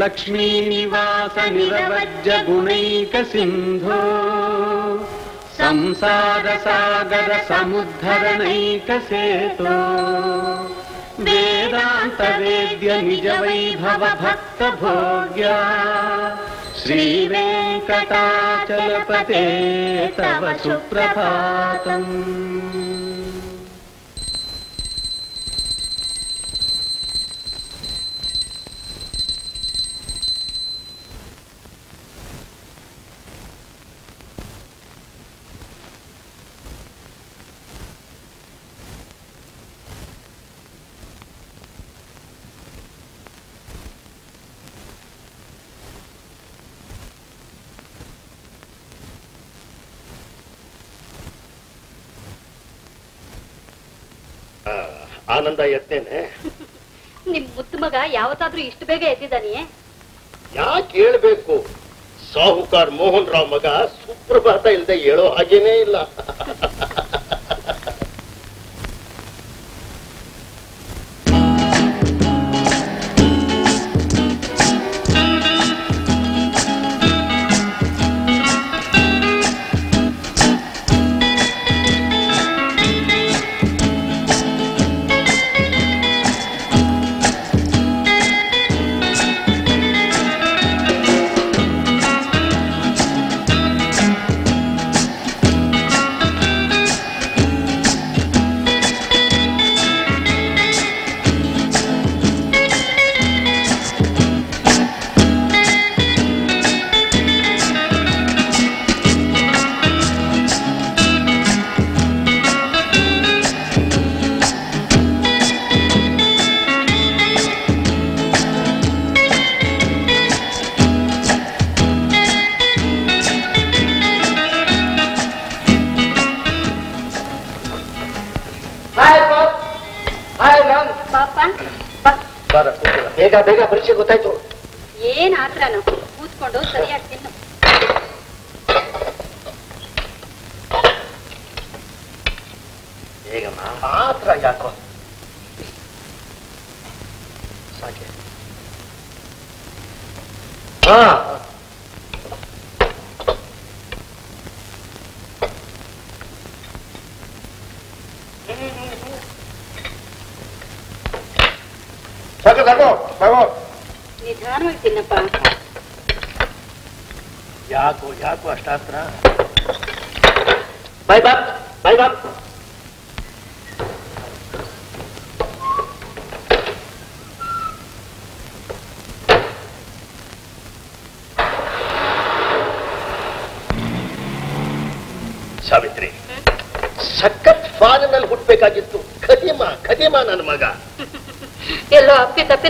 लक्ष्मी निवास निरवज्य गुणैक सिंधो संसार सागर समुद्धरणैक सेतो वेदांत वेद्य निज वैभव भक्त भोग्या श्री वेंकटाचलपते तव सुप्रभातम्। आनंद एद्देने निम मुत्त मग यावत्ताद्रू इष्ट बेग एद्दिदानिये याके हेळबेकु साहुकार मोहन राव मग सुप्रभात इल्लदे हेळो हागेನೇ ಇಲ್ಲ।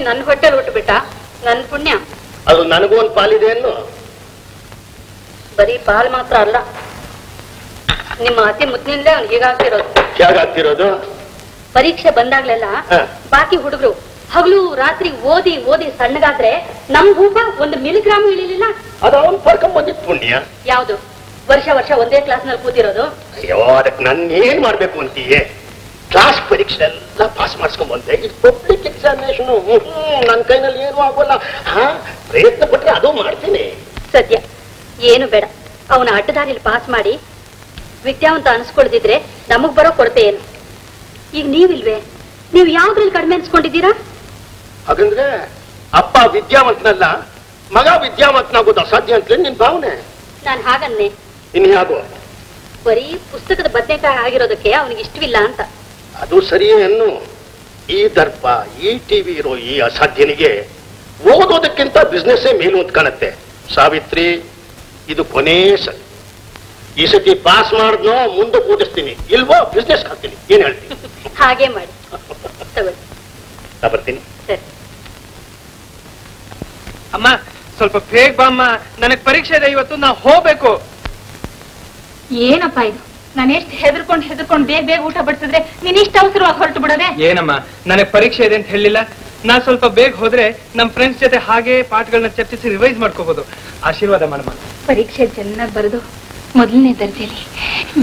ನನ್ನ ಹೋಟೆಲ್ ಹೊಟ್ಟುಬಿಟ್ಟ ನನ್ನ ಪುಣ್ಯ, ಅದು ನನಗೂ ಒಂದು ಪಾಲಿದೆ ಅನ್ನು. ಬರೀ ಪಾಲ್ ಮಾತ್ರ ಅಲ್ಲ, ನಿಮ್ಮ ಅತಿ ಮುದ್ದಿನಿಂದ ಹೀಗಾಗ್ತಿರೋದು. ಪರೀಕ್ಷೆ ಬಂದಾಗ್ಲೆಲ್ಲ ಬಾಕಿ ಹುಡುಗರು ಹಗಲು ರಾತ್ರಿ ಓದಿ ಓದಿ ಸಣ್ಣಗಾದ್ರೆ ನಮ್ ಹೂವ ಒಂದು ಮಿಲಿಗ್ರಾಮ್ ಇಳಿಲಿಲ್ಲ. ಅದು ಅವನ್ ಪರ್ಕೊಂಡ್ ಬಂದಿದ್ ಪುಣ್ಯ. ಯಾವ್ದು ವರ್ಷ ವರ್ಷ ಒಂದೇ ಕ್ಲಾಸ್ ನಲ್ಲಿ ಕೂತಿರೋದು? ಅಯ್ಯೋ, ಅದಕ್ಕೆ ನನ್ ಏನ್ ಮಾಡ್ಬೇಕು ಅಂತೀಯೇ? ಕ್ಲಾಸ್ ಪರೀಕ್ಷೆ ಎಲ್ಲ ಪಾಸ್ ಮಾಡಿಸ್ಕೊಂಡ್ ಬಂದೆ. ಇದು ಪಬ್ಲಿಕ್ ಎಕ್ಸಾಮಿನೇಷನ್, ನನ್ನ ಕೈನಲ್ಲಿ ಏನು ಆಗೋಲ್ಲ. ಪ್ರಯತ್ನ ಪಟ್ರೆ ಅದು ಮಾಡ್ತೀನಿ. ಸದ್ಯ ಏನು ಬೇಡ, ಅವನ ಅಡ್ಡದಾರಿಲಿ ಪಾಸ್ ಮಾಡಿ ವಿದ್ಯಾವಂತ ಅನ್ಸ್ಕೊಳ್ದಿದ್ರೆ ನಮಗ್ ಬರೋ ಕೊರತೆ ಏನು? ಈಗ ನೀವಿಲ್ವೇ, ನೀವು ಯಾವ್ದ್ರಲ್ಲಿ ಕಡಿಮೆ ಅನ್ಸ್ಕೊಂಡಿದ್ದೀರಾ? ಹಾಗಂದ್ರೆ ಅಪ್ಪ ವಿದ್ಯಾವಂತನಲ್ಲ, ಮಗ ವಿದ್ಯಾವಂತನಾಗೋದು ಅಸಾಧ್ಯ ಅಂತ ನಿನ್ ಭಾವನೆ? ನಾನು ಹಾಗನ್ನೇ. ಇನ್ಯಾಗೋ ಬರೀ ಪುಸ್ತಕದ ಬದನೇಕಾಯಿ ಆಗಿರೋದಕ್ಕೆ ಅವನಿಗೆ ಇಷ್ಟವಿಲ್ಲ ಅಂತ. ಅದು ಸರಿಯೇ ಅನ್ನು. ಈ ದರ್ಪ, ಈ ಟಿವಿ ಇರೋ ಈ ಅಸಾಧ್ಯನಿಗೆ ಓದೋದಕ್ಕಿಂತ ಬಿಸ್ನೆಸ್ ಮೇಲು ಅಂತ ಕಾಣತ್ತೆ. ಸಾವಿತ್ರಿ, ಇದು ಕೊನೆ ಸರಿ. ಈ ಸತಿ ಪಾಸ್ ಮಾಡಿದ್ನೋ ಮುಂದೆ ಓದಿಸ್ತೀನಿ, ಇಲ್ವೋ ಬಿಸ್ನೆಸ್ ಹಾಕ್ತೀನಿ. ಏನ್ ಹೇಳ್ತೀನಿ? ಹಾಗೆ ಮಾಡಿ, ಬರ್ತೀನಿ. ಅಮ್ಮ, ಸ್ವಲ್ಪ ಬೇಗ ಬಾ ಅಮ್ಮ, ನನಗ್ ಪರೀಕ್ಷೆ ಇದೆ ಇವತ್ತು, ನಾ ಹೋಗ್ಬೇಕು. ಏನಪ್ಪ ಇದು, ನಾನು ಎಷ್ಟು ಹೆದರ್ಕೊಂಡು ಬೇಗ ಬೇಗ ಊಟ ಬಡಿಸಿದ್ರೆ ನೀನ್ ಇಷ್ಟ ಅವಸರವಾಗಿ ಹೊರಟು ಬಿಡೋದೆ? ಏನಮ್ಮ, ನನಗೆ ಪರೀಕ್ಷೆ ಇದೆ ಅಂತ ಹೇಳಿಲ್ಲ? ನಾ ಸ್ವಲ್ಪ ಬೇಗ ಹೋದ್ರೆ ನಮ್ ಫ್ರೆಂಡ್ಸ್ ಜೊತೆ ಹಾಗೆ ಪಾಠಗಳನ್ನ ಚರ್ಚಿಸಿ ರಿವೈಸ್ ಮಾಡ್ಕೋಬಹುದು. ಆಶೀರ್ವಾದ ಮಾಡಮ್ಮ. ಪರೀಕ್ಷೆ ಚೆನ್ನಾಗಿ ಬರೆದು ಮೊದಲನೇ ದರ್ಜೆಯಲ್ಲಿ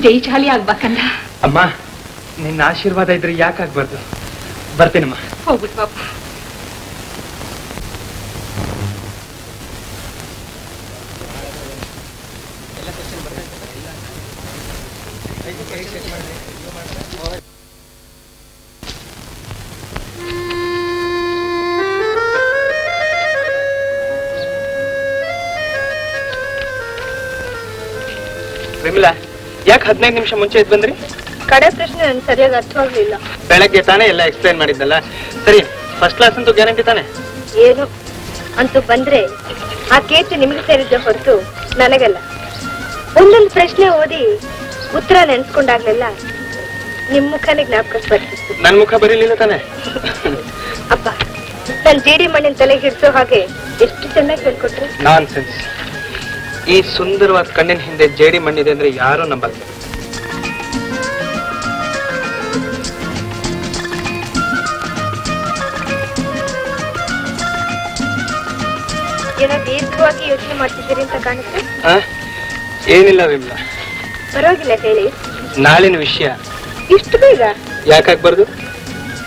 ಜೈಶಾಲಿ ಆಗ್ಬೇಕಲ್ಲ. ಅಮ್ಮ, ನಿನ್ನ ಆಶೀರ್ವಾದ ಇದ್ರೆ ಯಾಕಾಗ್ಬಾರ್ದು. ಬರ್ತೀನಮ್ಮ. ಹೋಗ್ಬಿಟ್ಟು ಪಾಪ. एक विमला याक 15 निमिष मुंचे इद बंद्री कड़े प्रश्ने नन सरियाग अर्थवागलिल्ल बेळग्गे ताने एल्ल एक्सप्लेन माडिदनल्ल सरी फर्स्ट क्लास अंतु ग्यारंटी ताने एनु अंतु बंद्रे आ केस निमगे सेरिद्दे होरतु ನನಗಲ್ಲ ಒಂದೊಂದು ಪ್ರಶ್ನೆ ಓದಿ ಉತ್ತರ ನೆನೆಸಿಕೊಂಡಾಗಲಿಲ್ಲ ನಿಮ್ಮ ಮುಖನೇ ಜ್ಞಾಪಕಕ್ಕೆ ಬರ್ತಿತ್ತು ನನ್ನ ಮುಖ ಬರಿಲಿಲ್ಲ ತಾನೆ ಅಪ್ಪ ನಾನು ಜೇಡಿ ಮಣ್ಣಿನ ತಲೆಗೆ ಹಿಡಿಸೋ ಹಾಗೆ ಎಷ್ಟು ಚೆನ್ನಾಗಿ ಹೇಳ್ಕೊಟ್ರು ನಾನ್ಸೆನ್ಸ್ ಈ ಸುಂದರವಾದ ಕಣ್ಣಿನ ಹಿಂದೆ ಜೇಡಿ ಮಣ್ಣಿದೆ ಅಂದ್ರೆ ಯಾರು ನಂಬಲ್ಲ दीर्घवागि योचने माड्तिदीरि अंत कानुत्ते एनिल्ल विमला परवागिल्ल हेळि नाळिन विषय इष्टु बेग याक ಆಗಬಾರದು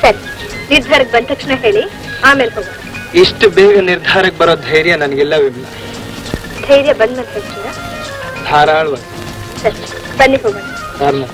ಸರಿ ನಿರ್ಧಾರಕ್ಕೆ ಬಂದ ತಕ್ಷಣ ಹೇಳಿ ಆಮೇಲೆ ಹೋಗೋಣ ಇಷ್ಟು ಬೇಗ ನಿರ್ಧಾರಕ್ಕೆ ಬರೋ ಧೈರ್ಯ ನನಗಿಲ್ಲ ವಿಮಲಾ ಧೈರ್ಯ ಬಂದ ತಕ್ಷಣ ಧಾರಾಳವಾಗಿ ಸರಿ ಬನ್ನಿ ಹೋಗೋಣ ಧಾರಾಳ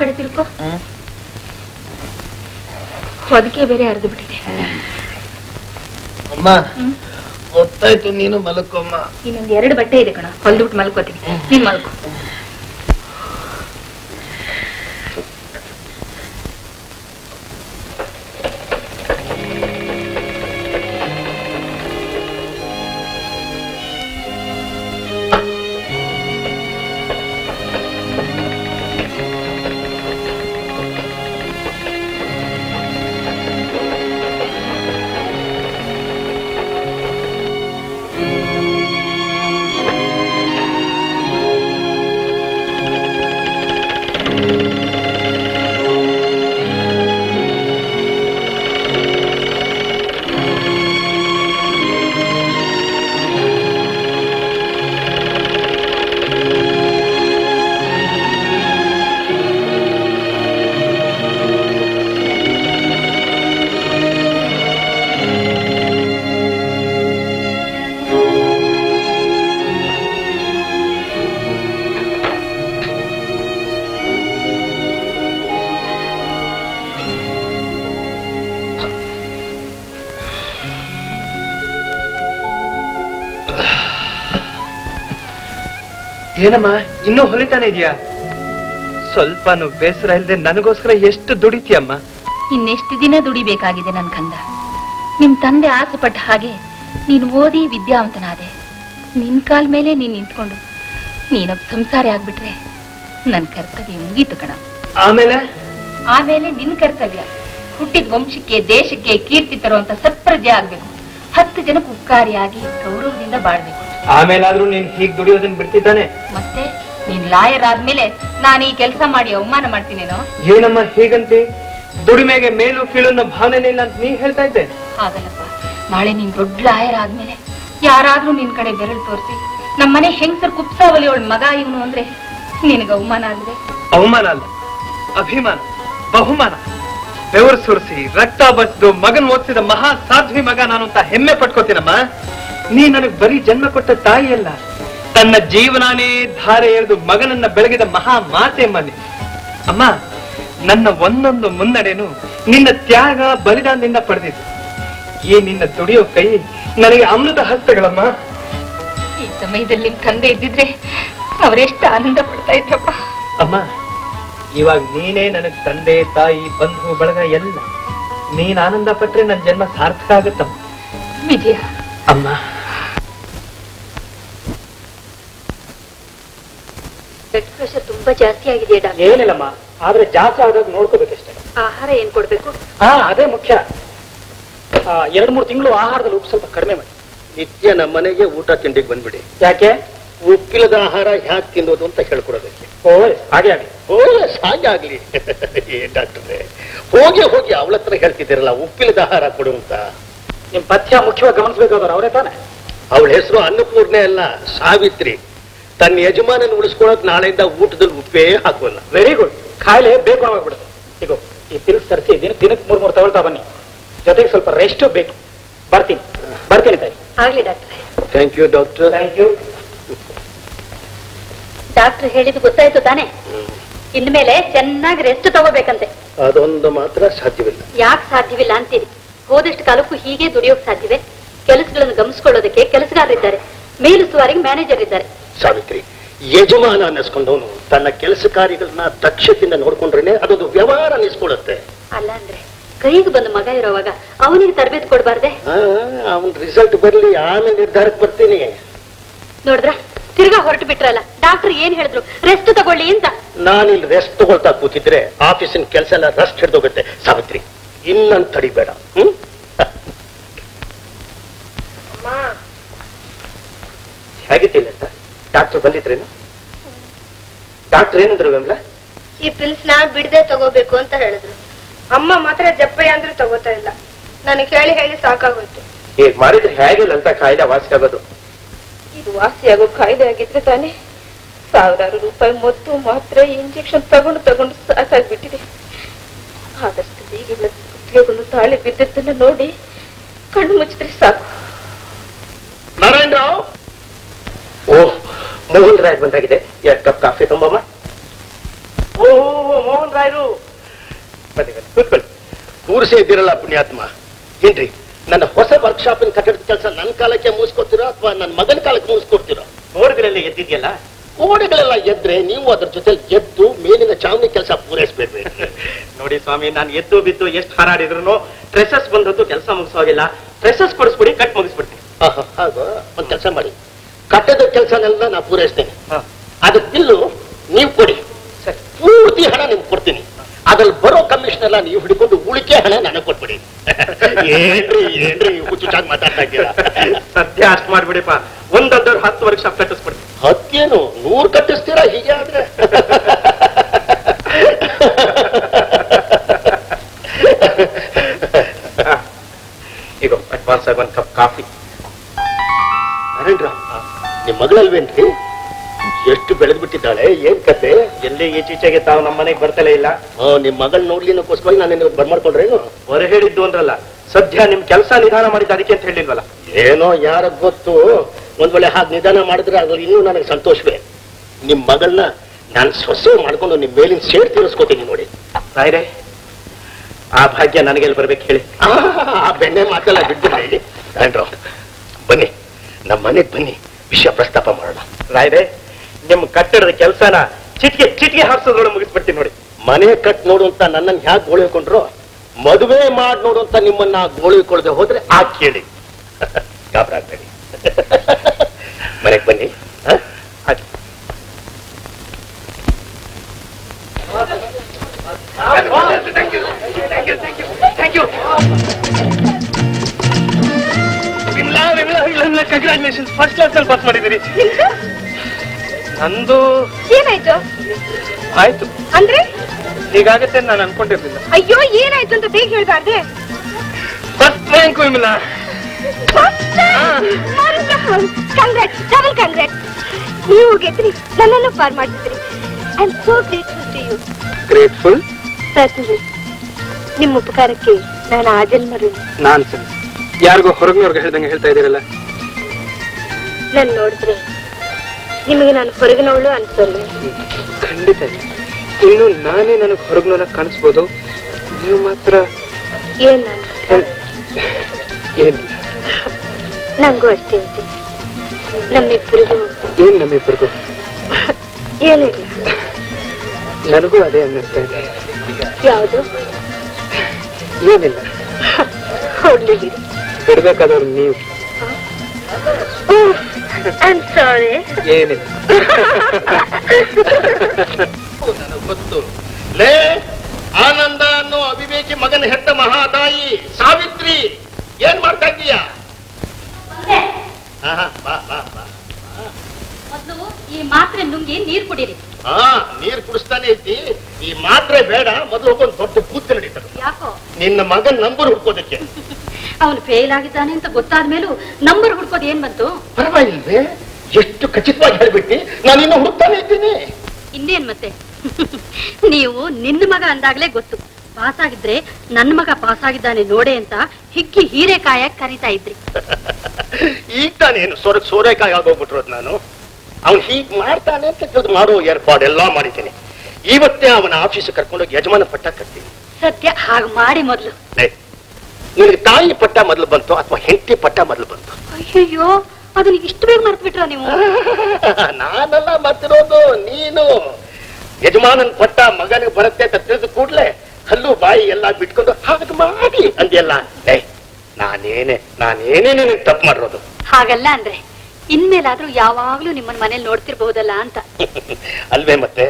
कड़े तिर्को ಹೊದಕ್ಕೆ ಬೇರೆ ಅರ್ಧ ಬಿಟ್ಟಿದೆ ಅಮ್ಮ ಒತ್ತಾಯ್ತು ನೀನು ಮಲಕೋಮ್ಮ ಇನ್ನೊಂದು ಎರಡು ಬಟ್ಟೆ ಇದೆ ಕಣ ಹೊಲ್ದು ಬಿಟ್ಟು ಮಲಕೋತೀನಿ ನೀನು ಮಲಕೋ ಏನಮ್ಮ ಇನ್ನೂ ಹೊಲಿತಾನೆ ಇದೆಯಾ ಸ್ವಲ್ಪನೂ ಬೇಸರ ಇಲ್ಲದೆ ನನಗೋಸ್ಕರ ಎಷ್ಟು ದುಡಿತೀಯಮ್ಮ ಇನ್ನೆಷ್ಟು ದಿನ ದುಡಿಬೇಕಾಗಿದೆ ನನ್ನ ಕಂದ ನಿಮ್ಮ ತಂದೆ ಆಸೆ ಪಟ್ಟ ಹಾಗೆ ನೀನು ಓದಿ ವಿದ್ಯಾವಂತನಾದೆ ನಿನ್ನ ಕಾಲ ಮೇಲೆ ನೀನು ನಿಂತ್ಕೊಂಡು ನೀನೊಬ್ಬ ಸಂಸಾರಿ ಆಗ್ಬಿಟ್ರೆ ನನ್ನ ಕರ್ತವ್ಯ ಮುಗೀತು ಕಣ ಆಮೇಲೆ ಆಮೇಲೆ ನಿನ್ನ ಕರ್ತವ್ಯ ಹುಟ್ಟಿದ ವಂಶಕ್ಕೆ ದೇಶಕ್ಕೆ ಕೀರ್ತಿ ತರುವಂತ ಸತ್ಪ್ರಜೆ ಆಗ್ಬೇಕು 10 ಜನಕ್ಕೆ ಉಪಕಾರಿಯಾಗಿ ಗೌರವದಿಂದ ಬಾಳ್ಬೇಕು ಆಮೇಲಾದ್ರೂ ನೀನ್ ಹೀಗೆ ದುಡಿಯೋದನ್ನ ಬಿಡ್ತಿದ್ದಾನೆ ಮತ್ತೆ ನೀನ್ ಲಾಯರ್ ಆದ್ಮೇಲೆ ನಾನು ಈ ಕೆಲಸ ಮಾಡಿ ಅವಮಾನ ಮಾಡ್ತೀನೇನೋ ಏನಮ್ಮ ಹೇಗಂತೆ ದುಡಿಮೆಗೆ ಮೇಲು ಕೀಳುವ ಭಾವನೆ ಇಲ್ಲ ಅಂತ ನೀ ಹೇಳ್ತಾ ಇದ್ದೆ ಹಾಗಲ್ಲಪ್ಪ ನಾಳೆ ನೀನ್ ದೊಡ್ಡ ಲಾಯರ್ ಆದ್ಮೇಲೆ ಯಾರಾದ್ರೂ ನಿನ್ ಕಡೆ ಬೆರಳು ತೋರಿಸಿ ನಮ್ಮನೆ ಹೆಂಗಸರ್ ಕುಪ್ಸಾವಲಿ ಅವಳ ಮಗ ಇವನು ಅಂದ್ರೆ ನಿನಗೆ ಅವಮಾನ ಆದ್ರೆ ಅವಮಾನ ಅಲ್ಲ ಅಭಿಮಾನ ಬಹುಮಾನ ಬೆವರು ಸುರಿಸಿ ರಕ್ತ ಬಸ್ದು ಮಗನ್ ಓದಿಸಿದ ಮಹಾ ಸಾಧ್ವಿ ಮಗ ನಾನು ಅಂತ ಹೆಮ್ಮೆ ಪಟ್ಕೋತೀನಮ್ಮ ನೀ ನನಗೆ ಬರೀ ಜನ್ಮ ಕೊಟ್ಟ ತಾಯಿಯಲ್ಲ ತನ್ನ ಜೀವನಾನೇ ಧಾರೆ ಎಳೆದು ಮಗನನ್ನ ಬೆಳಗಿದ ಮಹಾ ಮಾತೆ ಮನೆ ಅಮ್ಮ ನನ್ನ ಒಂದೊಂದು ಮುನ್ನಡೆನು ನಿನ್ನ ತ್ಯಾಗ ಬಲಿದಾನದಿಂದ ಪಡೆದಿದೆ ಈ ನಿನ್ನ ದುಡಿಯೋ ಕೈ ನನಗೆ ಅಮೃತ ಹಸ್ತಗಳಮ್ಮ ಈ ಸಮಯದಲ್ಲಿ ತಂದೆ ಇದ್ದಿದ್ರೆ ಅವರೆಷ್ಟು ಆನಂದ ಪಡ್ತಾ ಇದ್ರಪ್ಪ ಅಮ್ಮ ಇವಾಗ ನೀನೇ ನನಗೆ ತಂದೆ ತಾಯಿ ಬಂಧು ಬಳಗ ಎಲ್ಲ ನೀನ್ ಆನಂದ ಪಟ್ರೆ ನನ್ನ ಜನ್ಮ ಸಾರ್ಥಕ ಆಗುತ್ತಮ್ಮ ವಿಜಯ ಅಮ್ಮ ಬ್ಲಡ್ ಪ್ರೆಷರ್ ತುಂಬಾ ಜಾಸ್ತಿ ಆಗಿದೆ ಡಾಕ್ಟರ್ ಏನಿಲ್ಲಮ್ಮ ಆದ್ರೆ ಜಾಸ್ತಿ ಆದಾಗ ನೋಡ್ಕೋಬೇಕಷ್ಟೇ. ಆಹಾರ ಏನ್ ಕೊಡ್ಬೇಕು? ಅದೇ ಮುಖ್ಯ. 2-3 ತಿಂಗಳು ಆಹಾರದಲ್ಲಿ ಉಪ್ಪು ಸ್ವಲ್ಪ ಕಡಿಮೆ ಮಾಡಿ. ನಿತ್ಯ ನಮ್ಮ ಮನೆಗೆ ಊಟ ತಿಂಡಿಗೆ ಬಂದ್ಬಿಡಿ. ಯಾಕೆ? ಉಪ್ಪಿಲ್ಲದ ಆಹಾರ ಹ್ಯಾಕ್ ತಿನ್ನೋದು ಅಂತ ಹೇಳ್ಕೊಡೋದಕ್ಕೆ. ಹಾಗೆ ಆಗ್ಲಿ ಡಾಕ್ಟ್ರೇ, ಹೋಗಿ ಅವಳ ಹತ್ರ ಹೇಳ್ತಿದ್ದೀರಲ್ಲ ಉಪ್ಪಿಲ್ಲದ ಆಹಾರ ಕೊಡು ಅಂತ. ನಿಮ್ ಪಥ್ಯ ಮುಖ್ಯವಾಗಿ ಗಮನಿಸ್ಬೇಕಾದ್ರೆ ಅವರೇ ತಾನೆ. ಅವಳ ಹೆಸರು ಅನ್ನಪೂರ್ಣೆ ಅಲ್ಲ, ಸಾವಿತ್ರಿ. ತನ್ನ ಯಜಮಾನನ ಉಳಿಸ್ಕೊಳಕ್ ನಾಳೆಯಿಂದ ಊಟದಲ್ಲಿ ಉಪ್ಪೇ ಹಾಕೋಲ್ಲ. Very good. ಖಾಯಿಲೆ ಬೇಕು ಆಗ್ಬಿಡುತ್ತೆ. ಈಗ ಈ ಪಿಲ್ಸ್ ತರಿಸಿ ದಿನಕ್ಕೆ 3-3 ತಗೊಳ್ತಾ ಬನ್ನಿ. ಜೊತೆಗೆ ಸ್ವಲ್ಪ ರೆಸ್ಟ್ ಬೇಕು. ಬರ್ತೀನಿ ತಾಯಿ. ಆಗ್ಲಿ ಡಾಕ್ಟ್ರೆ. Thank you doctor. Thank you doctor. ಹೇಳಿದ್ದು ಗೊತ್ತಾಯ್ತು ತಾನೆ? ಇನ್ಮೇಲೆ ಚೆನ್ನಾಗಿ ರೆಸ್ಟ್ ತಗೋಬೇಕಂತೆ. ಅದೊಂದು ಮಾತ್ರ ಸಾಧ್ಯವಿಲ್ಲ. ಯಾಕೆ ಸಾಧ್ಯವಿಲ್ಲ ಅಂತೀರಿ? ಹೋದಷ್ಟು ಕಾಲಕ್ಕೂ ಹೀಗೆ ದುಡಿಯೋಕ್ ಸಾಧ್ಯವೆ? ಕೆಲಸಗಳನ್ನು ಗಮನಿಸ್ಕೊಳ್ಳೋದಕ್ಕೆ ಕೆಲಸಗಾರರಿದ್ದಾರೆ, ಮೇಲುಸ್ತುವಾರಿಗೆ ಮ್ಯಾನೇಜರ್ ಇದ್ದಾರೆ. ಸಾವಿತ್ರಿ, ಯಜಮಾನ ಅನ್ನಿಸ್ಕೊಂಡವನು ತನ್ನ ಕೆಲಸ ಕಾರ್ಯಗಳನ್ನ ತಕ್ಷದಿಂದ ನೋಡ್ಕೊಂಡ್ರೇನೆ ಅದೊಂದು ವ್ಯವಹಾರ ಅನ್ನಿಸ್ಕೊಳ್ಳುತ್ತೆ. ಅಲ್ಲ ಅಂದ್ರೆ ಕೈಗೆ ಬಂದ ಮಗ ಇರೋವಾಗ ಅವನಿಗೆ ತರಬೇತಿ ಕೊಡಬಾರ್ದೆ? ಅವನ ರಿಸಲ್ಟ್ ಬರ್ಲಿ, ಆಮೇಲೆ ನಿರ್ಧಾರಕ್ಕೆ ಬರ್ತೀನಿ. ನೋಡಿದ್ರ, ತಿರ್ಗಾ ಹೊರಟು ಬಿಟ್ರಲ್ಲ. ಡಾಕ್ಟರ್ ಏನ್ ಹೇಳಿದ್ರು? ರೆಸ್ಟ್ ತಗೊಳ್ಳಿ ಅಂತ. ನಾನು ಇಲ್ಲಿ ರೆಸ್ಟ್ ತಗೊಳ್ತಾ ಕೂತಿದ್ರೆ ಆಫೀಸಿನ ಕೆಲಸ ಎಲ್ಲ ರಸ್ಟ್ ಹಿಡಿದೋಗುತ್ತೆ. ಸಾವಿತ್ರಿ, ಇನ್ನೊಂದು ತಡಿಬೇಡ. ಹೇಗಿತ್ತಿಲ್ಲ ಅಂತ ಡಾಕ್ಟರ್ ಬಂದಿದ್ರೇನು? ಡಾಕ್ಟರ್ ಏನಂದ್ರು? ಈ ಪಿಲ್ಸ್ ನಾ ಬಿಡದೆ ತಗೋಬೇಕು ಅಂತ ಹೇಳಿದ್ರು. ಅಮ್ಮ ಮಾತ್ರ ಜಪ್ಪಯ್ಯ ಅಂದ್ರೆ ತಗೋತಾ ಇಲ್ಲ. ನನಗೆ ಹೇಳಿ ಸಾಕಾಗೋಯ್ತು. ಈಗ ಮಾಡಿದ್ರೆ ಹೇಗಿಲ್ಲ ಅಂತ ಕಾಯಿಲೆ ವಾಸಿ ಆಗೋದು? ಇದು ವಾಸಿಯಾಗೋ ಕಾಯಿಲೆ ಆಗಿದ್ರೆ ತಾನೆ. ಸಾವಿರಾರು ರೂಪಾಯಿ ಮದ್ದು, ಮಾತ್ರೆ, ಇಂಜೆಕ್ಷನ್ ತಗೊಂಡು ಸಾಕಾಗ್ಬಿಟ್ಟಿದೆ. ಆದಷ್ಟು ಬೇಗ ತಾಳಿ ಬಿದ್ದದ್ದನ್ನ ನೋಡಿ ಕಣ್ಣು ಮುಚ್ಚಿದ್ರೆ ಸಾಕು. ನಾರಾಯಣ ರಾವ್. ಓಹ್, ಮೋಹನ್ ರಾಯ್ ಬಂದಾಗಿದೆ. 2 ಕಪ್ ಕಾಫಿ ತುಂಬಮ್ಮ. ಓಹ್, ಮೋಹನ್ ರಾಯರು ಕೂತ್ಕೊಳ್ಳಿ. ಕೂರಿಸೇ ಇದ್ದೀರಲ್ಲ ಪುಣ್ಯಾತ್ಮ. ಏನ್ರಿ, ನನ್ನ ಹೊಸ ವರ್ಕ್ಶಾಪಿನ ಕಟ್ಟಡದ ಕೆಲಸ ನನ್ನ ಕಾಲಕ್ಕೆ ಮುಗಿಸ್ಕೊಡ್ತೀರಾ ಅಥವಾ ನನ್ನ ಮಗನ ಕಾಲಕ್ಕೆ ಮುಗಿಸ್ಕೊಡ್ತೀರಾ? ಗೋಡೆಗಳೆಲ್ಲ ಎದ್ದಿದೆಯಲ್ಲ, ಗೋಡೆಗಳೆಲ್ಲ ಎದ್ರೆ ನೀವು ಅದ್ರ ಜೊತೆ ಎದ್ದು ಮೇಲಿನ ಚಾವಣಿ ಕೆಲಸ ಪೂರೈಸ್ಬೇಕು. ನೋಡಿ ಸ್ವಾಮಿ, ನಾನು ಎದ್ದು ಬಿದ್ದು ಎಷ್ಟು ಹಾರಾಡಿದ್ರು ಟ್ರೆಸಸ್ ಬಂದದ್ದು ಕೆಲಸ ಮುಗಿಸೋದಿಲ್ಲ. Traces ಕೊಡಿಸ್ಬಿಡಿ, cut ಮುಗಿಸ್ಬಿಡ್ತೀನಿ. ಹಾಗೋ, ಒಂದು ಕೆಲಸ ಮಾಡಿ, ಕಟ್ಟದ ಕೆಲಸನೆಲ್ಲ ನಾ ಪೂರೈಸ್ತೇನೆ. ಅದ್ರ ಬಿಲ್ಲು ನೀವು ಕೊಡಿ. ಪೂರ್ತಿ ಹಣ ನಿಮ್ಗೆ ಕೊಡ್ತೀನಿ. ಅದ್ರಲ್ಲಿ ಬರೋ ಕಮಿಷನ್ ಎಲ್ಲ ನೀವು ಹಿಡ್ಕೊಂಡು ಉಳಿಕೆ ಹಣ ನನಗೆ ಕೊಟ್ಬಿಡಿ. ಏನ್ರಿ ಹುಚ್ಚುಚಾಗಿ ಮಾತಾಡ್ತಾ ಇದ್ದೀರಾ? ಸತ್ಯ ಅಷ್ಟು ಮಾಡ್ಬಿಡಿಪ್ಪ. 1 10 ವರ್ಕ್ಶಾಪ್ ಕಟ್ಟಿಸ್ಬಿಡಿ. 10 ಏನು 100 ಕಟ್ಟಿಸ್ತೀರಾ? ಹೀಗೆ ಆದ್ರೆ ಈಗ ಅಡ್ವಾನ್ಸ್ ಆಗಿ 1 ಕಪ್ ಕಾಫಿ. ಅರೇಂದ್ರ, ನಿಮ್ಮ ಮಗಳಲ್ವೇನ್ರಿ? ಎಷ್ಟು ಬೆಳೆದ್ಬಿಟ್ಟಿದ್ದಾಳೆ, ಏನ್ ಕತೆ? ಎಲ್ಲಿ ಈಚೀಚೆಗೆ ತಾವು ನಮ್ಮ ಮನೆಗೆ ಬರ್ತಲೇ ಇಲ್ಲ. ನಿಮ್ ಮಗಳ್ ನೋಡ್ಲಿನಕ್ಕೋಸ್ಕರ ನಾನು ಬರ್ಮಾಡ್ಕೊಂಡ್ರೇನು? ಹೊರ ಹೇಳಿದ್ದು ಅಂದ್ರಲ್ಲ, ಸದ್ಯ ನಿಮ್ ಕೆಲಸ ನಿಧಾನ ಮಾಡಿದ ಅದಕ್ಕೆ ಅಂತ ಹೇಳಿಲ್ವಲ್ಲ? ಏನೋ ಯಾರ ಗೊತ್ತು. ಒಂದ್ ವೇಳೆ ಹಾಗೆ ನಿಧಾನ ಮಾಡಿದ್ರೆ ಅದ್ರಲ್ಲಿ ಇನ್ನೂ ನನಗೆ ಸಂತೋಷವೇ. ನಿಮ್ ಮಗಳನ್ನ ನಾನು ಸೊಸೆ ಮಾಡ್ಕೊಂಡು ನಿಮ್ ಮೇಲಿನ ಸೇರ್ ತೀರಿಸ್ಕೋತೀನಿ ನೋಡಿ. ರಾಯ್ರೆ, ಆ ಭಾಗ್ಯ ನನಗೆಲ್ಲಿ ಬರ್ಬೇಕು ಹೇಳಿ? ಆ ಬೆಣ್ಣೆ ಮಾತಲ್ಲ ಬಿಟ್ಟು ಹೇಳಿ. ಬನ್ನಿ, ನಮ್ಮ ಮನೆಗೆ ಬನ್ನಿ, ವಿಷಯ ಪ್ರಸ್ತಾಪ ಮಾಡೋಣ. ರಾಯ್ರೆ, ನಿಮ್ ಕಟ್ಟಡದ ಕೆಲಸನ ಚಿಟಿಕೆ ಚಿಟಿಕೆ ಹಾರಿಸೋದ್ರೊಳಗೆ ಮುಗಿಸ್ಬಿಡ್ತೀನಿ ನೋಡಿ. ಮನೆ ಕಟ್ ನೋಡುವಂತ ನನ್ನನ್ನು ಹ್ಯಾಕ್ ಗೋಳಿಕೊಂಡ್ರು, ಮದುವೆ ಮಾಡಿ ನೋಡುವಂತ ನಿಮ್ಮನ್ನ ಗೋಳಿಕೊಳ್ಳದೆ ಹೋದ್ರೆ ಆ ಕೇಳಿ ಕಾಬ್ರಾಗ್ಬೇಡಿ. ಮನೆಗೆ ಬನ್ನಿ. ಕಂಗ್ರಾಚುಲೇಷನ್, ಫಸ್ಟ್ ಕ್ಲಾಸ್ ಅಲ್ಲಿ ಪಾಸ್ ಮಾಡಿದ್ದೀರಿ. ನಂದು ಏನಾಯ್ತು? ಆಯ್ತು ಅಂದ್ರೆ ಹೀಗಾಗತ್ತೆ ನಾನು ಅನ್ಕೊಂಡಿರ್ಲಿಲ್ಲ. ಅಯ್ಯೋ, ಏನಾಯ್ತು ಅಂತ ಬೇಗ ಹೇಳ್ಬಾರ್ದೆ? First rank Vimala. Congrats, double congrats. ನೀವು ಗೆದ್ರಿ, ನನ್ನನ್ನು ಪಾರ್ ಮಾಡಿದ್ರಿ. I am so grateful to you. Grateful? ಸರಿ, ನಿಮ್ಮ ಉಪಕಾರಕ್ಕೆ ನಾನು ಆಜನ್ಮರು. ನಾನ್ ಸರಿ ಯಾರಿಗೋ ಹೊರಗಿನವ್ರಿಗೆ ಹೇಳ್ದಂಗೆ ಹೇಳ್ತಾ ಇದ್ದೀರಲ್ಲ. ನಾನು ನೋಡಿದ್ರೆ ನಿಮಗೆ ನಾನು ಹೊರಗಿನವಳು ಅನ್ಸಲ್ಲ. ಖಂಡಿತ ಇನ್ನು ನಾನೇ ನನಗೆ ಹೊರಗಿನ ಕಾಣಿಸ್ಬೋದು. ನೀವು ಮಾತ್ರ ನಂಗೂ ಅಷ್ಟೇ ಐತಿ. ನಮ್ಮಿಬ್ಬರಿಗೂ ಏನ್? ನಮ್ಮಿಬ್ಬರಿಗೂ ಏನಿಲ್ಲ. ನನಗೂ ಅದೇ ಅನ್ನಿಸ್ತಾ ಇದೆ. ಯಾವುದು? ಏನಿಲ್ಲ. ಹೋಗ್ಲಿ, ಬಿಡ್ಬೇಕಾದವ್ರು ನೀವು. I'm sorry. ಏನಿಲ್ಲ. ನನಗೆ ಗೊತ್ತು ಲೇ ಆನಂದ ಅನ್ನೋ ಅವಿವೇಕಿ ಮಗನ ಹೆತ್ತ ಮಹಾತಾಯಿ ಸಾವಿತ್ರಿ ಏನ್ ಮಾಡ್ತಾ ಇದೀಯಾ? ಈ ಮಾತ್ರೆ ನುಂಗಿ ನೀರ್ ಕುಡೀರಿ. ಹಾ, ನೀರ್ ಕುಡಿಸ್ತಾನೆ ಐತಿ. ಈ ಮಾತ್ರೆ ಬೇಡ, ಮೊದಲು ಹೋಗೊಂದು ದೊಡ್ಡ ಬೂತ್ ನಡೀತಾರೆ. ಯಾಕೋ ನಿನ್ನ ಮಗನ್ ನಂಬರ್ ಹುಡ್ಕೋದಕ್ಕೆ. ಅವನು ಫೇಲ್ ಆಗಿದ್ದಾನೆ ಅಂತ ಗೊತ್ತಾದ್ಮೇಲೂ ನಂಬರ್ ಹುಡ್ಕೋದು ಏನ್ ಬಂತು? ಪರವಾಗಿಲ್ವೇ, ಎಷ್ಟು ಖಚಿತವಾಗಿ ಹೇಳ್ಬಿಟ್ಟಿ. ನಾನು ಇನ್ನು ಹುಡುಕ್ತಾನೆ ಇದ್ದೀನಿ. ಇನ್ನೇನ್ ಮತ್ತೆ, ನೀವು ನಿನ್ನ ಮಗ ಅಂದಾಗ್ಲೇ ಗೊತ್ತು. ಪಾಸ್ ಆಗಿದ್ರೆ ನನ್ನ ಮಗ ಪಾಸ್ ಆಗಿದ್ದಾನೆ ನೋಡೆ ಅಂತ ಹಿಕ್ಕಿ ಹೀರೆಕಾಯ ಕರಿತಾ ಇದ್ರಿ. ಈಗ ತಾನೇನು ಸೋರೆಕಾಯಿ ಆಗೋಗ್ಬಿಟ್ರೋದು. ನಾನು ಅವ್ನು ಹೀಗ್ ಮಾಡ್ತಾನೆ ಅಂತ ಮಾಡೋ ಏರ್ಪಾಡು ಎಲ್ಲಾ ಮಾಡಿದ್ದೀನಿ. ಇವತ್ತೇ ಅವನ ಆಫೀಸ್ ಕರ್ಕೊಂಡೋಗಿ ಯಜಮಾನ ಪಟ್ಟ ಕಟ್ತೀನಿ. ಸತ್ಯ, ಹಾಗೆ ಮಾಡಿ ಮೊದ್ಲು. ನಿನ್ಗೆ ತಾಯಿ ಪಟ್ಟ ಮೊದ್ಲು ಬಂತು ಅಥವಾ ಹೆಂಡತಿ ಪಟ್ಟ ಮೊದ್ಲು ಬಂತು? ಅಯ್ಯೋ, ಅದನ್ನ ಇಷ್ಟು ಬೇಗ ಮರ್ತು ಬಿಟ್ರ ನೀವು. ನಾನೆಲ್ಲ ಮರ್ತಿರೋದು ನೀನು. ಯಜಮಾನನ್ ಪಟ್ಟ ಮಗನಿಗೆ ಬರುತ್ತೆ ಅಂತ ತಿಳಿದು ಕೂಡ್ಲೆ ಹಲ್ಲು ಬಾಯಿ ಎಲ್ಲ ಬಿಟ್ಕೊಂಡು ಹಾಗೆ ಮಾಡಿ ಅಂದೆಲ್ಲ. ನಾನೇನೇ ತಪ್ಪು ಮಾಡಿರೋದು. ಹಾಗಲ್ಲ ಅಂದ್ರೆ ಇನ್ಮೇಲಾದ್ರೂ ಯಾವಾಗ್ಲೂ ನಿಮ್ಮನ್ ಮನೇಲಿ ನೋಡ್ತಿರ್ಬಹುದಲ್ಲ ಅಂತ ಅಲ್ವೇ? ಮತ್ತೆ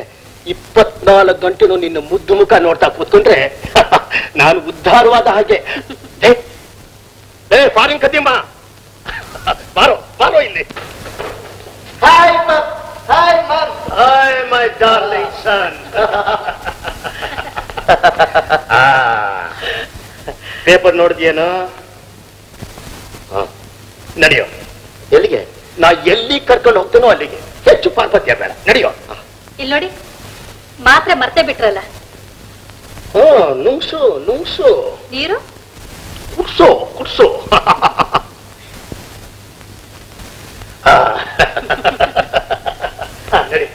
24 ಗಂಟೆನೂ ನಿನ್ನ ಮುದ್ದು ಮುಖ ನೋಡ್ತಾ ಕೂತ್ಕೊಂಡ್ರೆ ನಾನು ಉದ್ಧಾರವಾದ ಹಾಗೆ. ಫಾರಿನ್ ಕದಿಮ್ಮ, ಬಾರೋ ಬಾರೋ ಇಲ್ಲಿ. ಪೇಪರ್ ನೋಡಿದ್ಯೇನು? ನಡೆಯೋ. ಎಲ್ಲಿಗೆ? ನಾ ಎಲ್ಲಿ ಕರ್ಕೊಂಡು ಹೋಗ್ತೇನೋ ಅಲ್ಲಿಗೆ. ಹೆಚ್ಚು ಪಾರ್ಪತ್ಯ ಬೇಡ, ನಡೆಯೋ. ಇಲ್ಲಿ ನೋಡಿ, ಮಾತ್ರ ಮರ್ತೆ ಬಿಟ್ರಲ್ಲ. ನುಂಗ್ಸು ನುಂಗ್ಸು. ನೀರು ಕುಡ್ಸು ಕುಡ್ಸು. ನಡಿ.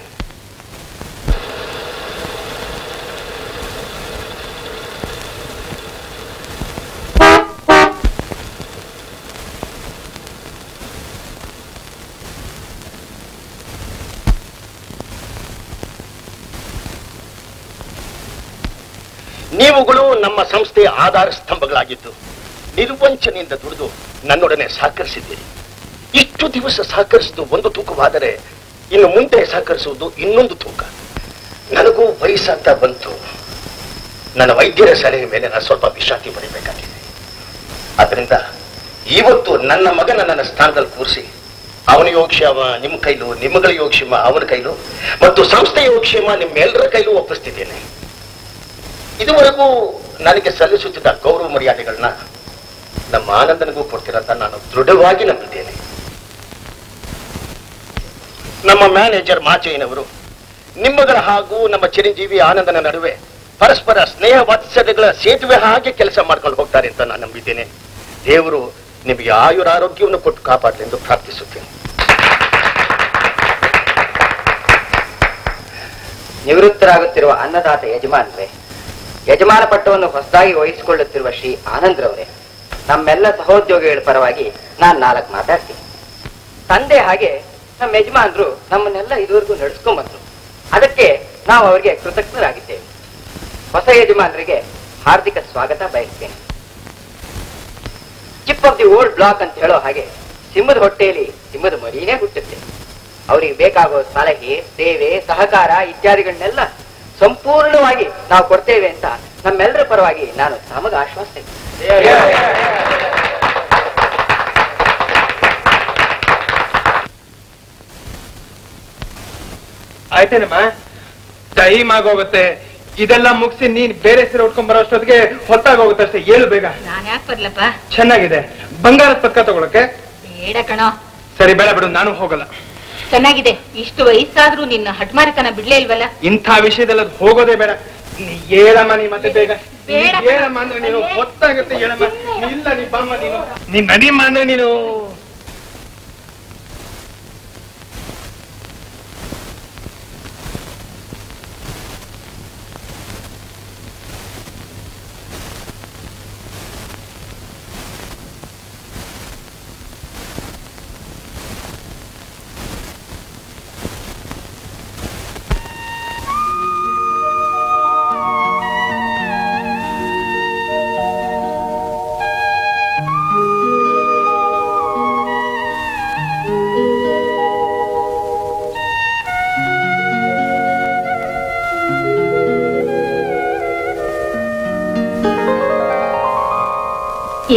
ನೀವುಗಳು ನಮ್ಮ ಸಂಸ್ಥೆಯ ಆಧಾರ ಸ್ತಂಭಗಳಾಗಿದ್ದು ನಿರ್ವಂಚನೆಯಿಂದ ದುಡಿದು ನನ್ನೊಡನೆ ಸಹಕರಿಸಿದ್ದೀರಿ. ಇಷ್ಟು ದಿವಸ ಸಹಕರಿಸುವುದು ಒಂದು ತೂಕವಾದರೆ, ಇನ್ನು ಮುಂದೆ ಸಹಕರಿಸುವುದು ಇನ್ನೊಂದು ತೂಕ. ನನಗೂ ವಯಸ್ಸಾಗ್ತಾ ಬಂತು. ನನ್ನ ವೈದ್ಯರ ಸಲಹೆ ಮೇಲೆ ನಾನು ಸ್ವಲ್ಪ ವಿಶ್ರಾಂತಿ ಪಡೆಯಬೇಕಾಗಿದೆ. ಆದ್ದರಿಂದ ಇವತ್ತು ನನ್ನ ಮಗನ ನನ್ನ ಸ್ಥಾನದಲ್ಲಿ ಕೂರಿಸಿ, ಅವನ ಯೋಗಕ್ಷೇಮ ನಿಮ್ಮ ಕೈಲೂ, ನಿಮ್ಮಗಳ ಯೋಗಕ್ಷೇಮ ಅವನ ಕೈಲೂ, ಮತ್ತು ಸಂಸ್ಥೆಯ ಯೋಗಕ್ಷೇಮ ನಿಮ್ಮೆಲ್ಲರ ಕೈಲೂ ಒಪ್ಪಿಸ್ತಿದ್ದೇನೆ. ಇದುವರೆಗೂ ನನಗೆ ಸಲ್ಲಿಸುತ್ತಿದ್ದ ಗೌರವ ಮರ್ಯಾದೆಗಳನ್ನ ನಮ್ಮ ಆನಂದನಿಗೂ ಕೊಡ್ತಿರಂತ ನಾನು ದೃಢವಾಗಿ ನಂಬಿದ್ದೇನೆ. ನಮ್ಮ ಮ್ಯಾನೇಜರ್ ಮಾಚಯ್ಯನವರು ನಿಮ್ಮಗಳ ಹಾಗೂ ನಮ್ಮ ಚಿರಂಜೀವಿ ಆನಂದನ ನಡುವೆ ಪರಸ್ಪರ ಸ್ನೇಹ ವಾತ್ಸಲ್ಯಗಳ ಸೇತುವೆ ಹಾಗೆ ಕೆಲಸ ಮಾಡ್ಕೊಂಡು ಹೋಗ್ತಾರೆ ಅಂತ ನಾನು ನಂಬಿದ್ದೇನೆ. ದೇವರು ನಿಮಗೆ ಆಯುರಾರೋಗ್ಯವನ್ನು ಕೊಟ್ಟು ಕಾಪಾಡಲೆಂದು ಪ್ರಾರ್ಥಿಸುತ್ತೇನೆ. ನಿವೃತ್ತರಾಗುತ್ತಿರುವ ಅನ್ನದಾತ ಯಜಮಾನ್ರೇ, ಯಜಮಾನ ಪಟ್ಟವನ್ನು ಹೊಸದಾಗಿ ವಹಿಸಿಕೊಳ್ಳುತ್ತಿರುವ ಶ್ರೀ ಆನಂದ್ರವರೇ, ನಮ್ಮೆಲ್ಲ ಸಹೋದ್ಯೋಗಿಗಳ ಪರವಾಗಿ ನಾನು 4 ಮಾತಾಡ್ತೀನಿ. ತಂದೆ ಹಾಗೆ ನಮ್ಮ ಯಜಮಾನರು ನಮ್ಮನ್ನೆಲ್ಲ ಇದುವರೆಗೂ ನಡೆಸ್ಕೊಂಡ್ಬಂದ್ರು. ಅದಕ್ಕೆ ನಾವು ಅವರಿಗೆ ಕೃತಜ್ಞರಾಗಿದ್ದೇವೆ. ಹೊಸ ಯಜಮಾನರಿಗೆ ಹಾರ್ದಿಕ ಸ್ವಾಗತ ಬಯಸ್ತೇನೆ. Chip of the old block ಅಂತ ಹೇಳೋ ಹಾಗೆ ಸಿಂಹದ ಹೊಟ್ಟೆಯಲ್ಲಿ ಸಿಂಹದ ಮರಿನೇ ಹುಟ್ಟುತ್ತೆ. ಅವರಿಗೆ ಬೇಕಾಗೋ ಸಲಹೆ, ಸೇವೆ, ಸಹಕಾರ ಇತ್ಯಾದಿಗಳನ್ನೆಲ್ಲ ಸಂಪೂರ್ಣವಾಗಿ ನಾವು ಕೊಡ್ತೇವೆ ಅಂತ ನಮ್ಮೆಲ್ಲರ ಪರವಾಗಿ ನಾನು ತಮಗೆ ಆಶ್ವಾಸನೆ. ಆಯ್ತೇನಮ್ಮ, ಟೈಮ್ ಆಗೋಗುತ್ತೆ. ಇದೆಲ್ಲ ಮುಗಿಸಿ ನೀನ್ ಬೇರೆ ಸೀರೆ ಉಟ್ಕೊಂಡ್ ಬರೋ ಅಷ್ಟೊತ್ತಿಗೆ ಹೊತ್ತಾಗೋಗುತ್ತೆ ಅಷ್ಟೇ. ಏಳು ಬೇಗ. ನಾನು ಯಾಕೆ ಬರ್ಲಪ್ಪ? ಚೆನ್ನಾಗಿದೆ ಬಂಗಾರದ ಪಕ್ಕ ತಗೊಳಕ್ಕೆ. ಬೇಡ ಕಣೋ. ಸರಿ ಬೇಡ ಬಿಡು, ನಾನು ಹೋಗಲ್ಲ. ಚೆನ್ನಾಗಿದೆ. ಇಷ್ಟು ವಯಸ್ಸಾದ್ರೂ ನಿನ್ನ ಹಠಮಾರಿತನ ಬಿಡ್ಲೇ ಇಲ್ವಲ್ಲ. ಇಂಥ ವಿಷಯದಲ್ಲ ಹೋಗೋದೇ ಬೇಡ. ಏಳಮ್ಮ ನೀ ಮತ್ತೆ ಬೇಗ. ಏಳಮ್ಮ ಅಂದ್ರೆ ನೀನು ಹೊತ್ತಾಗುತ್ತೆ. ಏಳಮ್ಮ ಇಲ್ಲ, ನೀ ಬಾಮ್ಮ, ನೀನು ನೀನ್ ನಡಿಯಮ್ಮ ಅಂದ್ರೆ ನೀನು.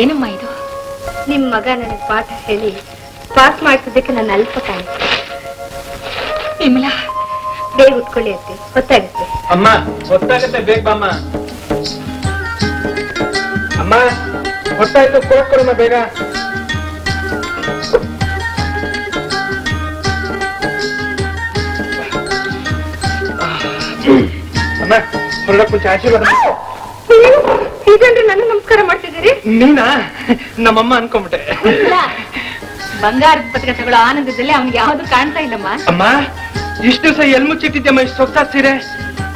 ಏನಮ್ಮ ಇದು? ನಿಮ್ಮ ಮಗ ನನಗೆ ಪಾಠ ಹೇಳಿ ಪಾಸ್ ಮಾಡಿಸೋದಕ್ಕೆ ನಾನು ಅಲ್ಪ ಕಾಯ್ತು. ವಿಮಲಾ ಬೇಗ ಉಟ್ಕೊಳ್ಳಿ ಅತ್ತೆ, ಗೊತ್ತಾಗುತ್ತೆ. ಅಮ್ಮ ಗೊತ್ತಾಗುತ್ತೆ, ಬೇಗ ಬಾಮ್ಮ. ಅಮ್ಮ ಗೊತ್ತಾಯ್ತು, ಕೋಟ್ ಕೊಡಮ್ಮ ಬೇಗ. ಅಮ್ಮ ಹೊರಡಕ್ಕೆ ಮುಂಚೆ ಆಶೀರ್ವಾದ. ಹೀಗಂದ್ರೆ ನಾನು ನಮಸ್ಕಾರ ಮಾಡ್ತಿದ್ದೀರಿ? ನೀನಾ? ನಮ್ಮಮ್ಮ ಅನ್ಕೊಂಬಿಟ್ಟೆ. ಬಂಗಾರದ ಪತ್ರಕಥೆಗಳು ಆನಂದದಲ್ಲಿ ಅವನಿಗೆ ಯಾವ್ದು ಕಾಣ್ತಾ ಇಲ್ಲಮ್ಮ. ಅಮ್ಮ ಇಷ್ಟು ದಿವಸ ಎಲ್ ಮುಚ್ಚಿಟ್ಟಿದ್ದಮ್ಮ, ಇಷ್ಟು ಸೊಗ್ಸಾಗ್ತೀರ?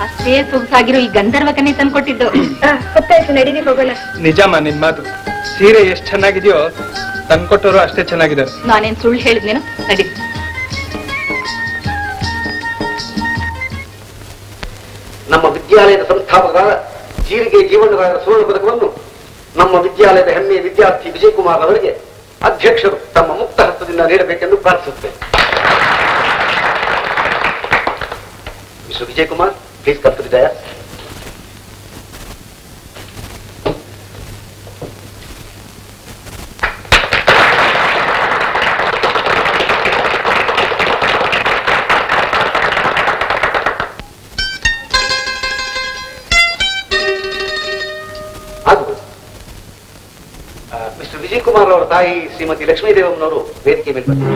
ಅಷ್ಟೇ ಸೊಗ್ಸಾಗಿರೋ ಈ ಗಂಧರ್ವ ಕನ್ನೆ ತಂದು ಕೊಟ್ಟಿದ್ದು. ಗೊತ್ತಾಯ್ತು, ನಡೀರಿ ಹೋಗೋಣ. ನಿಜಮ್ಮ ನಿನ್ ಮಾತು, ಸೀರೆ ಎಷ್ಟು ಚೆನ್ನಾಗಿದೆಯೋ ತಂದ್ಕೊಟ್ಟವರು ಅಷ್ಟೇ ಚೆನ್ನಾಗಿದ್ದಾರೆ. ನಾನೇನ್ ಸುಳ್ಳು ಹೇಳಿದ್ನೇನು? ನಡೀರಿ. ನಮ್ಮ ವಿದ್ಯಾಲಯದ ಸಂಸ್ಥಾಪಕರಾದ ಜೀರಿಗೆ ಜೀವಣ್ಣರಾಯರ ಸುವರ್ಣ ಪದಕವನ್ನು ನಮ್ಮ ವಿದ್ಯಾಲಯದ ಹೆಮ್ಮೆಯ ವಿದ್ಯಾರ್ಥಿ ವಿಜಯಕುಮಾರ್ ಅವರಿಗೆ ಅಧ್ಯಕ್ಷರು ತಮ್ಮ ಮುಕ್ತ ಹಸ್ತದಿಂದ ನೀಡಬೇಕೆಂದು ಪ್ರಾರ್ಥಿಸುತ್ತೇವೆ. Mister Vijayakumar, please come to the dais. Vijayakumar ಅವರ ತಾಯಿ ಶ್ರೀಮತಿ ಲಕ್ಷ್ಮೀ ದೇವಮ್ಮನವರು ವೇದಿಕೆ ಮೇಲೆ ಬಂದರು.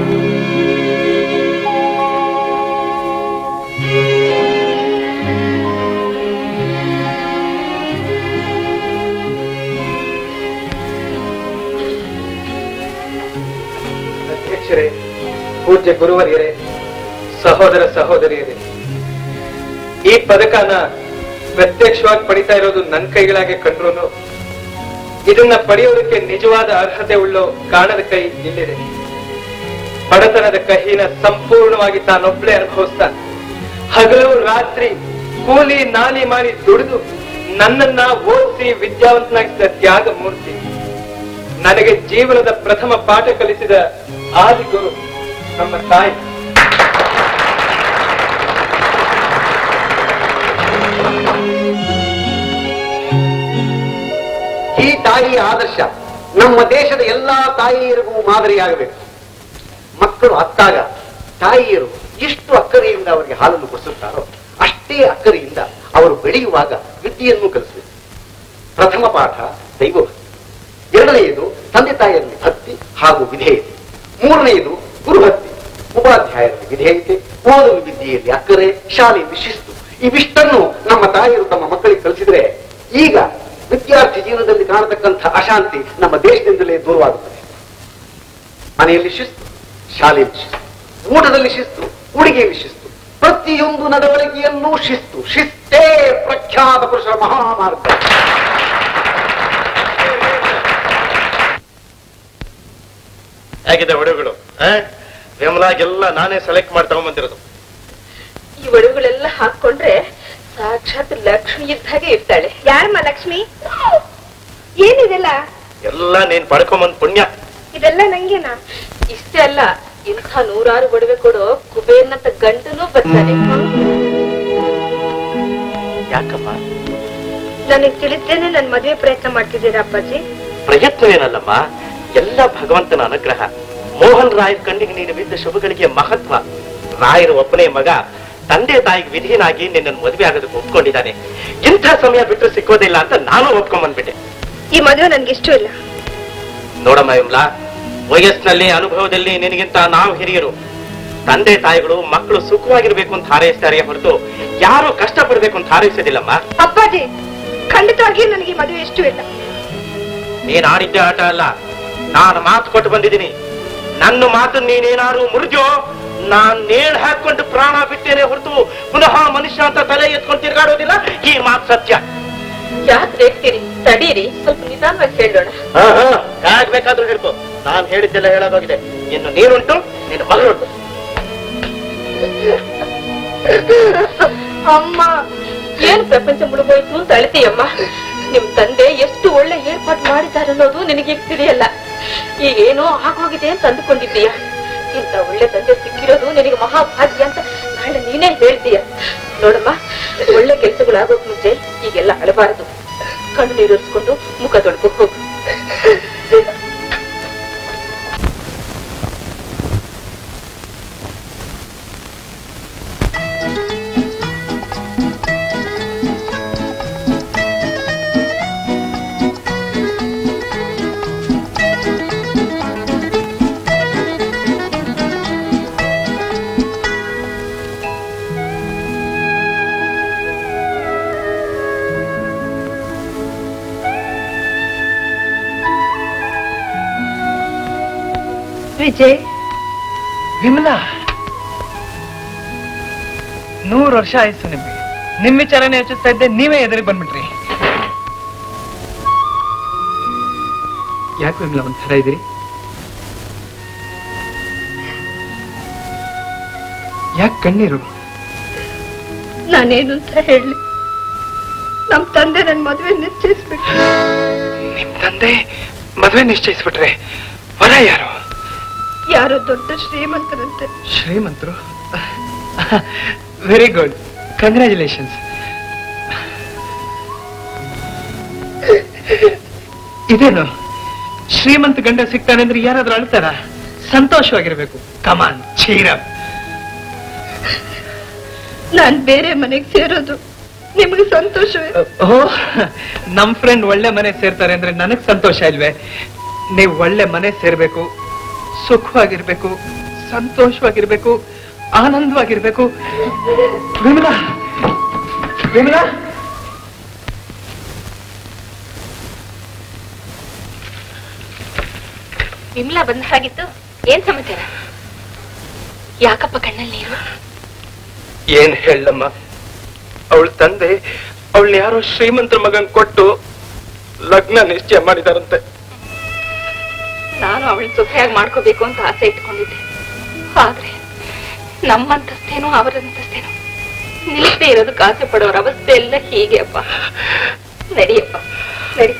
ಅಧ್ಯಕ್ಷರೇ, ಪೂಜ್ಯ ಗುರುವರಿಯರೇ, ಸಹೋದರ ಸಹೋದರಿಯರೇ, ಈ ಪದಕನ ಪ್ರತ್ಯಕ್ಷವಾಗಿ ಪಡಿತಾ ಇರೋದು ನನ್ನ ಕೈಗಳಾಗೆ ಕಂಡ್ರು ಇದನ್ನ ಪಡೆಯೋದಕ್ಕೆ ನಿಜವಾದ ಅರ್ಹತೆ ಉಳ್ಳೋ ಕಾಣದ ಕೈ ಇಲ್ಲಿದೆ. ಬಡತನದ ಕಹಿನ ಸಂಪೂರ್ಣವಾಗಿ ತಾನೊಬ್ಳೆ ಅನುಭವಿಸ್ತಾ ಹಗಲು ರಾತ್ರಿ ಕೂಲಿ ನಾಲಿ ಮಾಡಿ ದುಡಿದು ನನ್ನನ್ನ ಓದಿಸಿ ವಿದ್ಯಾವಂತನಾಗಿಸಿದ ತ್ಯಾಗ ಮೂರ್ತಿ, ನನಗೆ ಜೀವನದ ಪ್ರಥಮ ಪಾಠ ಕಲಿಸಿದ ಆದಿಗುರು ನಮ್ಮ ತಾಯಿ. ಈ ತಾಯಿಯ ಆದರ್ಶ ನಮ್ಮ ದೇಶದ ಎಲ್ಲಾ ತಾಯಿಯರಿಗೂ ಮಾದರಿಯಾಗಬೇಕು. ಮಕ್ಕಳು ಅತ್ತಾಗ ತಾಯಿಯರು ಎಷ್ಟು ಅಕ್ಕರಿಯಿಂದ ಅವರಿಗೆ ಹಾಲನ್ನು ಕೊಡಿಸುತ್ತಾರೋ ಅಷ್ಟೇ ಅಕ್ಕರಿಯಿಂದ ಅವರು ಬೆಳೆಯುವಾಗ ವಿದ್ಯೆಯನ್ನು ಕಲಿಸಬೇಕು. ಪ್ರಥಮ ಪಾಠ ದೈವಭಕ್ತಿ, ಎರಡನೆಯದು ತಂದೆ ತಾಯಿಯಲ್ಲಿ ಭಕ್ತಿ ಹಾಗೂ ವಿಧೇಯತೆ, ಮೂರನೆಯದು ಗುರುಭಕ್ತಿ, ಉಪಾಧ್ಯಾಯರಲ್ಲಿ ವಿಧೇಯತೆ, ಓದುವ ವಿದ್ಯೆಯಲ್ಲಿ ಅಕ್ಕರೆ, ಶಾಲೆಯಲ್ಲಿ ಶಿಸ್ತು. ಇವಿಷ್ಟನ್ನು ನಮ್ಮ ತಾಯಿಯರು ತಮ್ಮ ಮಕ್ಕಳಿಗೆ ಕಲಿಸಿದ್ರೆ ಈಗ ವಿದ್ಯಾರ್ಥಿ ಜೀವನದಲ್ಲಿ ಕಾಣತಕ್ಕಂಥ ಅಶಾಂತಿ ನಮ್ಮ ದೇಶದಿಂದಲೇ ದೂರವಾಗುತ್ತದೆ. ಮನೆಯಲ್ಲಿ ಶಿಸ್ತು, ಶಾಲೆಯಲ್ಲಿ ಶಿಸ್ತು, ಊಟದಲ್ಲಿ ಶಿಸ್ತು, ಉಡುಗೆಯಲ್ಲಿ ಶಿಸ್ತು, ಪ್ರತಿಯೊಂದು ನಡವಳಿಕೆಯಲ್ಲೂ ಶಿಸ್ತು. ಶಿಸ್ತೇ ಪ್ರಖ್ಯಾತ ಪುರುಷರ ಮಹಾಮಾರ್ಗ. ಯಾಕಿದೆ ಒಡವೆಗಳು? ವಿಮಲಾಗೆಲ್ಲ ನಾನೇ ಸೆಲೆಕ್ಟ್ ಮಾಡಿ ತಗೊಂಡ್ಬಂದಿರೋದು. ಈ ಒಡವೆಗಳೆಲ್ಲ ಹಾಕೊಂಡ್ರೆ ಸಾಕ್ಷಾತ್ ಲಕ್ಷ್ಮಿ ಇದ್ದಾಗೆ ಇರ್ತಾಳೆ. ಯಾರಮ್ಮ ಲಕ್ಷ್ಮಿ? ಏನಿದೆಲ್ಲ? ಎಲ್ಲ ನೀನ್ ಪಡ್ಕೊಂಬಂದ್ ಪುಣ್ಯ. ಇದೆಲ್ಲ ನಂಗೇನಾ? ಇಷ್ಟೇ ಅಲ್ಲ, ಇಂಥ ನೂರಾರು ಒಡವೆ ಕೊಡೋ ಕುಬೇರ್ನಂತ ಗಂಡನೂ ಬರ್ತಾನೆ. ಯಾಕಪ್ಪ? ನನಗ್ ತಿಳಿದೇನೆ ನನ್ ಮದುವೆ ಪ್ರಯತ್ನ ಮಾಡ್ತಿದ್ದೀರಾ ಅಪ್ಪಾಜಿ? ಪ್ರಯತ್ನ ಏನಲ್ಲಮ್ಮ, ಎಲ್ಲ ಭಗವಂತನ ಅನುಗ್ರಹ. ಮೋಹನ್ ರಾಯ್ ಕಣ್ಣಿಗೆ ನೀನು ಬಿದ್ದ ಶುಭಗಳಿಗೆ ಮಹತ್ವ. ರಾಯರು ಒಬ್ಬನೇ ಮಗ, ತಂದೆ ತಾಯಿಗೆ ವಿಧೀನಾಗಿ ನಿನ್ನನ್ನು ಮದುವೆ ಆಗೋದಕ್ಕೆ ಒಪ್ಕೊಂಡಿದ್ದಾನೆ. ಇಂಥ ಸಮಯ ಬಿಟ್ಟು ಸಿಕ್ಕೋದಿಲ್ಲ ಅಂತ ನಾನು ಒಪ್ಕೊಂಡ್ಬಂದ್ಬಿಟ್ಟೆ. ಈ ಮದುವೆ ನನ್ಗೆ ಇಷ್ಟ ಇಲ್ಲ. ನೋಡಮ್ಮ ವಿಮಲಾ, ವಯಸ್ಸಿನಲ್ಲಿ ಅನುಭವದಲ್ಲಿ ನಿನಗಿಂತ ನಾವು ಹಿರಿಯರು. ತಂದೆ ತಾಯಿಗಳು ಮಕ್ಕಳು ಸುಖವಾಗಿರ್ಬೇಕು ಅಂತ ಹಾರೈಸ್ತಾರೆ ಹೊರತು ಯಾರು ಕಷ್ಟಪಡ್ಬೇಕು ಅಂತ ಹಾರೈಸೋದಿಲ್ಲಮ್ಮ. ಅಪ್ಪಾಜಿ, ಖಂಡಿತವಾಗಿ ನನಗೆ ಮದುವೆ ಇಷ್ಟ ಇಲ್ಲ. ನೀನ್ ಆಡಿದ್ದೆ ಆಟ ಅಲ್ಲ, ನಾನು ಮಾತು ಕೊಟ್ಟು ಬಂದಿದ್ದೀನಿ. ನನ್ನ ಮಾತು ನೀನೇನಾರು ಮುರಿದ್ಯೋ ನಾನ್ ನೇಣ್ ಹಾಕೊಂಡು ಪ್ರಾಣ ಬಿಟ್ಟೇನೆ ಹೊರತು ಪುನಃ ಮನುಷ್ಯ ಅಂತ ತಲೆ ಎತ್ಕೊಂಡು ತಿರ್ಗಾಡೋದಿಲ್ಲ. ಈ ಮಾತು ಸತ್ಯ. ಯಾಕೆ ರೇಗ್ತೀರಿ? ತಡೀರಿ, ಸ್ವಲ್ಪ ನಿಧಾನವಾಗಿ ಹೇಳೋಣ. ಯಾಕೆ ಬೇಕಾದ್ರೂ ಹೇಳ್ಕೊ, ನಾನ್ ಹೇಳಿದ್ದೆಲ್ಲ ಹೇಳೋದಾಗಿದೆ. ಇನ್ನು ನೀನುಂಟು, ನೀನು ಮಗನುಂಟು. ಅಮ್ಮ, ಏನು ಪ್ರಪಂಚ ಮುಳುಗೋಯ್ತು ಅಂತ ಅಳ್ತೀಯಮ್ಮ. ನಿಮ್ ತಂದೆ ಎಷ್ಟು ಒಳ್ಳೆ ಏರ್ಪಾಟ್ ಮಾಡಿದಾರನ್ನೋದು ನಿನಗೆ ತಿಳಿಯಲ್ಲ. ಈಗೇನೋ ಆಗೋಗಿದೆ ಅಂತ ಅಂದ್ಕೊಂಡಿದ್ದೀಯ. ಇಂತ ಒಳ್ಳೆ ತಂದೆ ಸಿಕ್ಕಿರೋದು ನಿನಗೆ ಮಹಾಭಾಗ್ಯ ಅಂತ ನಾಳೆ ನೀನೇ ಹೇಳ್ತೀಯ. ನೋಡಮ್ಮ, ಒಳ್ಳೆ ಕೆಲಸಗಳಾಗೋಕ್ ಮುಂಚೆ ಈಗೆಲ್ಲ ಅಳಬಾರದು. ಕಣ್ಣು ನೀರಿಸ್ಕೊಂಡು ಮುಖ ತೊಳ್ಕೊ ಹೋಗು. விஜய், விமலா, 100 ವರ್ಷ ಆಯ್ತು ನಿಮಗೆ. ನಿಮ್ಮ ವಿಚಾರನೇ ಯೋಚಿಸ್ತಾ ಇದ್ದೆ, ನೀವೇ ಎದುರಿಗೆ ಬಂದ್ಬಿಟ್ರಿ. ಯಾಕೆ ವಿಮಲಾ ಒಂಥರ ಇದ್ದೀರಿ? ಯಾಕೆ ಕಣ್ಣೀರು? ನಾನೇನು ಅಂತ ಹೇಳಿ, ನಮ್ಮ ತಂದೆ ನನ್ನ ಮದುವೆ ನಿಶ್ಚಯಿಸ್ಬಿಟ್ರೆ. ನಿಮ್ಮ ತಂದೆ ಮದುವೆ ನಿಶ್ಚಯಿಸ್ಬಿಟ್ರೆ? ವರ ಯಾರು? ಯಾರೋ ದೊಡ್ಡ ಶ್ರೀಮಂತರಂತೆ. ಶ್ರೀಮಂತರು? Very good, congratulations. ಇದೇನು ಶ್ರೀಮಂತ ಗಂಡ ಸಿಗ್ತಾನೆ ಅಂದ್ರೆ ಯಾರಾದ್ರೂ ಅಳ್ತಾರ? ಸಂತೋಷವಾಗಿರ್ಬೇಕು. ಕಮಾನ್, ಚೀರಪ್. ನಾನ್ ಬೇರೆ ಮನೆಗೆ ಸೇರೋದು ನಿಮ್ಗೆ ಸಂತೋಷವೇ? ನಮ್ ಫ್ರೆಂಡ್ ಒಳ್ಳೆ ಮನೆ ಸೇರ್ತಾರೆ ಅಂದ್ರೆ ನನಗ್ ಸಂತೋಷ ಇಲ್ವೇ? ನೀವು ಒಳ್ಳೆ ಮನೆ ಸೇರ್ಬೇಕು, ಸುಖವಾಗಿರ್ಬೇಕು, ಸಂತೋಷವಾಗಿರ್ಬೇಕು, ಆನಂದವಾಗಿರ್ಬೇಕು. ವಿಮಲಾ, ವಿಮಲಾ, ವಿಮಲಾ ಬಂದಾಗಿತ್ತು. ಏನ್ ಸಮಾಚಾರ? ಯಾಕಪ್ಪ ಕಣ್ಣಲ್ಲಿ ನೀರು? ಏನ್ ಹೇಳಮ್ಮ, ಅವಳ ತಂದೆ ಅವಳು ಯಾರೋ ಶ್ರೀಮಂತರ ಮಗನ್ ಕೊಟ್ಟು ಲಗ್ನ ನಿಶ್ಚಯ ಮಾಡಿದಾರಂತೆ. ನಾನು ಅವಳು ಸುಖೆಯಾಗಿ ಮಾಡ್ಕೋಬೇಕು ಅಂತ ಆಸೆ ಇಟ್ಕೊಂಡಿದ್ದೆ. ಆದ್ರೆ ನಮ್ಮಂತಸ್ತೇನೋ ಅವರಂತಸ್ತೇನೋ ನಿಲ್ದೇ ಇರೋದಕ್ಕೆ ಆಸೆ ಪಡೋರ ಅವಸ್ಥೆ ಎಲ್ಲ ಹೀಗೆ ಅಪ್ಪ. ನಡಿಯಪ್ಪ, ನಡಿ.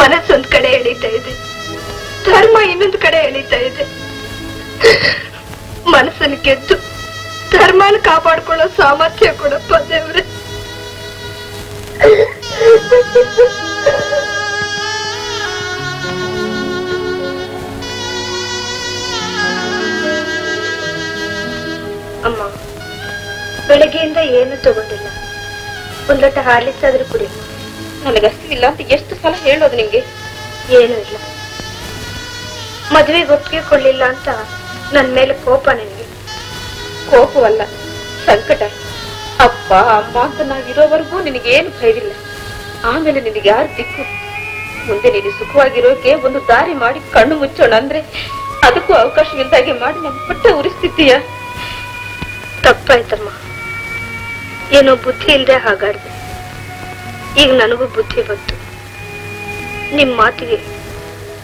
ಮನಸ್ಸೊಂದು ಕಡೆ ಎಳೀತಾ ಇದೆ, ಧರ್ಮ ಇನ್ನೊಂದು ಕಡೆ ಎಳೀತಾ ಇದೆ. ಮನಸ್ಸನ್ನು ಗೆದ್ದು ಧರ್ಮನ ಕಾಪಾಡ್ಕೊಳ್ಳೋ ಸಾಮರ್ಥ್ಯ ಕೊಡಪ್ಪ ದೇವ್ರೆ. ಅಮ್ಮ, ಬೆಳಗ್ಗೆಯಿಂದ ಏನು ತಗೊಂಡಿಲ್ಲ. ಒಂದ್ ಲೋಟ ಹಾರ್ಲಿಕ್ಸ್ ಆದ್ರೂ ಕುಡಿ. ನನಗಷ್ಟು ಇಲ್ಲ ಅಂತ ಎಷ್ಟು ಸಲ ಹೇಳೋದು ನಿಮ್ಗೆ? ಏನೂ ಇಲ್ಲ. ಮದುವೆಗೆ ಒಪ್ಪಿಗೆ ಕೊಡ್ಲಿಲ್ಲ ಅಂತ ನನ್ನ ಮೇಲೆ ಕೋಪ. ನನಗೆ ಕೋಪವಲ್ಲ, ಸಂಕಟ. ಅಪ್ಪ ಅಮ್ಮ ಅಂತ ನಾವಿರೋವರೆಗೂ ನಿನಗೇನು ಭಯವಿಲ್ಲ. ಆಮೇಲೆ ನಿನಗೆ ಯಾರು ದಿಕ್ಕು? ಮುಂದೆ ನೀನು ಸುಖವಾಗಿರೋಕೆ ಒಂದು ದಾರಿ ಮಾಡಿ ಕಣ್ಣು ಮುಚ್ಚೋಣ ಅಂದ್ರೆ ಅದಕ್ಕೂ ಅವಕಾಶವಿಲ್ದಾಗೆ ಮಾಡಿ ನನ್ನ ಪಟ್ಟ ಉರಿಸ್ತಿದ್ದೀಯ. ತಪ್ಪಾಯ್ತಮ್ಮ, ಏನೋ ಬುದ್ಧಿ ಇಲ್ಲದೆ ಹಾಗಾಡ್ದೆ. ಈಗ ನನಗೂ ಬುದ್ಧಿ ಬಂತು. ನಿಮ್ ಮಾತಿಗೆ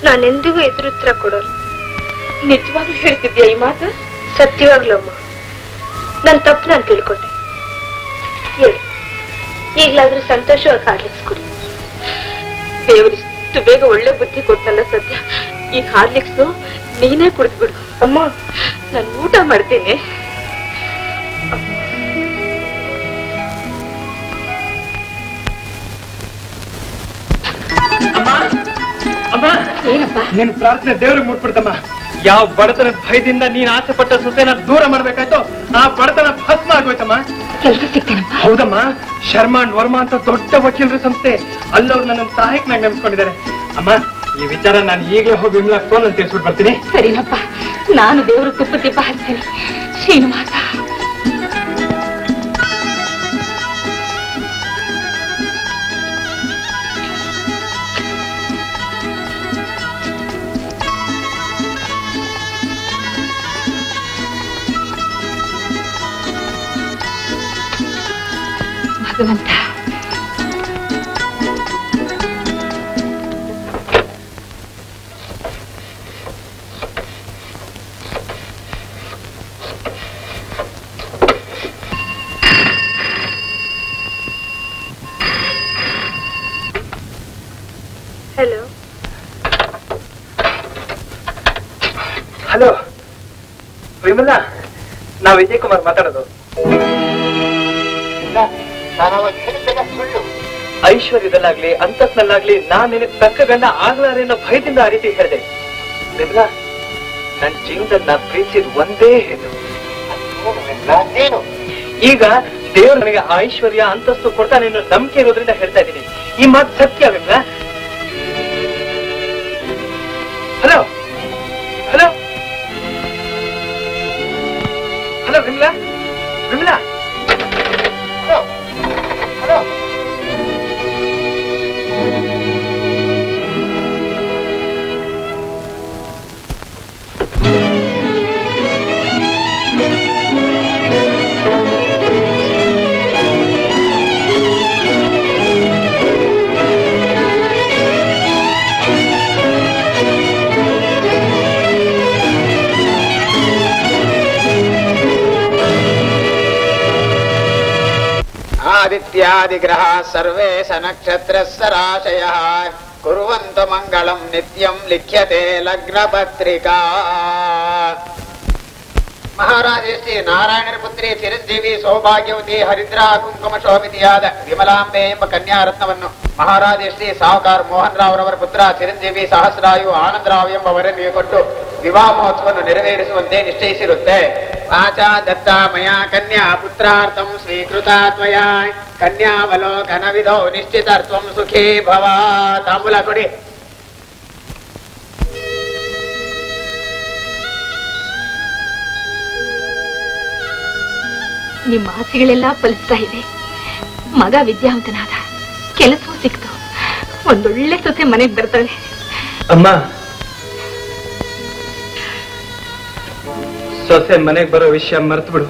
ನಾನೆಂದಿಗೂ ಎದುರುತ್ತರ ಕೊಡೋರು. ನಿಜವಾಗ್ಲೂ ಹೇಳ್ತಿದ್ಯಾ ಈ ಮಾತು? ಸತ್ಯವಾಗ್ಲೂ ಅಮ್ಮ, ನನ್ನ ತಪ್ಪು ನಾನು ತಿಳ್ಕೊಂಡೆ. ಹೇಳಿ, ಈಗಲಾದ್ರೂ ಸಂತೋಷವಾಗಿ ಹಾರ್ಲಿಕ್ಸ್ ಕುಡಿ. ದೇವರಿಷ್ಟು ಬೇಗ ಒಳ್ಳೆ ಬುದ್ಧಿ ಕೊಡ್ತಲ್ಲ ಸತ್ಯ. ಈ ಹಾರ್ಲಿಕ್ಸು ನೀನೇ ಕುಡಿದ್ಬಿಡು. ಅಮ್ಮ, ನಾನು ಊಟ ಮಾಡ್ತೀನಿ. ನಿನ್ ಪ್ರಾರ್ಥನೆ ದೇವ್ರಿಗೆ ಮುಟ್ಬಿಡ್ತಮ್ಮ. ಯಾವ ಬಡತನ ಭಯದಿಂದ ನೀನ್ ಆಸೆ ಪಟ್ಟ ಸೊಸೆನ ದೂರ ಮಾಡ್ಬೇಕಾಯ್ತು, ಆ ಬಡತನ ಭಸ್ಮ ಆಗೋಯ್ತಮ್ಮ. ಹೌದಮ್ಮ, ಶರ್ಮಾ ಅಂಡ್ ವರ್ಮಾ ಅಂತ ದೊಡ್ಡ ವಕೀಲರ ಸಂಸ್ಥೆ, ಅಲ್ಲವ್ರು ನನ್ನ ಸಹಾಯಕ್ ನಾಗ ನೆನ್ಸ್ಕೊಂಡಿದ್ದಾರೆ. ಅಮ್ಮ, ಈ ವಿಚಾರ ನಾನು ಈಗಲೇ ಹೋಗಿ ವಿಮಲಾ ಫೋನ್ ಅಂತ ತಿಳಿಸ್ಬಿಟ್ಟು ಬರ್ತೀನಿ. ಸರಿನಪ್ಪ, ನಾನು ದೇವ್ರ ತುಪ್ಪ ದೀಪ ಹಚ್ತೀನಿ. ಶ್ರೀನಿವಾಸ, ಭಗವಂತ ಹಲೋ ವಿಮಲಾ, ನಾ ವಿಜಯ್ ಕುಮಾರ್ ಮಾತಾಡೋದು. ಐಶ್ವರ್ಯದಲ್ಲಾಗ್ಲಿ ಅಂತಸ್ನಲ್ಲಾಗ್ಲಿ ನಾನ್ ನಿನಗೆ ತಕ್ಕ ಗಂಡ ಆಗ್ಲಾರೆ ಅನ್ನೋ ಭಯದಿಂದ ಆ ರೀತಿ ಹೇಳಿದೆ. ವಿಮಲಾ, ನನ್ನ ಜೀವನದಲ್ಲಿ ನಾ ಪ್ರೀತಿಸಿದ ಒಂದೇ ಹೆಣ್ಣು ನೀನು. ಈಗ ದೇವ್ರು ನನಗೆ ಐಶ್ವರ್ಯ ಅಂತಸ್ತು ಕೊಡ್ತಾನೆ ಅನ್ನೋ ನಂಬಿಕೆ ಇರೋದ್ರಿಂದ ಹೇಳ್ತಾ ಇದ್ದೀನಿ. ಈ ಮಾತು ಸತ್ಯ Vimala? Hello hello hello Vimala, Vimala, hello hello. आदिग्रह सर्वे नक्षत्र सराशय कुर्वन्तु मंगलम नित्यं लिख्यते लग्न पत्रिका. महाराज श्री नारायण पुत्री चिरंजीवी सौभाग्यवती हरिद्रा कुंकुम शोभित विमलांबे एंब कन्या रत्नवन्नु महाराज श्री सावकार मोहन राव पुत्र चिरंजीवी सहस्रायु आनंदराव एंबवर नीडिकोट्टु विवाह महोत्सव नेरवेरिसुवंते निश्चयिसिरुत्ते. वाचा दत्ता मया कन्या पुत्रार्थं स्वीकृता त्वया कन्यावलोकनविधौ निश्चितार्थं सुखी भव. तांबूल कोडि. ನಿಮ್ಮ ಆಸೆಗಳೆಲ್ಲ ಫಲಿಸ್ತಾ ಇವೆ. ಮಗ ವಿದ್ಯಾವಂತನಾದ, ಕೆಲಸವೂ ಸಿಕ್ತು, ಒಂದೊಳ್ಳೆ ಸೊಸೆ ಮನೆಗೆ ಬರ್ತಾಳೆ. ಅಮ್ಮ, ಸೊಸೆ ಮನೆಗೆ ಬರೋ ವಿಷಯ ಮರ್ತು ಬಿಡು.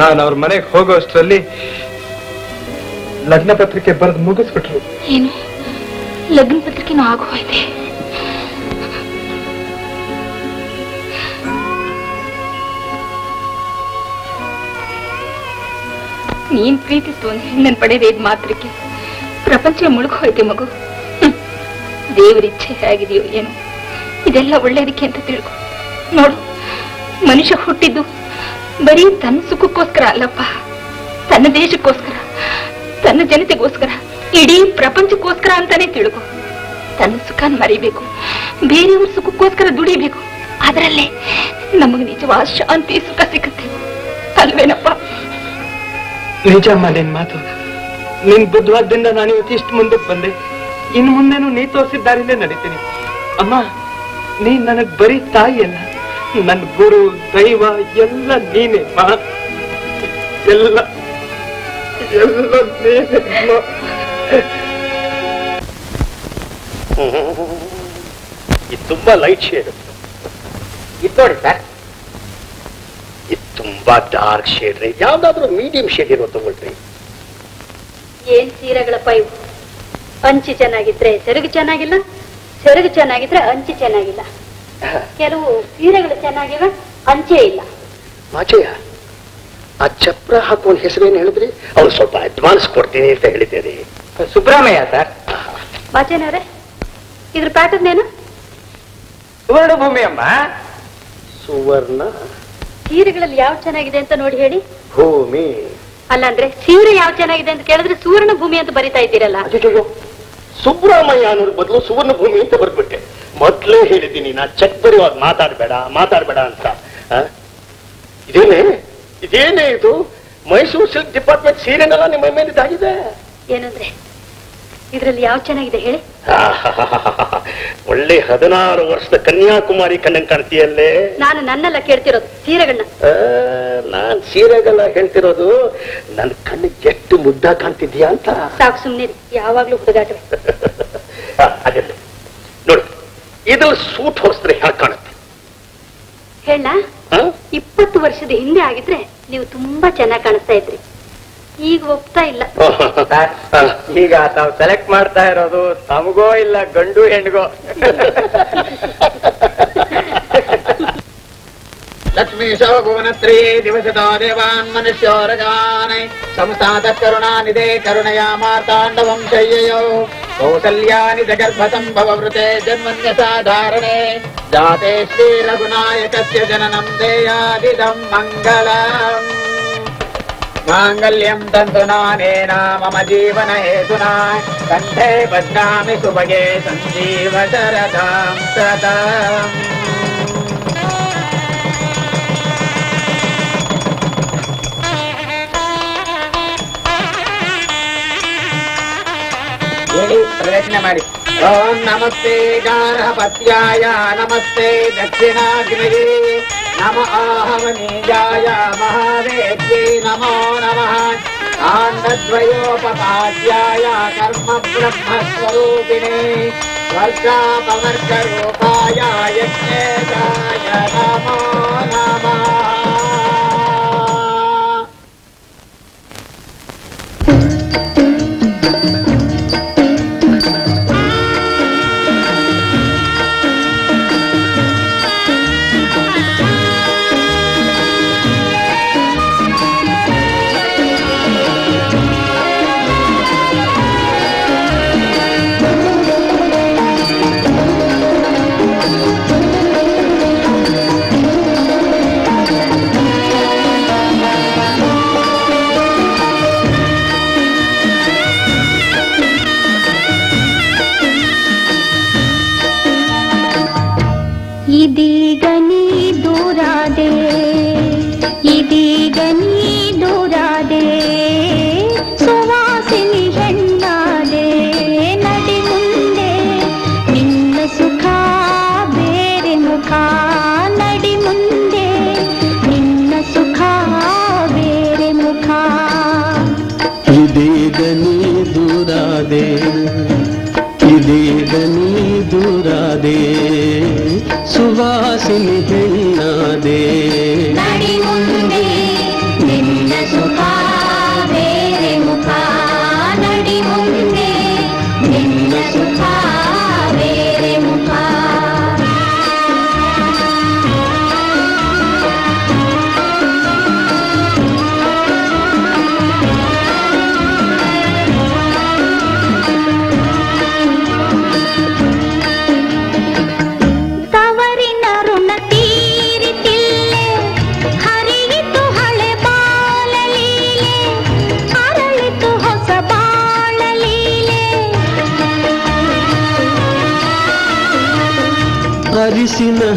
ನಾನು ಅವ್ರ ಮನೆಗೆ ಹೋಗೋ ಅಷ್ಟರಲ್ಲಿ ಲಗ್ನ ಪತ್ರಿಕೆ ಬರೆದು ಮುಗಿಸ್ಬಿಟ್ರು. ಏನು ಲಗ್ನ ಪತ್ರಿಕೆನೂ ಆಗೋಯ್ತೆ? ನೀನ್ ಪ್ರೀತಿಸ್ತು ಒಂದು ಹೆಣ್ಣನ್ನು ಪಡೆಯದೆ ಇದ್ ಮಾತ್ರಕ್ಕೆ ಪ್ರಪಂಚ ಮುಳುಗೋಯ್ತೆ ಮಗು. ದೇವರಿಚ್ಛೆ ಆಗಿದೆಯೋ ಏನು, ಇದೆಲ್ಲ ಒಳ್ಳೇದಕ್ಕೆ ಅಂತ ತಿಳ್ಕೊ. ನೋಡು, ಮನುಷ್ಯ ಹುಟ್ಟಿದ್ದು ಬರೀ ತನ್ನ ಸುಖಕ್ಕೋಸ್ಕರ ಅಲ್ಲಪ್ಪ, ತನ್ನ ದೇಶಕ್ಕೋಸ್ಕರ, ತನ್ನ ಜನತೆಗೋಸ್ಕರ, ಇಡೀ ಪ್ರಪಂಚಕ್ಕೋಸ್ಕರ ಅಂತಾನೆ ತಿಳ್ಕೊ. ತನ್ನ ಸುಖನ ಮರಿಬೇಕು, ಬೇರೆಯವ್ರ ಸುಖಕ್ಕೋಸ್ಕರ ದುಡಿಬೇಕು. ಅದರಲ್ಲೇ ನಮಗೆ ನಿಜವಾದ ಶಾಂತಿ ಸುಖ ಸಿಗುತ್ತೆ ಅಲ್ವೇನಪ್ಪ? ನಿಜಮ್ಮ, ನಿನ್ ಮಾತು, ನಿನ್ ಬುದ್ಧವಾದ್ರಿಂದ ನಾನು ಇವತ್ತು ಇಷ್ಟು ಮುಂದಕ್ಕೆ ಬಂದೆ. ಇನ್ ಮುಂದೇನು ನೀ ತೋರಿಸಿದ್ದಾರಿಂದೇ ನಡೀತೀನಿ. ಅಮ್ಮ, ನೀನ್ ನನಗ್ ಬರೀ ತಾಯಿಯಲ್ಲ, ನನ್ ಗುರು, ದೈವ ಎಲ್ಲ ನೀನೆ. ಇದು ತುಂಬಾ ಲೈಟ್ ಶೇಡ್, ಇದು ನೋಡಿ ಸರ್, ಇದು ತುಂಬಾ ಡಾರ್ಕ್ ಶೇಡ್ ರೀ. ಯಾವ್ದಾದ್ರು ಮೀಡಿಯಂ ಶೇಡ್ ಇರೋ ತಗೊಳ್ರಿ. ಏನ್ ಸೀರೆಗಳ ಪೈವು, ಅಂಚಿ ಚೆನ್ನಾಗಿದ್ರೆ ಸೆರಗು ಚೆನ್ನಾಗಿಲ್ಲ, ಸೆರಗು ಚೆನ್ನಾಗಿದ್ರೆ ಅಂಚಿ ಚೆನ್ನಾಗಿಲ್ಲ, ಕೆಲವು ಸೀರೆಗಳು ಚೆನ್ನಾಗಿವೆ, ಅಂಚೆ ಇಲ್ಲ. ಮಾಚಯ್ಯ, ಆ ಚಪ್ರ ಹಾಕೋನ್ ಹೆಸರೇನು ಹೇಳಿದ್ರಿ? ಅವ್ನು ಸ್ವಲ್ಪ ಅಡ್ವಾನ್ಸ್ ಕೊಡ್ತೀನಿ ಅಂತ ಹೇಳಿದ್ದೀರಿ. ಸುಬ್ರಹ್ಮಣ್ಯ ಸರ್. ಮಾಚಯ್ಯನವ್ರೆ, ಇದ್ರ ಪ್ಯಾಟರ್ನ್ ಏನು? ಸುವರ್ಣ ಭೂಮಿ ಅಮ್ಮ. ಸುವರ್ಣ ಸೀರೆಗಳಲ್ಲಿ ಯಾವ ಚೆನ್ನಾಗಿದೆ ಅಂತ ನೋಡಿ ಹೇಳಿ. ಭೂಮಿ ಅಲ್ಲ ಅಂದ್ರೆ ಸೀರೆ ಯಾವ ಚೆನ್ನಾಗಿದೆ ಅಂತ ಕೇಳಿದ್ರೆ ಸುವರ್ಣ ಭೂಮಿ ಅಂತ ಬರಿತಾ ಇದ್ದೀರಲ್ಲ. ಸುಬ್ರಹ್ಮಣ್ಯ ಅನ್ನೋದ್ರ ಬದಲು ಸುವರ್ಣ ಭೂಮಿ ಅಂತ ಬರ್ಬಿಟ್ಟೆ. ಮೊದ್ಲೇ ಹೇಳಿದ್ದೀನಿ ನಾ ಚೆಕ್ ಬರೆಯುವಾಗ ಮಾತಾಡ್ಬೇಡ ಮಾತಾಡ್ಬೇಡ ಅಂತ. ಇದೇನೇ ಇದು ಮೈಸೂರು ಸಿಲ್ಕ್ ಡಿಪಾರ್ಟ್ಮೆಂಟ್ ಸೀರೆನೆಲ್ಲ ನಿಮ್ಮ ಮೇಲೆ ಇದಾಗಿದೆ. ಏನಂದ್ರೆ ಇದ್ರಲ್ಲಿ ಯಾವ ಚೆನ್ನಾಗಿದೆ ಹೇಳಿ? ಒಳ್ಳೆ 16 ವರ್ಷದ ಕನ್ಯಾಕುಮಾರಿ ಕಣ್ಣನ್ ಕಾಣ್ತೀಯಲ್ಲೇ. ನಾನು ನನ್ನೆಲ್ಲ ಕೇಳ್ತಿರೋದು ಸೀರೆಗಳನ್ನ. ನಾನ್ ಸೀರೆಗಳ ಹೇಳ್ತಿರೋದು ನನ್ನ ಕಣ್ಣಿಗೆ ಎಷ್ಟು ಮುದ್ದ ಕಾಣ್ತಿದ್ಯಾ ಅಂತ. ಸಾಕು ಸುಮ್ನೆ, ಯಾವಾಗ್ಲೂ ಹುಡುಗಾಟ. ಅದೇ ನೋಡಿ, ಇದ್ರಲ್ಲಿ ಸೂಟ್ ಹೊರಿಸಿದ್ರೆ ಹೇಗೆ ಕಾಣುತ್ತೆ ಹೇಳ? 20 ವರ್ಷದ ಹಿಂದೆ ಆಗಿದ್ರೆ ನೀವು ತುಂಬಾ ಚೆನ್ನಾಗಿ ಕಾಣಿಸ್ತಾ ಇದ್ರಿ, ಈಗ ಒಪ್ತಾ ಇಲ್ಲ. ಈಗ ತಾವು ಸೆಲೆಕ್ಟ್ ಮಾಡ್ತಾ ಇರೋದು ತಮಗೋ ಇಲ್ಲ ಗಂಡು ಹೆಣ್ಗೋ? ಲಕ್ಷ್ಮೀಶೋ ಭುವನತ್ರೀ ದಿವಸದೋ ದೇವಾನ್ ಮನುಷ್ಯೋರಗಾನೈ ಸಂಸ್ಥಾತ ಕರುಣಾನಿಧೇ ಕರುಣಯಾ ಮಾರ್ತಾಂಡ ವಂಶಯ್ಯಯೋ कौसल्यानि जगर्भसंभववृते जन्मन्यसाधारणे जाते श्री रघुनायकस्य जननं देयादिदं मङ्गलम् मांगल्यं तन्तुनानेन मम जीवनहेतुना कण्ठे बध्नामि सुभगे सञ्जीवशरदां सदा। प्रदक्षिण मारी ओम नमस्ते गारहपत्याय नमस्ते दक्षिणाग्निये नमः आहवनीयाय महादेव्ये नमो नमः आनंदद्वयोपपाद्याय कर्म ब्रह्मस्वरूपिणे वर्षापवर्गरूपाय यज्ञेशाय नमो नमः।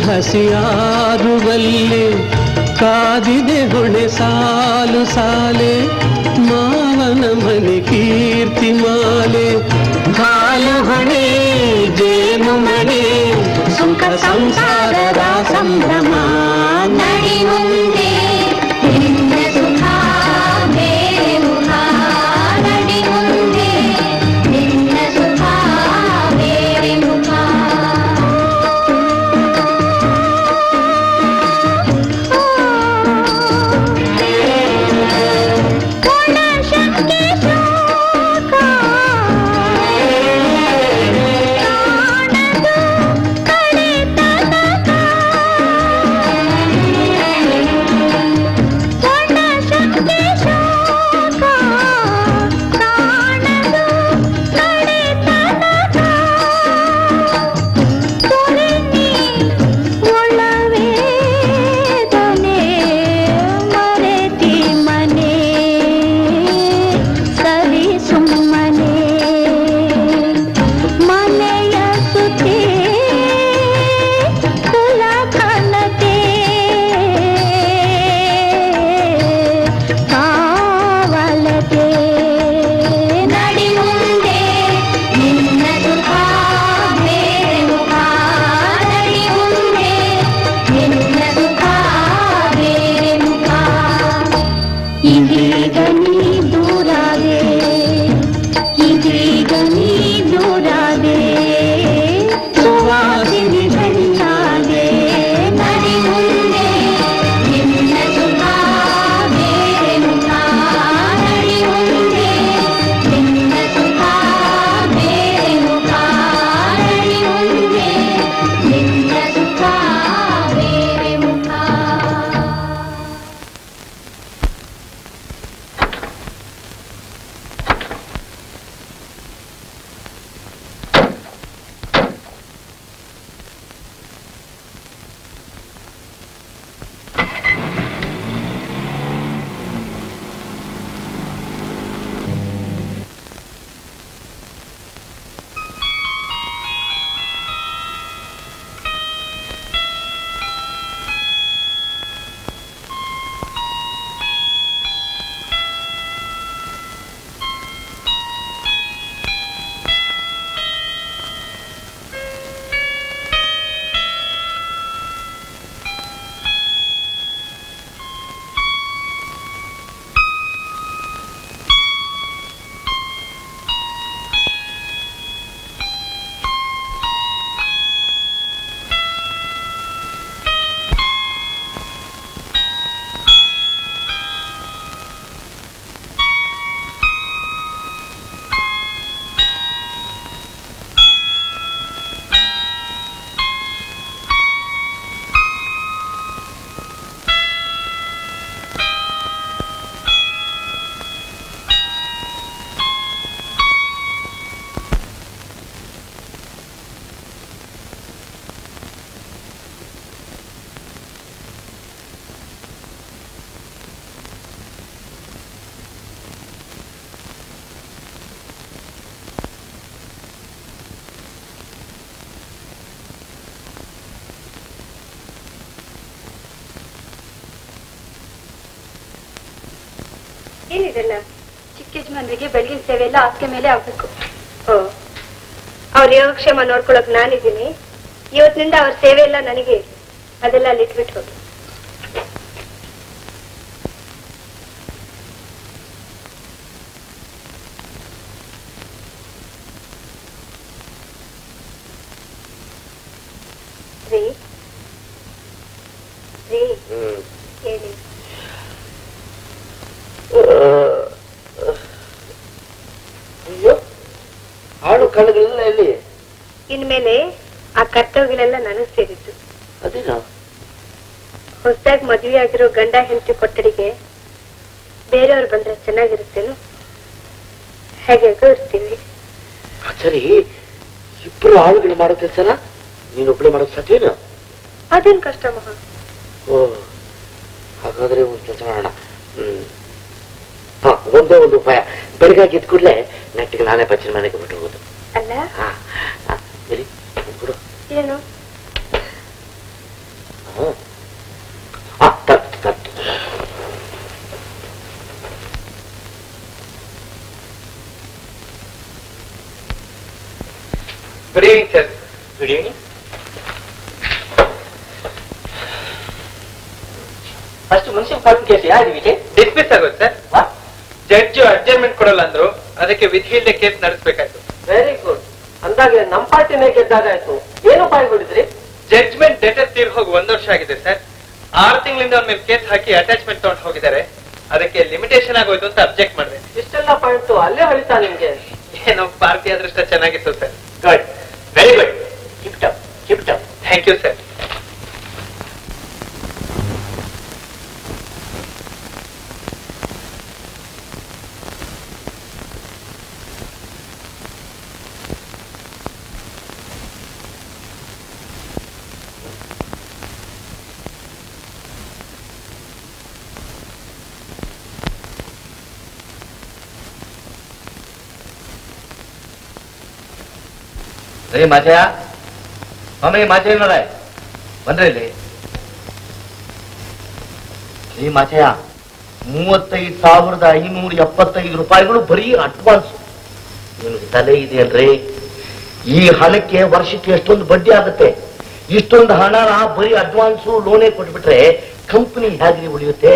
ಹಸಿಯಾರುವಲ್ಲಿ ಕಾದಿದೆ ಹೊಣೆ ಸಾಲು ಸಾಲೆ ಮಾವನ ಮನೆ ಕೀರ್ತಿ ಮಾಲೆ ಹಾಲು ಹೊಣೆ ಜೇನು ಮನೆ ಸುಖ ಸಂಸಾರದ ಸಂಭ್ರಮ ನಡಿ ಮುಂದೆ ಕೇಳಿರಲ್ಲ, ಚಿಕ್ಕ ಯಜಮಾನರಿಗೆ ಬೆಳಗಿನ ಸೇವೆ ಎಲ್ಲ ಆಕೆ ಮೇಲೆ ಆಗ್ಬೇಕು. ಅವ್ರ ಯೋಗಕ್ಷೇಮ ನೋಡ್ಕೊಳಕ್ ನಾನಿದ್ದೀನಿ. ಇವತ್ತಿನಿಂದ ಅವ್ರ ಸೇವೆ ಎಲ್ಲ ನನಗೆ, ಅದೆಲ್ಲ ಅಲ್ಲಿ ಇಟ್ಬಿಟ್ಟು ಹೋಗಿ. ಹಾಡು ಕಳೆಗಳೆಲ್ಲ ಎಲ್ಲಿ? ಇನ್ಮೇಲೆ ಆ ಕರ್ತವ್ಯಗಳೆಲ್ಲ ನನಗ್ ಸೇರಿತ್ತು. ಅದೇನಾ? ಹೊಸದಾಗಿ ಮದುವೆ ಆಗಿರೋ ಗಂಡ ಹೆಂಡತಿ ಕೊಠಡಿಗೆ ಬೇರೆಯವ್ರು ಬಂದ್ರೆ ಚೆನ್ನಾಗಿರುತ್ತೇನು? ಹೇಗೆ ಇರ್ತೀವಿ? ಸರಿ, ಇಬ್ರು ಹಾಳುಗಳು ಮಾಡೋ ಕೆಲಸನ ನೀನೊಬ್ಳೆ ಮಾಡೋದು ಸತ್ಯೇನು? ಅದೇನು ಕಷ್ಟ ಮಹಾ. ಓ, ಹಾಗಾದ್ರೆ ಒಂದು ಕೆಲಸ ಮಾಡೋಣ. ಹಾ, ಒಂದೇ ಒಂದು ಉಪಾಯ. ಬೆಳಗಾಗಿ ಇದ್ ಕೂಡಲೇ ನೆಟ್ಟಿಗೆ ನಾನೇ ಪಚ್ಚಿನ ಮನೆಗೆ ಬಿಟ್ಟು ಹೋಗೋದು. ಅಲ್ಲ ಏನು? Good evening sir. Good evening. First municipal form case ಯಾವ ಡಿಸ್ಮಿಸ್ ಆಗೋದು ಸರ್? ಜಡ್ಜ್ ಅಡ್ಜರ್ಮೆಂಟ್ ಕೊಡಲ್ಲ ಅಂದ್ರು, ಅದಕ್ಕೆ ವಿಧಿ ಇಲ್ಲದೆ ಕೇಸ್ ನಡೆಸಬೇಕಾಯ್ತು. Very good. ಅಂದಾಗೆ ನಮ್ ಪಾರ್ಟಿನೇ ಗೆದ್ದಾಗಾಯ್ತು. ಏನು ಪಾಯ್ ಕೊಡಿದ್ರಿ? ಜಡ್ಜ್ಮೆಂಟ್ ಡೆಟರ್ ತೀರ್ ಹೋಗಿ 1 ವರ್ಷ ಆಗಿದೆ ಸರ್. 6 ತಿಂಗಳಿಂದ ಅವ್ರ ಮೇಲೆ ಕೇಸ್ ಹಾಕಿ ಅಟ್ಯಾಚ್ಮೆಂಟ್ ತಗೊಂಡು ಹೋಗಿದ್ದಾರೆ. ಅದಕ್ಕೆ ಲಿಮಿಟೇಷನ್ ಆಗೋಯ್ತು ಅಂತ ಅಬ್ಜೆಕ್ಟ್ ಮಾಡಿದೆ. ಇಷ್ಟೆಲ್ಲ ಪಾಯಿಂಟ್ ಅಲ್ಲೇ ಹೊಳಿತಾ ನಿಮ್ಗೆ? ಏನೋ ಪಾರ್ಟಿ ಅದೃಷ್ಟ ಚೆನ್ನಾಗಿತ್ತು sir. Good, very good. Keep it up, keep it up. Thank you sir. ಸರಿ ಮಾಚಯ್ಯ, ಮಾಮಯ್ಯ ಮಾಚಯ್ಯ ನೋಡ ಬಂದ್ರೆ ಇಲ್ಲಿ. ಸರಿ ಮಾಚಯ್ಯ, 35,575 ರೂಪಾಯಿಗಳು ಬರೀ ಅಡ್ವಾನ್ಸ್. ನಿಮ್ಗೆ ತಲೆ ಇದೆಯಲ್ರಿ? ಈ ಹಣಕ್ಕೆ ವರ್ಷಕ್ಕೆ ಎಷ್ಟೊಂದು ಬಡ್ಡಿ ಆಗುತ್ತೆ. ಇಷ್ಟೊಂದು ಹಣನ ಬರೀ ಅಡ್ವಾನ್ಸು ಲೋನೇ ಕೊಟ್ಬಿಟ್ರೆ ಕಂಪನಿ ಹೇಗ್ರಿ ಉಳಿಯುತ್ತೆ?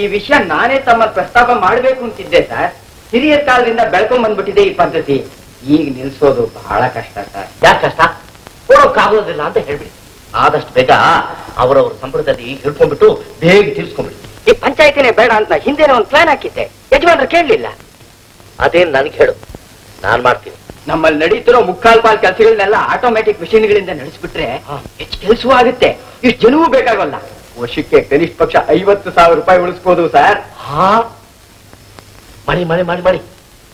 ಈ ವಿಷಯ ನಾನೇ ತಮ್ಮ ಪ್ರಸ್ತಾಪ ಮಾಡಬೇಕು ಅಂತಿದ್ದೆ ಸರ್. ಹಿರಿಯರ ಕಾಲದಿಂದ ಬೆಳ್ಕೊಂಡ್ ಬಂದ್ಬಿಟ್ಟಿದೆ ಈ ಪದ್ಧತಿ. ಈಗ ನಿಲ್ಸೋದು ಬಹಳ ಕಷ್ಟ ಸರ್. ಯಾಕೆ ಕಷ್ಟ? ಹೋಗೋಕ್ಕಾಗೋದಿಲ್ಲ ಅಂತ ಹೇಳ್ಬಿಡಿ. ಆದಷ್ಟು ಬೇಗ ಅವರವ್ರ ಸಂಬಳದಲ್ಲಿ ಹಿಡ್ಕೊಂಡ್ಬಿಟ್ಟು ಬೇಗ ತೀರ್ಸ್ಕೊಂಡ್ಬಿಡಿ. ಈ ಪಂಚಾಯತಿನೇ ಬೇಡ ಅಂತ ಹಿಂದೆನೇ ಒಂದು ಪ್ಲಾನ್ ಹಾಕಿದ್ದೆ, ಯಜಮಾನ್ರು ಕೇಳಲಿಲ್ಲ. ಅದೇನು ನನಗೆ ಹೇಳು, ನಾನು ಮಾಡ್ತೀನಿ. ನಮ್ಮಲ್ಲಿ ನಡೀತಿರೋ ಮುಕ್ಕಾಲ್ ಪಾಲ್ ಕೆಲಸಗಳನ್ನೆಲ್ಲ ಆಟೋಮ್ಯಾಟಿಕ್ ಮಿಷಿನ್ಗಳಿಂದ ನಡೆಸ್ಬಿಟ್ರೆ ಹೆಚ್ಚು ಕೆಲಸವೂ ಆಗುತ್ತೆ, ಇಷ್ಟು ಜನವೂ ಬೇಕಾಗಲ್ಲ. ವರ್ಷಕ್ಕೆ ಕನಿಷ್ಠ ಪಕ್ಷ 50,000 ರೂಪಾಯಿ ಉಳಿಸ್ಬೋದು ಸರ್. ಹಾ, ಮಾಡಿ ಮಾಡಿ ಮಾಡಿ ಮಾಡಿ.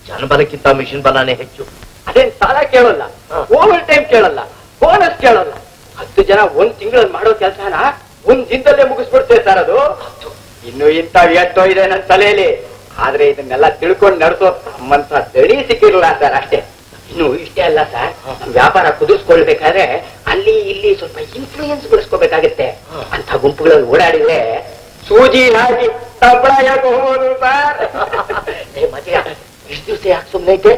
ಜನಬಲಕ್ಕಿಂತ ಮಿಷನ್ ಬಲಾನೇ ಹೆಚ್ಚು. ಅದೇನ್ ಸಾಲ ಕೇಳಲ್ಲ, ಓವರ್ ಟೈಮ್ ಕೇಳಲ್ಲ, ಬೋನಸ್ ಕೇಳಲ್ಲ. 10 ಜನ 1 ತಿಂಗಳಲ್ಲಿ ಮಾಡೋ ಕೆಲಸನ 1 ದಿನದಲ್ಲೇ ಮುಗಿಸ್ಬಿಡ್ತೇವೆ ಸರ್. ಅದು ಇನ್ನು ಇಂಥ ಎಷ್ಟೋ ಇದೆ ನನ್ನ ತಲೆಯಲ್ಲಿ. ಆದ್ರೆ ಇದನ್ನೆಲ್ಲ ತಿಳ್ಕೊಂಡು ನಡೆಸೋ ನಮ್ಮಂತ ದಣಿ ಸಿಕ್ಕಿರಲ್ಲ ಸರ್, ಅಷ್ಟೇ. ಇನ್ನು ಇಷ್ಟೇ ಅಲ್ಲ ಸರ್, ವ್ಯಾಪಾರ ಕುದಿಸ್ಕೊಳ್ಬೇಕಾದ್ರೆ ಅಲ್ಲಿ ಇಲ್ಲಿ ಸ್ವಲ್ಪ ಇನ್ಫ್ಲೂಯೆನ್ಸ್ ಬೆಳೆಸ್ಕೋಬೇಕಾಗತ್ತೆ. ಅಂತ ಗುಂಪುಗಳಲ್ಲಿ ಓಡಾಡಿದ್ರೆ ಸೂಜಿ ಹಾಕಿ ತಪ್ಪಳ ಯಾಕೆ ಹೋಗೋದು ಸರ್? ಮಜಾ ಇಷ್ಟು ದಿವಸ ಯಾಕೆ ಸುಮ್ಮನೆ ಐತೆ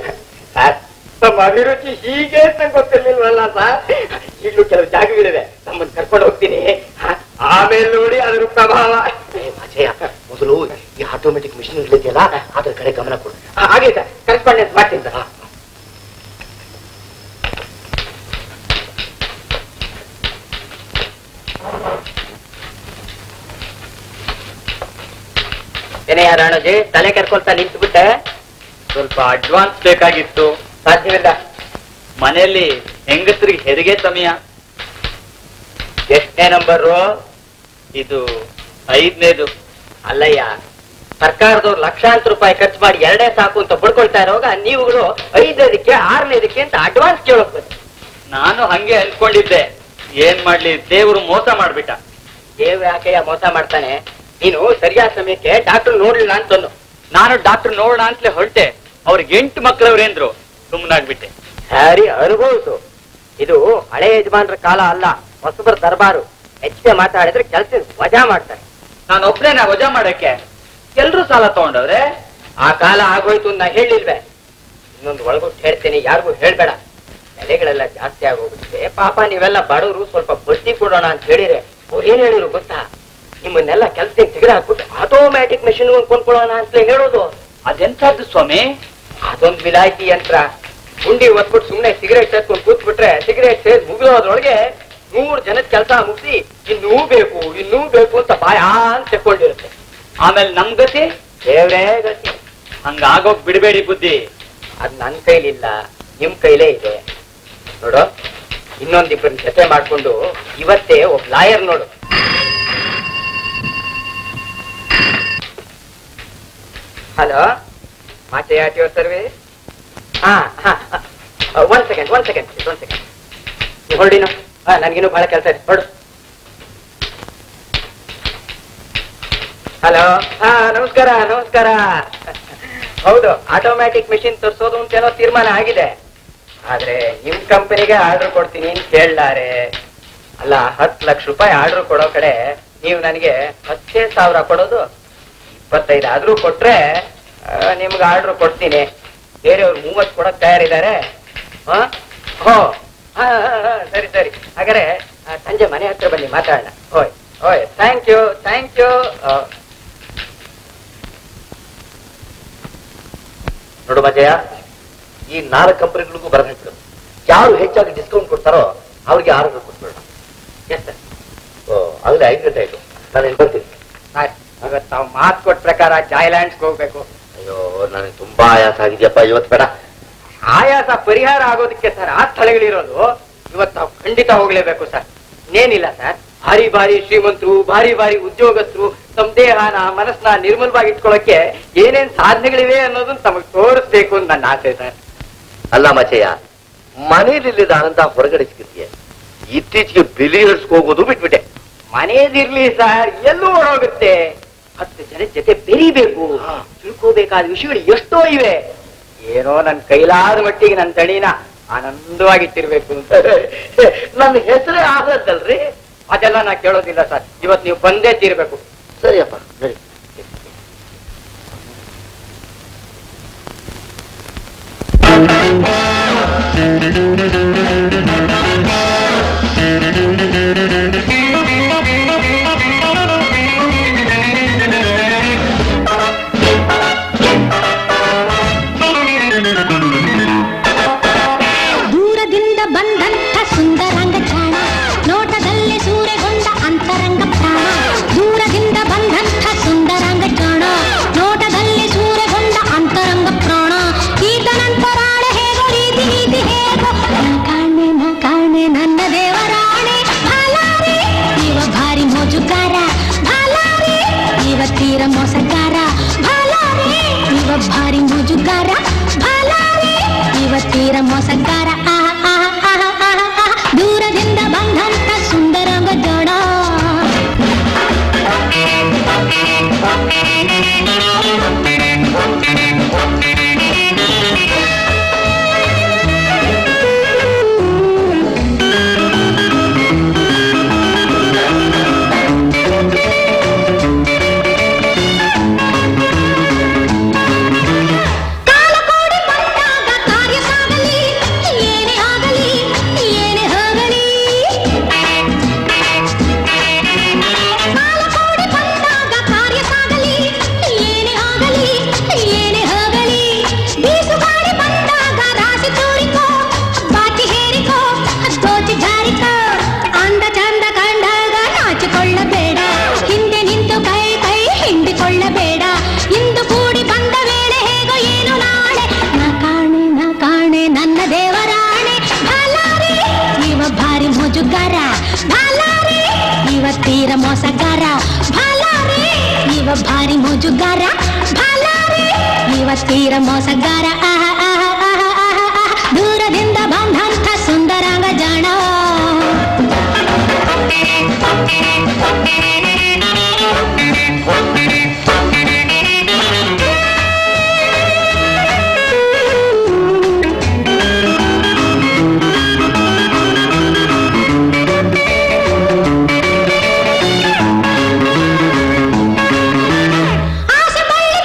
ಸರ್? ನಮ್ಮ ಅಭಿರುಚಿ ಹೀಗೆ ಅಂತ ಗೊತ್ತಿರ್ಲಿಲ್ವಲ್ಲ ಸರ್. ಈಗಲೂ ಕೆಲವು ಜಾಗಗಳಿವೆ, ನಮ್ಮನ್ನು ಕರ್ಕೊಂಡು ಹೋಗ್ತೀನಿ, ಆಮೇಲೆ ನೋಡಿ ಅದ್ರ ಪ್ರಭಾವ. ಮೊದಲು ಈ ಆಟೋಮೆಟಿಕ್ ಮಿಷಿನ್ ಇದೆಯಲ್ಲ, ಅದ್ರ ಕಡೆ ಗಮನ ಕೊಡು. ಹಾಗೆ ಸರ್, ಕರೆಸ್ಪಾಂಡೆನ್ಸ್ ಮಾಡ್ತೀನಿ ಸರ್. ಏನೆಯ ರಾಣೋಜಿ, ತಲೆ ಕರ್ಕೊಳ್ತಾ ನಿಂತ್ಬಿಟ್ಟೆ? ಸ್ವಲ್ಪ ಅಡ್ವಾನ್ಸ್ ಬೇಕಾಗಿತ್ತು. ಸಾಧ್ಯವಿಲ್ಲ, ಮನೆಯಲ್ಲಿ ಹೆಂಗಸರಿಗೆ ಹೆರಿಗೆ ಸಮಯ. ಎಷ್ಟನೇ ನಂಬರು ಇದು? 5ನೇದು. ಅಲ್ಲಯ್ಯ, ಸರ್ಕಾರದವ್ರು ಲಕ್ಷಾಂತರ ರೂಪಾಯಿ ಖರ್ಚು ಮಾಡಿ 2ನೇ ಸಾಕು ಅಂತ ಬಡ್ಕೊಳ್ತಾ ಇರೋವಾಗ ನೀವುಗಳು 5ನೇದಕ್ಕೆ 6ನೇದಕ್ಕೆ ಅಂತ ಅಡ್ವಾನ್ಸ್ ಕೇಳೋಕ್ ಬಂತು. ನಾನು ಹಂಗೆ ಅನ್ಕೊಂಡಿದ್ದೆ, ಏನ್ ಮಾಡ್ಲಿ, ದೇವರು ಮೋಸ ಮಾಡ್ಬಿಟ್ಟ. ದೇವ್ರು ಯಾಕೆಯ ಮೋಸ ಮಾಡ್ತಾನೆ? ನೀನು ಸರಿಯಾದ ಸಮಯಕ್ಕೆ ಡಾಕ್ಟರ್ ನೋಡ್ಲಿಲ್ಲ ಅಂತಂದು. ನಾನು ಡಾಕ್ಟರ್ ನೋಡೋಣ ಅಂತಲೇ ಹೊರಟೆ, ಅವ್ರಿಗೆ 8 ಮಕ್ಕಳವ್ರೇಂದ್ರು, ಸುಮ್ಮನಾಗ್ಬಿಟ್ಟೆ. ಸರಿ, ಅನುಭವಿಸು. ಇದು ಹಳೆ ಯಜಮಾನ್ರ ಕಾಲ ಅಲ್ಲ, ಹೊಸಬರ ದರ್ಬಾರು. ಹೆಚ್ಚಿಗೆ ಮಾತಾಡಿದ್ರೆ ಕೆಲಸ ವಜಾ ಮಾಡ್ತಾರೆ. ನಾನು ಒಬ್ಬನೇ ವಜಾ ಮಾಡಕ್ಕೆ? ಎಲ್ರೂ ಸಾಲ ತಗೊಂಡವ್ರೆ. ಆ ಕಾಲ ಆಗೋಯ್ತು ನಾ ಹೇಳಿಲ್ವೇ? ಇನ್ನೊಂದು ಒಳಗೂ ಹೇಳ್ತೇನೆ, ಯಾರಿಗೂ ಹೇಳ್ಬೇಡ. ಬೆಲೆಗಳೆಲ್ಲ ಜಾಸ್ತಿ ಆಗೋಗುತ್ತೆ, ಪಾಪ ನೀವೆಲ್ಲ ಬಡವರು, ಸ್ವಲ್ಪ ಬಡ್ಡಿ ಕೊಡೋಣ ಅಂತ ಹೇಳಿದ್ರೆ ಅವ್ರು ಏನ್ ಹೇಳಿದ್ರು ಗೊತ್ತಾ? ನಿಮ್ಮನ್ನೆಲ್ಲ ಕೆಲ್ಸಕ್ಕೆ ತೆಗೆದು ಹಾಕ್ಬಿಟ್ಟು ಆಟೋಮ್ಯಾಟಿಕ್ ಮೆಷಿನ್ ಒಂದು ಕೊಂಡ್ಕೊಳ್ಳೋಣ ಅಂತ ಹೇಳೋದು. ಅದೆಂತದ್ದು ಸ್ವಾಮಿ? ಅದೊಂದು ವಿಲಾಯಿತಿ ಯಂತ್ರ. ಗುಂಡಿ ಒತ್ಬಿಟ್ಟು ಸುಮ್ನೆ ಸಿಗರೇಟ್ ಸೇರ್ಕೊಂಡು ಕೂತ್ಬಿಟ್ರೆ ಸಿಗರೇಟ್ ಸೇರಿ ಮುಗಿದೋದ್ರೊಳಗೆ 100 ಜನದ ಕೆಲಸ ಮುಗಿಸಿ ಇನ್ನೂ ಬೇಕು ಇನ್ನೂ ಬೇಕು ಅಂತ ಬಾಯ ಅಂತ ತೆಕ್ಕೊಂಡಿರುತ್ತೆ. ಆಮೇಲೆ ನಮ್ ಗತಿ ದೇವ್ರೇ ಗತಿ. ಹಂಗಾಗೋಗ್ ಬಿಡಬೇಡಿ ಬುದ್ಧಿ. ಅದ್ ನನ್ ಕೈಲಿಲ್ಲ, ನಿಮ್ ಕೈಲೇ ಇದೆ ನೋಡು. ಇನ್ನೊಂದಿಬ್ಬರ ಜೊತೆ ಮಾಡ್ಕೊಂಡು ಇವತ್ತೇ ಒಬ್ಬ ಲಾಯರ್ ನೋಡು. ಹಲೋ, ಮಾತೆ ಆಟಿಯೋ ಸರ್ವಿಸ್. ಹಾ ಹಾ, ಒಂದ್ ಸೆಕೆಂಡ್ ನೀವು ಹೊರಡಿ. ಹಾ, ನನ್ಗಿನ್ನೂ ಬಹಳ ಕೆಲಸ ಇದೆ, ಹೊರಡು. ಹಲೋ, ಹಾ ನಮಸ್ಕಾರ. ಹೌದು, ಆಟೋಮ್ಯಾಟಿಕ್ ಮೆಷಿನ್ ತರಿಸೋದು ಅಂತೇನೋ ತೀರ್ಮಾನ ಆಗಿದೆ, ಆದ್ರೆ ನಿಮ್ ಕಂಪನಿಗೆ ಆರ್ಡರ್ ಕೊಡ್ತೀನಿ ಅಂತ ಹೇಳ್ಲಾರೆ. ಅಲ್ಲ, 10 ಲಕ್ಷ ರೂಪಾಯಿ ಆರ್ಡರ್ ಕೊಡೋ ಕಡೆ ನೀವು ನನಗೆ 15,000 ಕೊಡೋದು? 25 ಆದ್ರೂ ಕೊಟ್ರೆ ನಿಮ್ಗೆ ಆರ್ಡರ್ ಕೊಡ್ತೀನಿ. ಬೇರೆಯವ್ರು 30 ಕೊಡಕ್ ತಯಾರಿದ್ದಾರೆ. ಸರಿ ಹಾಗಾದ್ರೆ ಸಂಜೆ ಮನೆ ಹತ್ರ ಬನ್ನಿ, ಮಾತಾಡೋಣ. ಓಯ್, ಥ್ಯಾಂಕ್ ಯು. ನೋಡು ಮಜಯ, ಈ 4 ಕಂಪನಿಗಳಿಗೂ ಬರೆದು ಹಾಕಿದ್ರು, ಯಾರು ಹೆಚ್ಚಾಗಿ ಡಿಸ್ಕೌಂಟ್ ಕೊಡ್ತಾರೋ ಅವ್ರಿಗೆ ಆರ್ಡರ್ ಕೊಟ್ಬಿಡೋಣ. Yes sir. ಆಗಲೇ 5 ಗಂಟೆ ಆಯ್ತು, ನಾನು ಇಲ್ಲಿ ಬರ್ತೀನಿ. ಹಾಗಾದ್ರೆ ತಾವು ಮಾತು ಕೊಟ್ಟ ಪ್ರಕಾರ ಜಾಯ್ಲ್ಯಾಂಡ್ಸ್ಗೆ ಹೋಗ್ಬೇಕು. ಅಯ್ಯೋ, ನನಗೆ ತುಂಬಾ ಆಯಾಸ ಆಗಿದೆಯಪ್ಪ ಇವತ್ತು. ಬೇಡ, ಆಯಾಸ ಪರಿಹಾರ ಆಗೋದಕ್ಕೆ ಸರ್ ಆ ಸ್ಥಳಗಳಿರೋದು. ಇವತ್ತು ನಾವು ಖಂಡಿತ ಹೋಗ್ಲೇಬೇಕು ಸರ್. ಇನ್ನೇನಿಲ್ಲ ಸರ್, ಭಾರಿ ಭಾರಿ ಶ್ರೀಮಂತರು, ಭಾರಿ ಭಾರಿ ಉದ್ಯೋಗಸ್ಥರು ತಮ್ಮ ದೇಹನ ಮನಸ್ಸನ್ನ ನಿರ್ಮಲವಾಗಿ ಇಟ್ಕೊಳ್ಳೋಕೆ ಏನೇನ್ ಸಾಧನೆಗಳಿವೆ ಅನ್ನೋದನ್ನ ತಮಗೆ ತೋರಿಸ್ಬೇಕು ಅಂತ ನನ್ನ ಆಸೆ ಸರ್. ಅಲ್ಲ ಮಚಯ್ಯ, ಮನೇಲಿಲ್ಲದ ಆನಂದ ಹೊರಗಡೆ ಸಿಗುತ್ತೆ. ಇತ್ತೀಚೆಗೆ ಬಿಲಿಯರ್ಸ್ಗೆ ಹೋಗೋದು ಬಿಟ್ಬಿಟ್ಟೆ. ಮನೇದಿರ್ಲಿ ಸರ್, ಎಲ್ಲೂ ಹೊರಗುತ್ತೆ. 10 ಜನ ಜೊತೆ ಬೆರೀಬೇಕು, ತಿಳ್ಕೋಬೇಕಾದ ವಿಷಯಗಳು ಎಷ್ಟೋ ಇವೆ. ಏನೋ ನನ್ನ ಕೈಲಾದ ಮಟ್ಟಿಗೆ ನನ್ನ ತಳಿನ ಆನಂದವಾಗಿಟ್ಟಿರ್ಬೇಕು ಅಂತ. ನನ್ನ ಹೆಸರೇ ಆಗದಲ್ರಿ. ಅದೆಲ್ಲ ನಾ ಕೇಳೋದಿಲ್ಲ ಸರ್, ಇವತ್ತು ನೀವು ಬಂದೇ ತೀರ್ಬೇಕು. ಸರಿಯಪ್ಪ, ಸರಿ. ದೂರದಿಂದ ಬಂದಂಥ ಸುಂದರಾಂಗ ಚಾಣ, ನೋಟದಲ್ಲಿ ಸೂರೆಗೊಂಡ ಅಂತರಂಗ ಪ್ರಾಣ. ದೂರದಿಂದ ಬಂದಂಥ ಸುಂದರಾಂಗ ಚಾಣ, ನೋಟದಲ್ಲಿ ಸೂರೆಗೊಂಡ ಅಂತರಂಗ ಪ್ರಾಣ. ಈತ ನಂತರಾಳ ಹೇಗೋ ರೀತಿ ನೀತಿ ಹೇಗೋ, ಕಾಣೆ ನನ್ನ ದೇವರಾಣೆ. ಭಾಲಾರಿ ಇವ ಭಾರಿ ಮೋಜುಕಾರ, ಭಾಲಾರಿ ಇವ ತೀರ ಮೋಸಕಾರ. ಭಾಲಾರಿ ಇವ ಭಾರಿ ಮೋಜುಕಾರ, ಭಾಲಾರಿ ಇವ ತೀರ ಮೋಸಕಾರ. ದೂರದಿಂದ ಬಂದಂಥ ಸುಂದರಾಂಗ ಜೋಡ, ತೀರ ಮೋಸಗಾರ. ಭಾಲಾರಿ ಇವ ಭಾರಿ ಮೋಜುಗಾರ, ಭಾಲಾರಿ ಇವ ತೀರ ಮೋಸಗಾರ. ದೂರದಿಂದ ಬಂದಂಥ ಸುಂದರಾಂಗ ಜಾಣ, ಆಸೆ ಬಳ್ಳಿ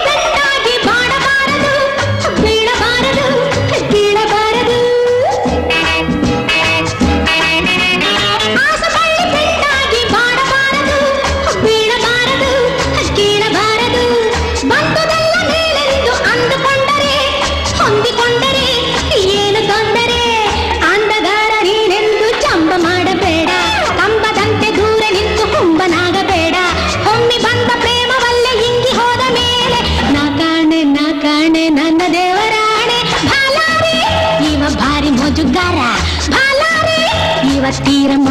ಬೆಟ್ಟಾಗಿ ಬಾಡ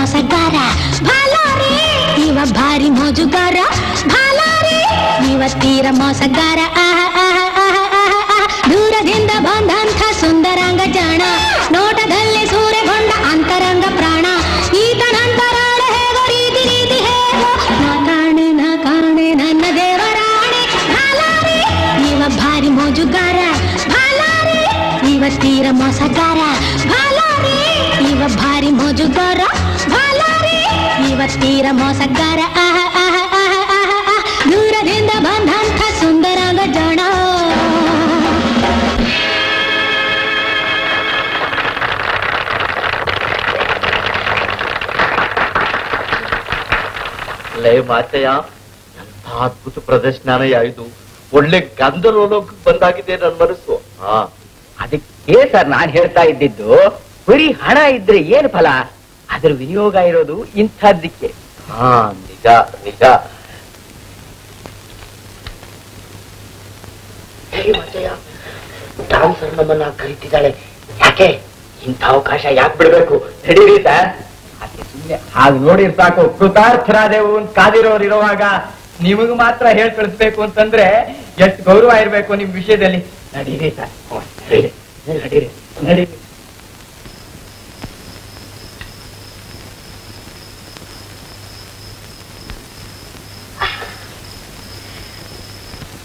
ಮೋಸಗಾರ ಭಾಲಾರಿ ಇವ ಭಾರಿ ಮೋಜುಗಾರ ಭಾಲಾರಿ ಇವ ತೀರ ಮೋಸಗಾರ ದೂರದಿಂದ ಬಂದಂಥ ಸುಂದರಾಂಗ ಜಾಣ ನೋಟದಲ್ಲಿ ಸೂರೆಗೊಂಡ ಅಂತರಂಗ ಪ್ರಾಣ ಈತನಂತರಾಣೆ ಹೇಗೋ ರೀತಿ ರೀತಿ ಹೇಗೋ ಕಾಣೆ ನಾ ಕಾಣೆ ನನ್ನ ದೇವರಾಣೆ ಭಾಲಾರಿ ಇವ ಭಾರಿ ಮೋಜುಗಾರ ಭಾಲಾರಿ ಇವ ತೀರ ಮೋಸಗಾರ ಭಾಲಾರಿ ಇವ ಭಾರಿ ಮೋಜುಗಾರ ಭಾಲಾರಿ ಇವ ತೀರ ಮೋಸಗಾರ ದೂರದಿಂದ ಬಂದಂಥ ಸುಂದರಾಂಗ ಜಾಣ ಲೈ ಮಾತೆಯ ಎಂಥ ಅದ್ಭುತ ಪ್ರದರ್ಶನನೇ ಆಯ್ತು. ಒಳ್ಳೆ ಗಂಧರೋಲಕ್ಕೆ ಬಂದಾಗಿದೆ ನನ್ನ ಮನಸ್ಸು. ಅದಕ್ಕೆ ಸರ್ ನಾನು ಹೇಳ್ತಾ ಇದ್ದಿದ್ದು ಬರೀ ಹಣ ಇದ್ರೆ ಏನು ಫಲ, ಅದ್ರ ವಿನಿಯೋಗ ಇರೋದು ಇಂಥದ್ದಕ್ಕೆ. ನಿಜ ನಿಜ. ಡಾನ್ಸರ್ ನಮ್ಮನ್ನ ಕರೀತಿದ್ದಾಳೆ, ಯಾಕೆ ಇಂಥ ಅವಕಾಶ ಯಾಕೆ ಬಿಡಬೇಕು? ನಡೀರಿ ಸರ್. ಹಾಗೆ ನೋಡಿ ಸಾಕು, ಕೃತಾರ್ಥರಾದೇವು ಕಾದಿರೋರು ಇರುವಾಗ ನಿಮಗ್ ಮಾತ್ರ ಹೇಳಿ ಕಳಿಸ್ಬೇಕು ಅಂತಂದ್ರೆ ಎಷ್ಟು ಗೌರವ ಇರ್ಬೇಕು ನಿಮ್ ವಿಷಯದಲ್ಲಿ. ನಡೀರಿ ಸರ್, ನಡೀರಿ ನಡೀರಿ.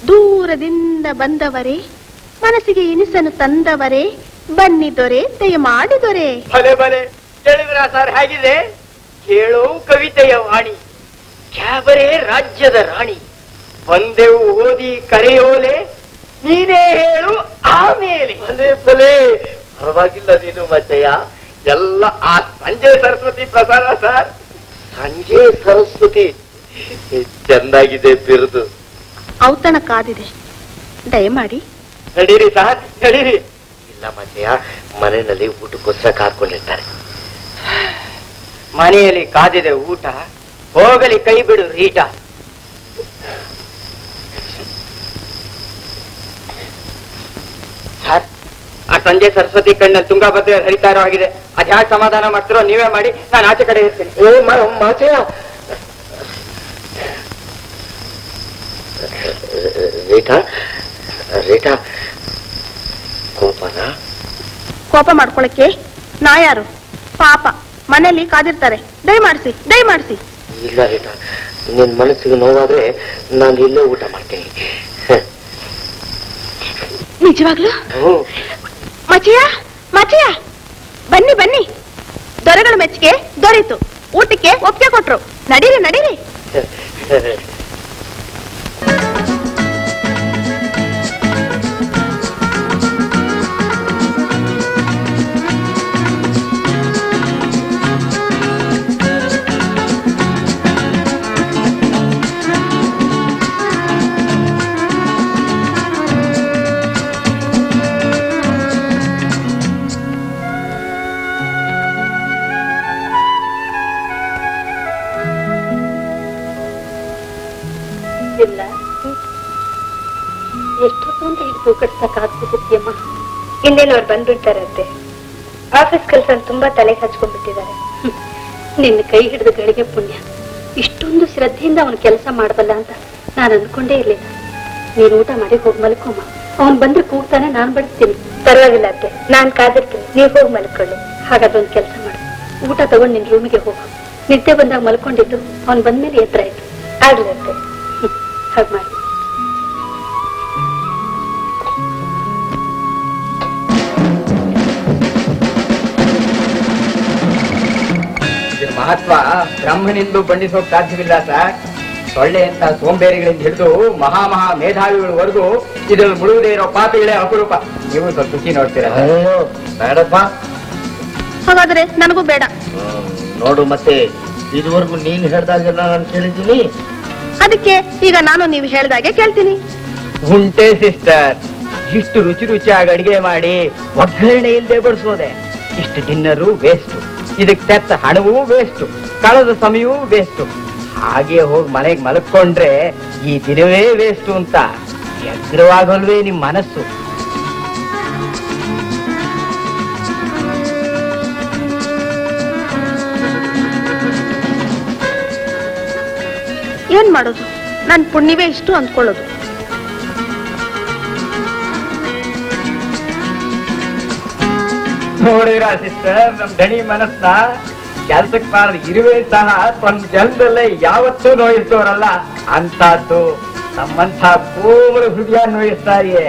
ದೂರದಿಂದ ಬಂದವರೇ, ಮನಸ್ಸಿಗೆ ಇನಿಸನ್ನು ತಂದವರೇ, ಬನ್ನಿ ದೊರೆ, ದಯಮಾಡಿ ದೊರೆ. ಭಲೆ ಭಲೆ ಹೇಳಿದ್ರ ಸರ್, ಹೇಗಿದೆ ಕೇಳು ಕವಿತೆಯ ವಾಣಿ. ಕ್ಯಾಬರೆ ರಾಜ್ಯದ ರಾಣಿ, ಬಂದೆವು ಓದಿ ಕರೆಯೋಲೆ, ನೀನೇ ಹೇಳು ಆಮೇಲೆ. ಭಲೆ ಭಲೆ, ಪರವಾಗಿಲ್ಲ ನೀನು ಮಚ್ಚಯ್ಯ. ಎಲ್ಲ ಆ ಸಂಜೆ ಸರಸ್ವತಿ ಪ್ರಸಾರ ಸರ್. ಸಂಜೆ ಸರಸ್ವತಿ ಚೆನ್ನಾಗಿದೆ, ಬಿರುದು ಔತಣ ಕಾದಿದೆ, ದಯಮಾಡಿ. ನಡೀರಿ ಸರ್ ನಡೀರಿ. ಇಲ್ಲ ಮಚ್ಚಯ್ಯ, ಮನೆಯಲ್ಲಿ ಊಟಕ್ಕೋಸ್ಕರ ಕಾದ್ಕೊಂಡಿರ್ತಾರೆ. ಮನೆಯಲ್ಲಿ ಕಾದಿದೆ ಊಟ, ಹೋಗಲಿ ಕೈ ಬಿಡು ರೀಟ. ಆ ಸಂಜೆ ಸರಸ್ವತಿ ಕಣ್ಣಲ್ಲಿ ತುಂಗಾಭದ್ರ ಹರಿತಾ ಇರೋ ಆಗಿದೆ. ಅದ್ಯಾವ ಸಮಾಧಾನ ಮಾಡ್ತಿರೋ ನೀವೇ ಮಾಡಿ, ನಾನು ಆಚೆ ಕಡೆ ಇರ್ತೀನಿ. ರೀಟಾ ರೀಟಾ, ಕೋಪನ ಕೋಪ ಮಾಡ್ಕೊಳಕ್ಕೆ ನಾ ಯಾರು? ಪಾಪ ಮನೇಲಿ ಕಾದಿರ್ತಾರೆ, ದಯಮಾಡಿಸಿ ದಯಮಾಡಿಸಿ. ಇಲ್ಲ ರೀಟಾ, ನಿನ್ ಮನಸ್ಸಿಗೆ ನೋವಾದ್ರೆ ನಾನು ಇಲ್ಲೇ ಊಟ ಮಾಡ್ತೀನಿ. ನಿಜವಾಗ್ಲೂ ಮಚೆಯ ಮಚೆಯ, ಬನ್ನಿ ಬನ್ನಿ. ದೊರೆಗಳ ಮೆಚ್ಚಿಗೆ ದೊರೆಯಿತು, ಊಟಕ್ಕೆ ಒಪ್ಪಿಗೆ ಕೊಟ್ರು. ನಡೀರಿ ನಡೀರಿ. ಇನ್ನೇನವ್ರು ಬಂದ್ಬಿಡ್ತಾರಂತೆ, ಆಫೀಸ್ ಕೆಲಸ ತುಂಬಾ ತಲೆಗೆ ಹಚ್ಕೊಂಡ್ಬಿಟ್ಟಿದ್ದಾರೆ. ನಿನ್ನ ಕೈ ಹಿಡಿದ ಗಳಿಗೆ ಪುಣ್ಯ, ಇಷ್ಟೊಂದು ಶ್ರದ್ಧೆಯಿಂದ ಅವನು ಕೆಲಸ ಮಾಡಬಲ್ಲ ಅಂತ ನಾನು ಅನ್ಕೊಂಡೇ ಇರಲಿಲ್ಲ. ನೀನು ಊಟ ಮಾಡಿ ಹೋಗಿ ಮಲ್ಕೊಮ್ಮ, ಅವನ್ ಬಂದ್ರೆ ಕೂಗ್ತಾನೆ, ನಾನು ಬಡಿಸ್ತೀನಿ. ಪರವಾಗಿಲ್ಲ ಅತ್ತೆ, ನಾನು ಕಾದಿರ್ತೀನಿ, ನೀವು ಹೋಗಿ ಮಲ್ಕೊಳ್ಳಿ. ಹಾಗಾದೊಂದು ಕೆಲಸ ಮಾಡು, ಊಟ ತಗೊಂಡು ನಿನ್ನ ರೂಮಿಗೆ ಹೋಗು. ನಿದ್ದೆ ಬಂದಾಗ ಮಲ್ಕೊಂಡಿದ್ದು ಅವನು ಬಂದ್ಮೇಲೆ ಎತ್ತರ ಆಯ್ತು. ಆಗ್ಲಿ ಅತ್ತೆ, ಹಾಗೆ ಮಾಡಿ. ಮಹತ್ವ ಬ್ರಾಹ್ಮಣೆಂದು ಬಣ್ಣಿಸೋಕ್ ಸಾಧ್ಯವಿಲ್ಲ ಸರ್. ಸೊಳ್ಳೆ ಅಂತ ಸೋಂಬೇರಿಗಳಿಂದ ಹಿಡಿದು ಮಹಾ ಮೇಧಾವಿಗಳವರೆಗೂ ಇದನ್ನು ಮುಳುಗದೇ ಇರೋ ಪಾಪಿಗಳೇ ಅಪರೂಪ. ನೀವು ಸ್ವಲ್ಪ ಖುಷಿ ನೋಡ್ತೀರಾ? ಬೇಡಪ್ಪ. ಹಾಗಾದ್ರೆ ನನಗೂ ಬೇಡ ನೋಡು. ಮತ್ತೆ ಇದುವರೆಗೂ ನೀನ್ ಹೇಳ್ದಾಗೆ ನಾನು ಕೇಳಿದ್ದೀನಿ, ಅದಕ್ಕೆ ಈಗ ನಾನು ನೀವು ಹೇಳ್ದಾಗೆ ಕೇಳ್ತೀನಿ. ಉಂಟೆ ಸಿಸ್ಟರ್, ಇಷ್ಟು ರುಚಿ ರುಚಿಯಾಗಿ ಅಡಿಗೆ ಮಾಡಿ ಒಗ್ಗರಣೆ ಇಲ್ಲದೆ ಬಡಿಸೋದೆ, ಇಷ್ಟು ಡಿನ್ನರು ವೇಸ್ಟ್, ಇದಕ್ಕೆ ತೆತ್ತ ಹಣವೂ ವೇಸ್ಟು, ಕಳೆದ ಸಮಯವೂ ವೇಸ್ಟು. ಹಾಗೆ ಹೋಗಿ ಮನೆಗೆ ಮಲ್ಕೊಂಡ್ರೆ ಈ ದಿನವೇ ವೇಸ್ಟು ಅಂತ ಎದುರುವಾಗಲ್ವೇ ನಿಮ್ಮ ಮನಸ್ಸು? ಏನ್ ಮಾಡೋದು? ನನ್ನ ಪುಣ್ಯವೇ ಇಷ್ಟು ಅಂದ್ಕೊಳ್ಳೋದು. ನೋಡಿರಾ ಸಿಸ್ಟರ್, ನಮ್ ದಣಿ ಮನಸ್ನ ಕೆಲ್ಸಕ್ಕೆ ಬಾರದೆ ಇರುವೆ ಸಹ ತನ್ನ ಜನ್ಮದಲ್ಲೇ ಯಾವತ್ತೂ ನೋಯಿಸೋರಲ್ಲ. ಅಂತದ್ದು ನಮ್ಮಂಥ ಪೂರ್ವ ಹೃದಯ ನೋಯಿಸ್ತಾರೆ.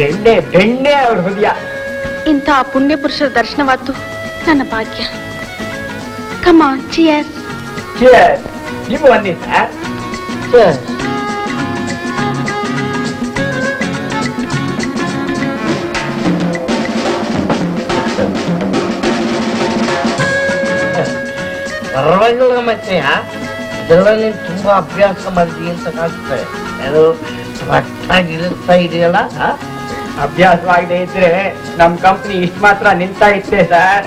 ಬೆಣ್ಣೆ ಬೆಣ್ಣೆ ಅವ್ರ ಹೃದಯ. ಇಂಥ ಪುಣ್ಯ ಪುರುಷರ ದರ್ಶನವಾದ್ದು ನನ್ನ ಭಾಗ್ಯ. Come on, cheers. ಚಿಯರ್ಸ್. ನೀವು ಬನ್ನಿ ಸರ್. ಚಿಯರ್ಸ್. ಸರ್ವಗಳು ಗಮನಿಸಿ, ಜನರಲ್ಲಿ ತುಂಬಾ ಅಭ್ಯಾಸ ಮಾಡಿದೀವಿ ಅಂತ ಕಾಣಿಸ್ತದೆ. ಅದು ಒಟ್ಟಾಗಿರುತ್ತಾ ಇದೆಯಲ್ಲ, ಅಭ್ಯಾಸವಾಗದೆ ಇದ್ರೆ ನಮ್ ಕಂಪ್ನಿ ಇಷ್ಟು ಮಾತ್ರ ನಿಂತಾ ಇತ್ತೆ ಸರ್.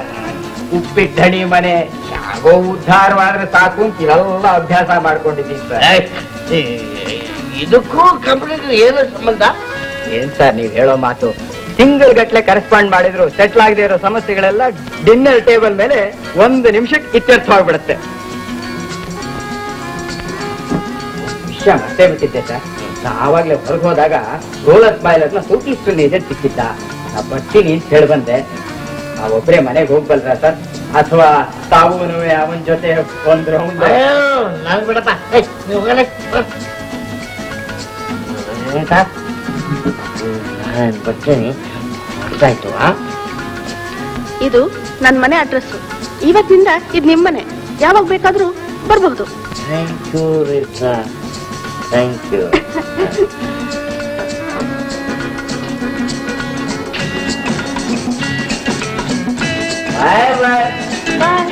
ಉಪ್ಪಿಟ್ಟು ದಣಿ ಮನೆ ಯಾಗೋ ಉದ್ಧಾರ ಮಾಡಿದ್ರೆ ಸಾಕು ಅಂತ ಇವೆಲ್ಲ ಅಭ್ಯಾಸ ಮಾಡ್ಕೊಂಡಿದ್ದೀವಿ ಸರ್. ಇದಕ್ಕೂ ಕಂಪ್ನಿಗೂ ಏನೋ ಸಂಬಂಧ? ಏನ್ ಸರ್ ನೀವ್ ಹೇಳೋ ಮಾತು? ತಿಂಗಳ ಗಟ್ಲೆ ಕರೆಸ್ಪಾಂಡ್ ಮಾಡಿದ್ರು ಸೆಟ್ಲ್ ಆಗದೆ ಇರೋ ಸಮಸ್ಯೆಗಳೆಲ್ಲ ಡಿನ್ನರ್ ಟೇಬಲ್ ಮೇಲೆ ಒಂದು ನಿಮಿಷಕ್ಕೆ ಇತ್ಯರ್ಥವಾಗ್ಬಿಡುತ್ತೆ. ವಿಷಯ ಮತ್ತೆ ಬಿಟ್ಟಿದ್ದೆ ಸರ್. ಆವಾಗ್ಲೇ ಹೊರಗೆ ಹೋದಾಗ ರೋಲತ್ ಬಾಯ್ಲರ್ನ ಸೂಟಿಸ್ಟಲ್ಲಿ ಎದೆ ಸಿಕ್ಕಿದ್ದ. ನಾ ಬರ್ತೀನಿ ಅಂತ ಹೇಳಿ ಬಂದೆ. ನಾವೊಬ್ಬರೇ ಮನೆಗೆ ಹೋಗ್ಬಲ್ರ ಸರ್? ಅಥವಾ ತಾವು ಅವನ ಜೊತೆ ಬಂದ್ರೆ? ಬರ್ತೀನಿ. ಇದು ನನ್ನ ಮನೆ ಅಡ್ರೆಸ್. ಇವತ್ತಿಂದ ಇದು ನಿಮ್ಮನೆ. ಯಾವಾಗ ಬೇಕಾದ್ರೂ ಬರಬಹುದು. Thank you. Bye bye. Bye.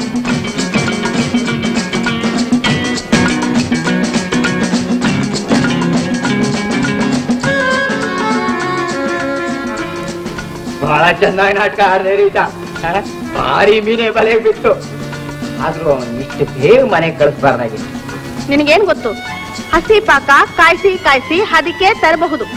ಬಹಳ ಚೆನ್ನಾಗಿ ನಾಟಕ ಆಡಿದೆ ರೀತಾ. ಭಾರಿ ಮೀನೆ ಬಲೆ ಬಿಟ್ಟು. ಆದ್ರೂ ಇಷ್ಟು ಬೇಗ ಮನೆಗೆ ಕಳಿಸ್ಬಾರ್ದಾಗಿ. ನಿನಗೇನ್ ಗೊತ್ತು? ಹಸಿ ಪಾಕ ಕಾಯಿಸಿ ಕಾಯಿಸಿ ಅದಕ್ಕೆ ತರಬಹುದು.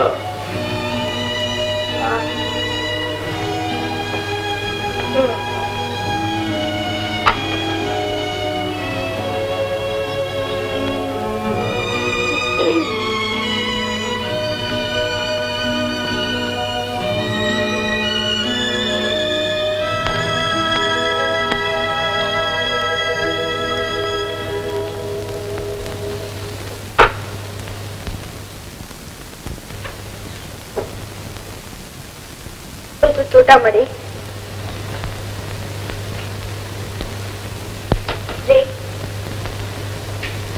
up. छोटा मरे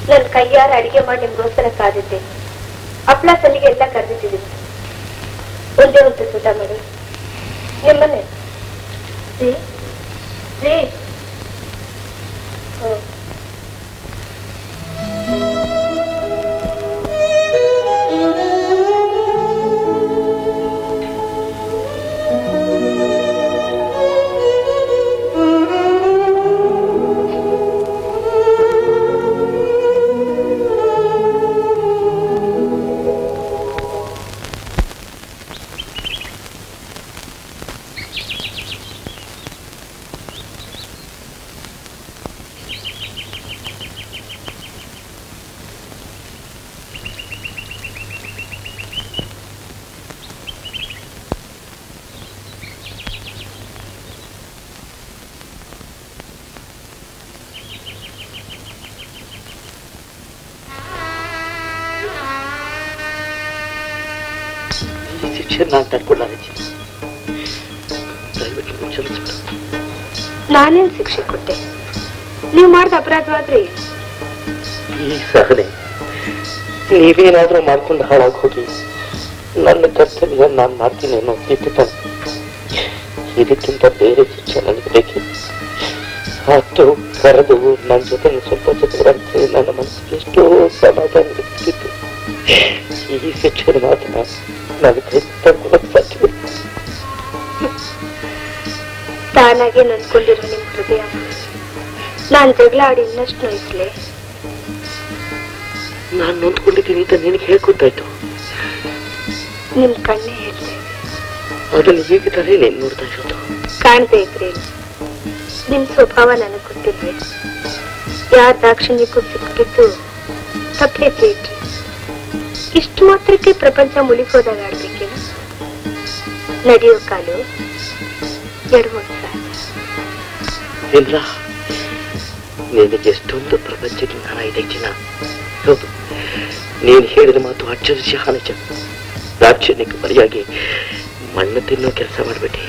नन कईयार अड़े निम्गोस्कर कादे हप्ल सलिगे एल्ल कर्दिद्दीनि ओंदे ओंदु छोटा मरे निम्मने जी जी ನಾನೇನು ಶಿಕ್ಷೆ ಕೊಟ್ಟೆ? ನೀವು ಮಾಡಿದ ಅಪರಾಧವಾದ್ರೆ ಈ ಸಹನೆ ನೀವೇನಾದ್ರೂ ಮಾಡ್ಕೊಂಡು ಹಾಳಾಗಿ ಹೋಗಿ ನನ್ನ ಕರ್ತವ್ಯ ನಾನು ಮಾಡ್ತೀನಿ ಅನ್ನೋ ತಿಟ್ಟ ಇದಕ್ಕಿಂತ ಬೇರೆ ಶಿಕ್ಷೆ ನನಗೆ ಬೇಕಿತ್ತು. ಹತ್ತು ಕರೆದು ನನ್ನ ಜೊತೆ ಸ್ವಲ್ಪ ಜೊತೆ ನನ್ನ ಮನಸ್ಸಿಗೆ ಎಷ್ಟೋ ಸಮಾಧಾನ ಸಿಕ್ಕಿತ್ತು. ಈ ಶಿಕ್ಷೆ ಮಾತ್ರ ತಾನಾಗೆ ನನ್ಕೊಂಡಿರೋ ನಿಮ್ ಹೃದಯ ನಾನ್ ಜಗಳ ಆಡಿ ಇನ್ನಷ್ಟು ನೋಯಿಸ್ಲೆ. ನಾನ್ ನೊಂದ್ಕೊಂಡಿದ್ದೀನಿ ಅಂತ ನಿನಗೆ ಹೇಳ್ಕೊತಾಯ್ತು. ನಿಮ್ ಕಣ್ಣೇ ಹೇಳ್ತೇವೆ ಅದನ್ನು ಹೇಗಿದ್ದಾರೆ ನೀನ್ ನೋಡ್ತಾ ಇರೋದು ಕಾಣ್ತಾ ಇದ್ರೆ. ನಿಮ್ ಸ್ವಭಾವ ನನಗ್ ಗೊತ್ತಿಲ್ವೇ? ಯಾರ ದಾಕ್ಷಿಣ್ಯಕ್ಕೂ ಸಿಕ್ಕಿದ್ದು ತಪ್ಪೇ ತೇಟ್ರಿ. ಇಷ್ಟು ಮಾತ್ರಕ್ಕೆ ಪ್ರಪಂಚ ಮುಳುಗೋದಾಗ ಆಡ್ಬೇಕೇನ? ನಡೆಯೋ ಕಾಲು ಎಷ್ಟೊಂದು ಪ್ರಪಂಚ ಜ್ಞಾನ ಇದೆ ಜಿನ. ಹೌದು, ನೀನು ಹೇಳಿದ ಮಾತು ಅಚ್ಚರಿಸಿ ಹಾನಜ. ದಾಕ್ಷಿಣ್ಯಕ್ಕೆ ಬರಿಯಾಗಿ ಮಣ್ಣು ತಿನ್ನೋ ಕೆಲಸ ಮಾಡ್ಬಿಟ್ಟೆ.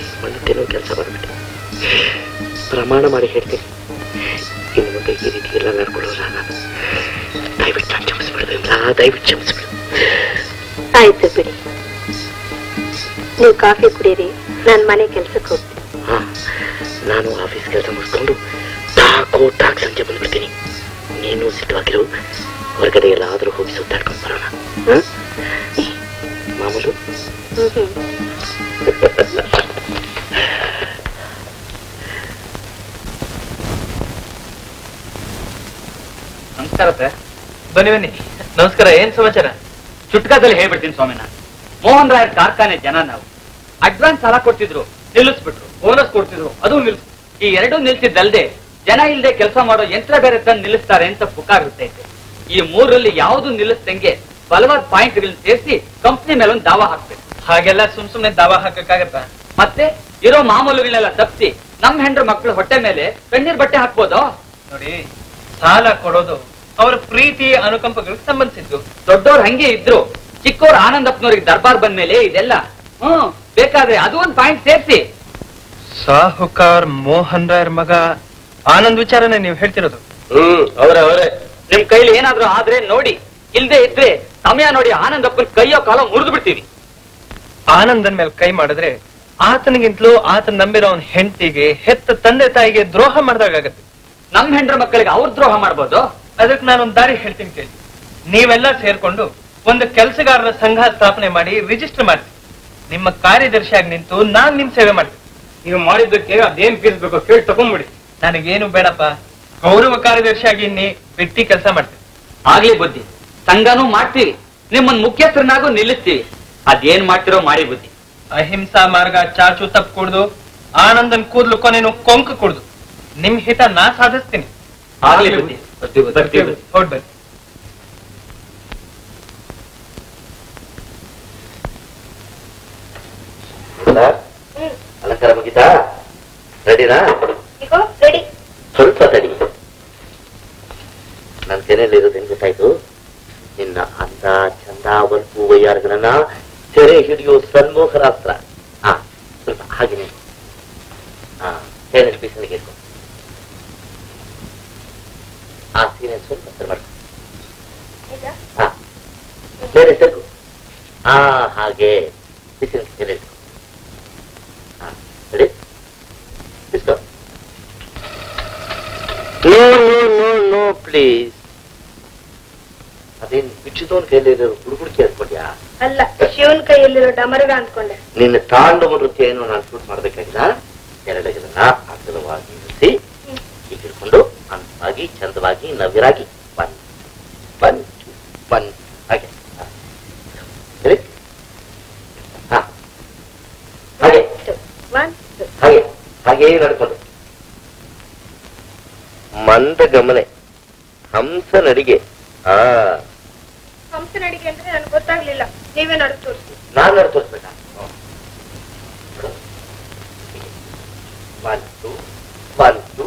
ಪ್ರಮಾಣ ಮಾಡಿ ಹೇಳ್ತೀನಿ, ಇನ್ನು ಮುಂದೆ ಈ ರೀತಿ ಎಲ್ಲ ನಡ್ಕೊಳ್ಳೋಲ್ಲ ನಾನು. ದಯವಿಟ್ಟು ನಾನು ಕ್ಷಮಿಸ್ಬಿಡ್ಬೇಡ. ಆಯ್ತು ಬಿಡಿ, ನೀವು ಕಾಫಿ ಕುಡೀರಿ, ನಾನು ಮನೆ ಕೆಲಸಕ್ಕೆ ಹೋಗ್ತೀನಿ. ನಾನು ಆಫೀಸ್ ಕೆಲಸ ಮುಗಿಸ್ಕೊಂಡು ಟಾಕ್ ಸಂಜೆ ಬಂದ್ಬಿಡ್ತೀನಿ. ನೀನು ಸಿದ್ಧವಾಗಿರು, ಹೊರಗಡೆ ಎಲ್ಲಾದರೂ ಹೋಗಿ ಸುತ್ತಾಡ್ಕೊಂಡು ಬರೋಣ. ಮಾಮೂಲು ನಮಸ್ಕಾರ ಸರ್. ಬನ್ನಿ ನಮಸ್ಕಾರ. ಏನ್ ಸಮಾಚಾರ? ಚುಟ್ಕಾದಲ್ಲಿ ಹೇಳ್ಬಿಡ್ತೀನಿ ಸ್ವಾಮಿ, ನಾನು ಮೋಹನ್ ರಾಯರ್ ಕಾರ್ಖಾನೆ ಜನ. ನಾವು ಅಡ್ವಾನ್ಸ್ ಸಾಲ ಕೊಡ್ತಿದ್ರು, ನಿಲ್ಲಿಸ್ಬಿಟ್ರು. ಬೋನಸ್ ಕೊಡ್ತಿದ್ರು, ಅದು ನಿಲ್ಸ್. ಈ ಎರಡೂ ನಿಲ್ಸಿದ್ದಲ್ದೆ ಜನ ಇಲ್ಲದೆ ಕೆಲಸ ಮಾಡೋ ಯಂತ್ರ ಬೇರೆ ತಂದು ನಿಲ್ಲಿಸ್ತಾರೆ ಅಂತ ಪುಕಾರ್ ಇರ್ತೈತೆ. ಈ ಮೂರರಲ್ಲಿ ಯಾವುದು ನಿಲ್ಲಿಸ್ದಂಗೆ ಬಲವಾದ ಪಾಯಿಂಟ್ಗಳನ್ನ ಸೇರಿಸಿ ಕಂಪ್ನಿ ಮೇಲೆ ಒಂದು ದಾವ ಹಾಕ್ಬೇಕು. ಹಾಗೆಲ್ಲ ಸುಮ್ನೆ ದಾವ ಹಾಕಕ್ಕಾಗತ್ತ? ಮತ್ತೆ ಇರೋ ಮಾಮೂಲುಗಳನ್ನೆಲ್ಲ ತಪ್ಪಿಸಿ ನಮ್ ಹೆಂಡ್ರ ಮಕ್ಕಳು ಹೊಟ್ಟೆ ಮೇಲೆ ಕಣ್ಣೀರ್ ಬಟ್ಟೆ ಹಾಕ್ಬೋದೋ? ನೋಡಿ, ಸಾಲ ಕೊಡೋದು ಅವರ ಪ್ರೀತಿ ಅನುಕಂಪಗಳಿಗೆ ಸಂಬಂಧಿಸಿದ್ದು. ದೊಡ್ಡವ್ರು ಹಂಗೆ ಇದ್ರು. ಚಿಕ್ಕವ್ರು ಆನಂದಪ್ಪನವ್ರಿಗೆ ದರ್ಬಾರ್ ಬಂದ ಮೇಲೆ ಇದೆಲ್ಲ ಬೇಕಾದ್ರೆ ಅದು ಒಂದು ಪಾಯಿಂಟ್ ಸೇರಿಸಿ. ಸಾಹುಕಾರ್ ಮೋಹನ್ ರಾಯರ್ ಮಗ ಆನಂದ್ ವಿಚಾರನೇ ನೀವು ಹೇಳ್ತಿರೋದು? ಅವರೇ ನಿಮ್ ಕೈಲಿ ಏನಾದ್ರೂ ಆದ್ರೆ ನೋಡಿ, ಇಲ್ದೇ ಇದ್ರೆ ಸಮಯ ನೋಡಿ ಆನಂದಪ್ಪನ ಕೈಯೋ ಕಾಲೋ ಮುರಿದು ಬಿಡ್ತೀವಿ. ಆನಂದನ್ ಮೇಲೆ ಕೈ ಮಾಡಿದ್ರೆ ಆತನಿಗಿಂತಲೂ ಆತನ ನಂಬಿರೋ ಅವನ ಹೆಂಡತಿಗೆ, ಹೆತ್ತ ತಂದೆ ತಾಯಿಗೆ ದ್ರೋಹ ಮಾಡಿದಾಗತ್ತೆ. ನಮ್ ಹೆಂಡ್ರ ಮಕ್ಕಳಿಗೆ ಅವ್ರ ದ್ರೋಹ ಮಾಡ್ಬೋದು. ಅದಕ್ಕೆ ನಾನೊಂದ್ ದಾರಿ ಹೇಳ್ತೀನಿ ಕೇಳಿ. ನೀವೆಲ್ಲ ಸೇರ್ಕೊಂಡು ಒಂದು ಕೆಲಸಗಾರರ ಸಂಘ ಸ್ಥಾಪನೆ ಮಾಡಿ ರಿಜಿಸ್ಟರ್ ಮಾಡಿ ನಿಮ್ಮ ಕಾರ್ಯದರ್ಶಿಯಾಗಿ ನಿಂತು ನಾನ್ ನಿಮ್ ಸೇವೆ ಮಾಡ್ತೀನಿ. ನೀವು ಮಾಡಿದ್ದಕ್ಕೆ ಅದೇನ್ ಫೀಸ್ ಬೇಕೋ ಕೇಳಿ ತಗೊಂಡ್ಬಿಡಿ. ನನಗೇನು ಬೇಡಪ್ಪ, ಗೌರವ ಕಾರ್ಯದರ್ಶಿಯಾಗಿ ಇನ್ನಿ ಬಿಟ್ಟಿ ಕೆಲಸ ಮಾಡ್ತೀನಿ. ಆಗ್ಲಿ ಬುದ್ಧಿ, ಸಂಘನೂ ಮಾಡ್ತೀವಿ, ನಿಮ್ಮನ್ನ ಮುಖ್ಯಸ್ಥರನ್ನಾಗೂ ನಿಲ್ಲಿಸ್ತೀವಿ. अदेन मारी बुद्धि अहिंसा मार्ग चाचू तपकूडू आनंदन कूदलुको नीनु कोंक कूडू निम हित ना साधिस्तीनि आगली बुद्धि बर्ती अलंकार मुगीता रेडिना रेडी स्वल्प तडी ನನ್ನ ತೆನೆಯಲ್ಲಿ ಇರೋದೇನು ಗೊತ್ತಾಯ್ತು? ನಿನ್ನ ಅಂದ ಚಂದ ವರ್ಪು ವೈಯಾರಗಳನ್ನ ಸೆರೆ ಹಿಡಿಯೋ ಸನ್ಮೋಹರಾಸ್ತ್ರ. ಹಾ, ಸ್ವಲ್ಪ ಹಾಗೇನೆ. ಹಾ, ಹೇಳಿ ಪೀಸಲ್ಲಿ ಕೇಳ್ಕೊ. ಆ ಸೀರೆ ಸ್ವಲ್ಪ ಹತ್ರ ಮಾಡ್ಕೊ. ಹಾ, ಬೇರೆ ಸರ್ಕು. ಹಾ, ಹಾಗೆ ಪೀಸಲ್ಲಿ ಸೆರೆ ಇಟ್ಕೊ. ಹಾ, ರೆಡಿ? ಇಸ್ಕೊ. No no no no please. ಅದೇನ್ ಬಿಚ್ಚಿದವನ್ ಕೈಯಲ್ಲಿರೋ ಹುಡುಗುಡಿಕೆ ಅಂದ್ಕೊಂಡ್ಯಾ? ಅಲ್ಲ, ಶಿವನ್ ಕೈಯಲ್ಲಿರೋ ಡಮರಗ ಅಂದ್ಕೊಂಡೆ. ನಿನ್ನ ತಾಂಡು ನೃತ್ಯವನ್ನು ನಾನು ಶೂಟ್ ಮಾಡ್ಬೇಕಾಗಿಲ್ಲ. ಎರಡಗಿರನ್ನ ಅಗಲವಾಗಿ ಇರಿಸಿ ಇಟ್ಕೊಂಡು ಅಂದವಾಗಿ ಚಂದವಾಗಿ ನವಿರಾಗಿ ಬನ್ ಬನ್ ಬನ್ ಹಾಗೆ ಸರಿ. ಹಾ, ಹಾಗೆ ಹಾಗೆ ಹಾಗೆ ನಡ್ಕೊಂಡು ಮಂದ ಗಮನೆ ಹಂಸ ನಡಿಗೆ. ಆ ಹಂಸ ನಡಿಗೆ ಅಂದ್ರೆ ನನಗೆ ಗೊತ್ತಾಗ್ಲಿಲ್ಲ, ನೀವೇ ನಡೆ ತೋರಿಸಿ. ನಾನು ನಡೆ ತೋರಿಸ್ಬೇಕಾ? ಬಂತು ಬಂತು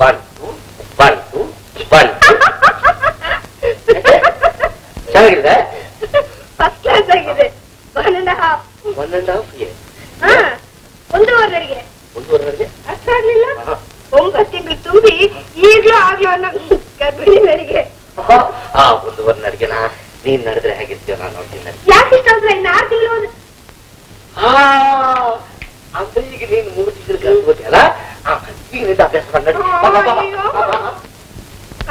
ಬಂತು ಬಂತು ಬಂತು. ಚೆನ್ನಾಗಿದೆ, ಫಸ್ಟ್ ಕ್ಲಾಸ್ ಆಗಿದೆ. 1.5 ಇಯರ್, ಒಂದೂವರೆಗೆ ಅರ್ಥ ಆಗ್ಲಿಲ್ಲ. 9 ತಿಂಗಳು ತುಂಬಿ ಈಗ್ಲೂ ಆಗ್ಲೂ ಅನ್ನೋ ಗರ್ಭಿಣಿ ನರಿಗೆ ಆ 1.5 ನಡಿಗೆನ ನೀನ್ ನಡೆದ್ರೆ ಹೇಗಿರ್ತೀವ ನಾನು ನೋಡ್ತೀನಿ. ಯಾಕೆ ಇಷ್ಟ ಅಂದ್ರೆ ಇನ್ನು 6 ತಿಂಗಳು ಅಂದ್ರೆ ಈಗ ನೀನ್ 3 ತಿಂಗಳು ಗರ್ಭವತಿಯಲ್ಲ, ಈಗಿನಿಂದ ಅಭ್ಯಾಸ ಮಾಡಿ.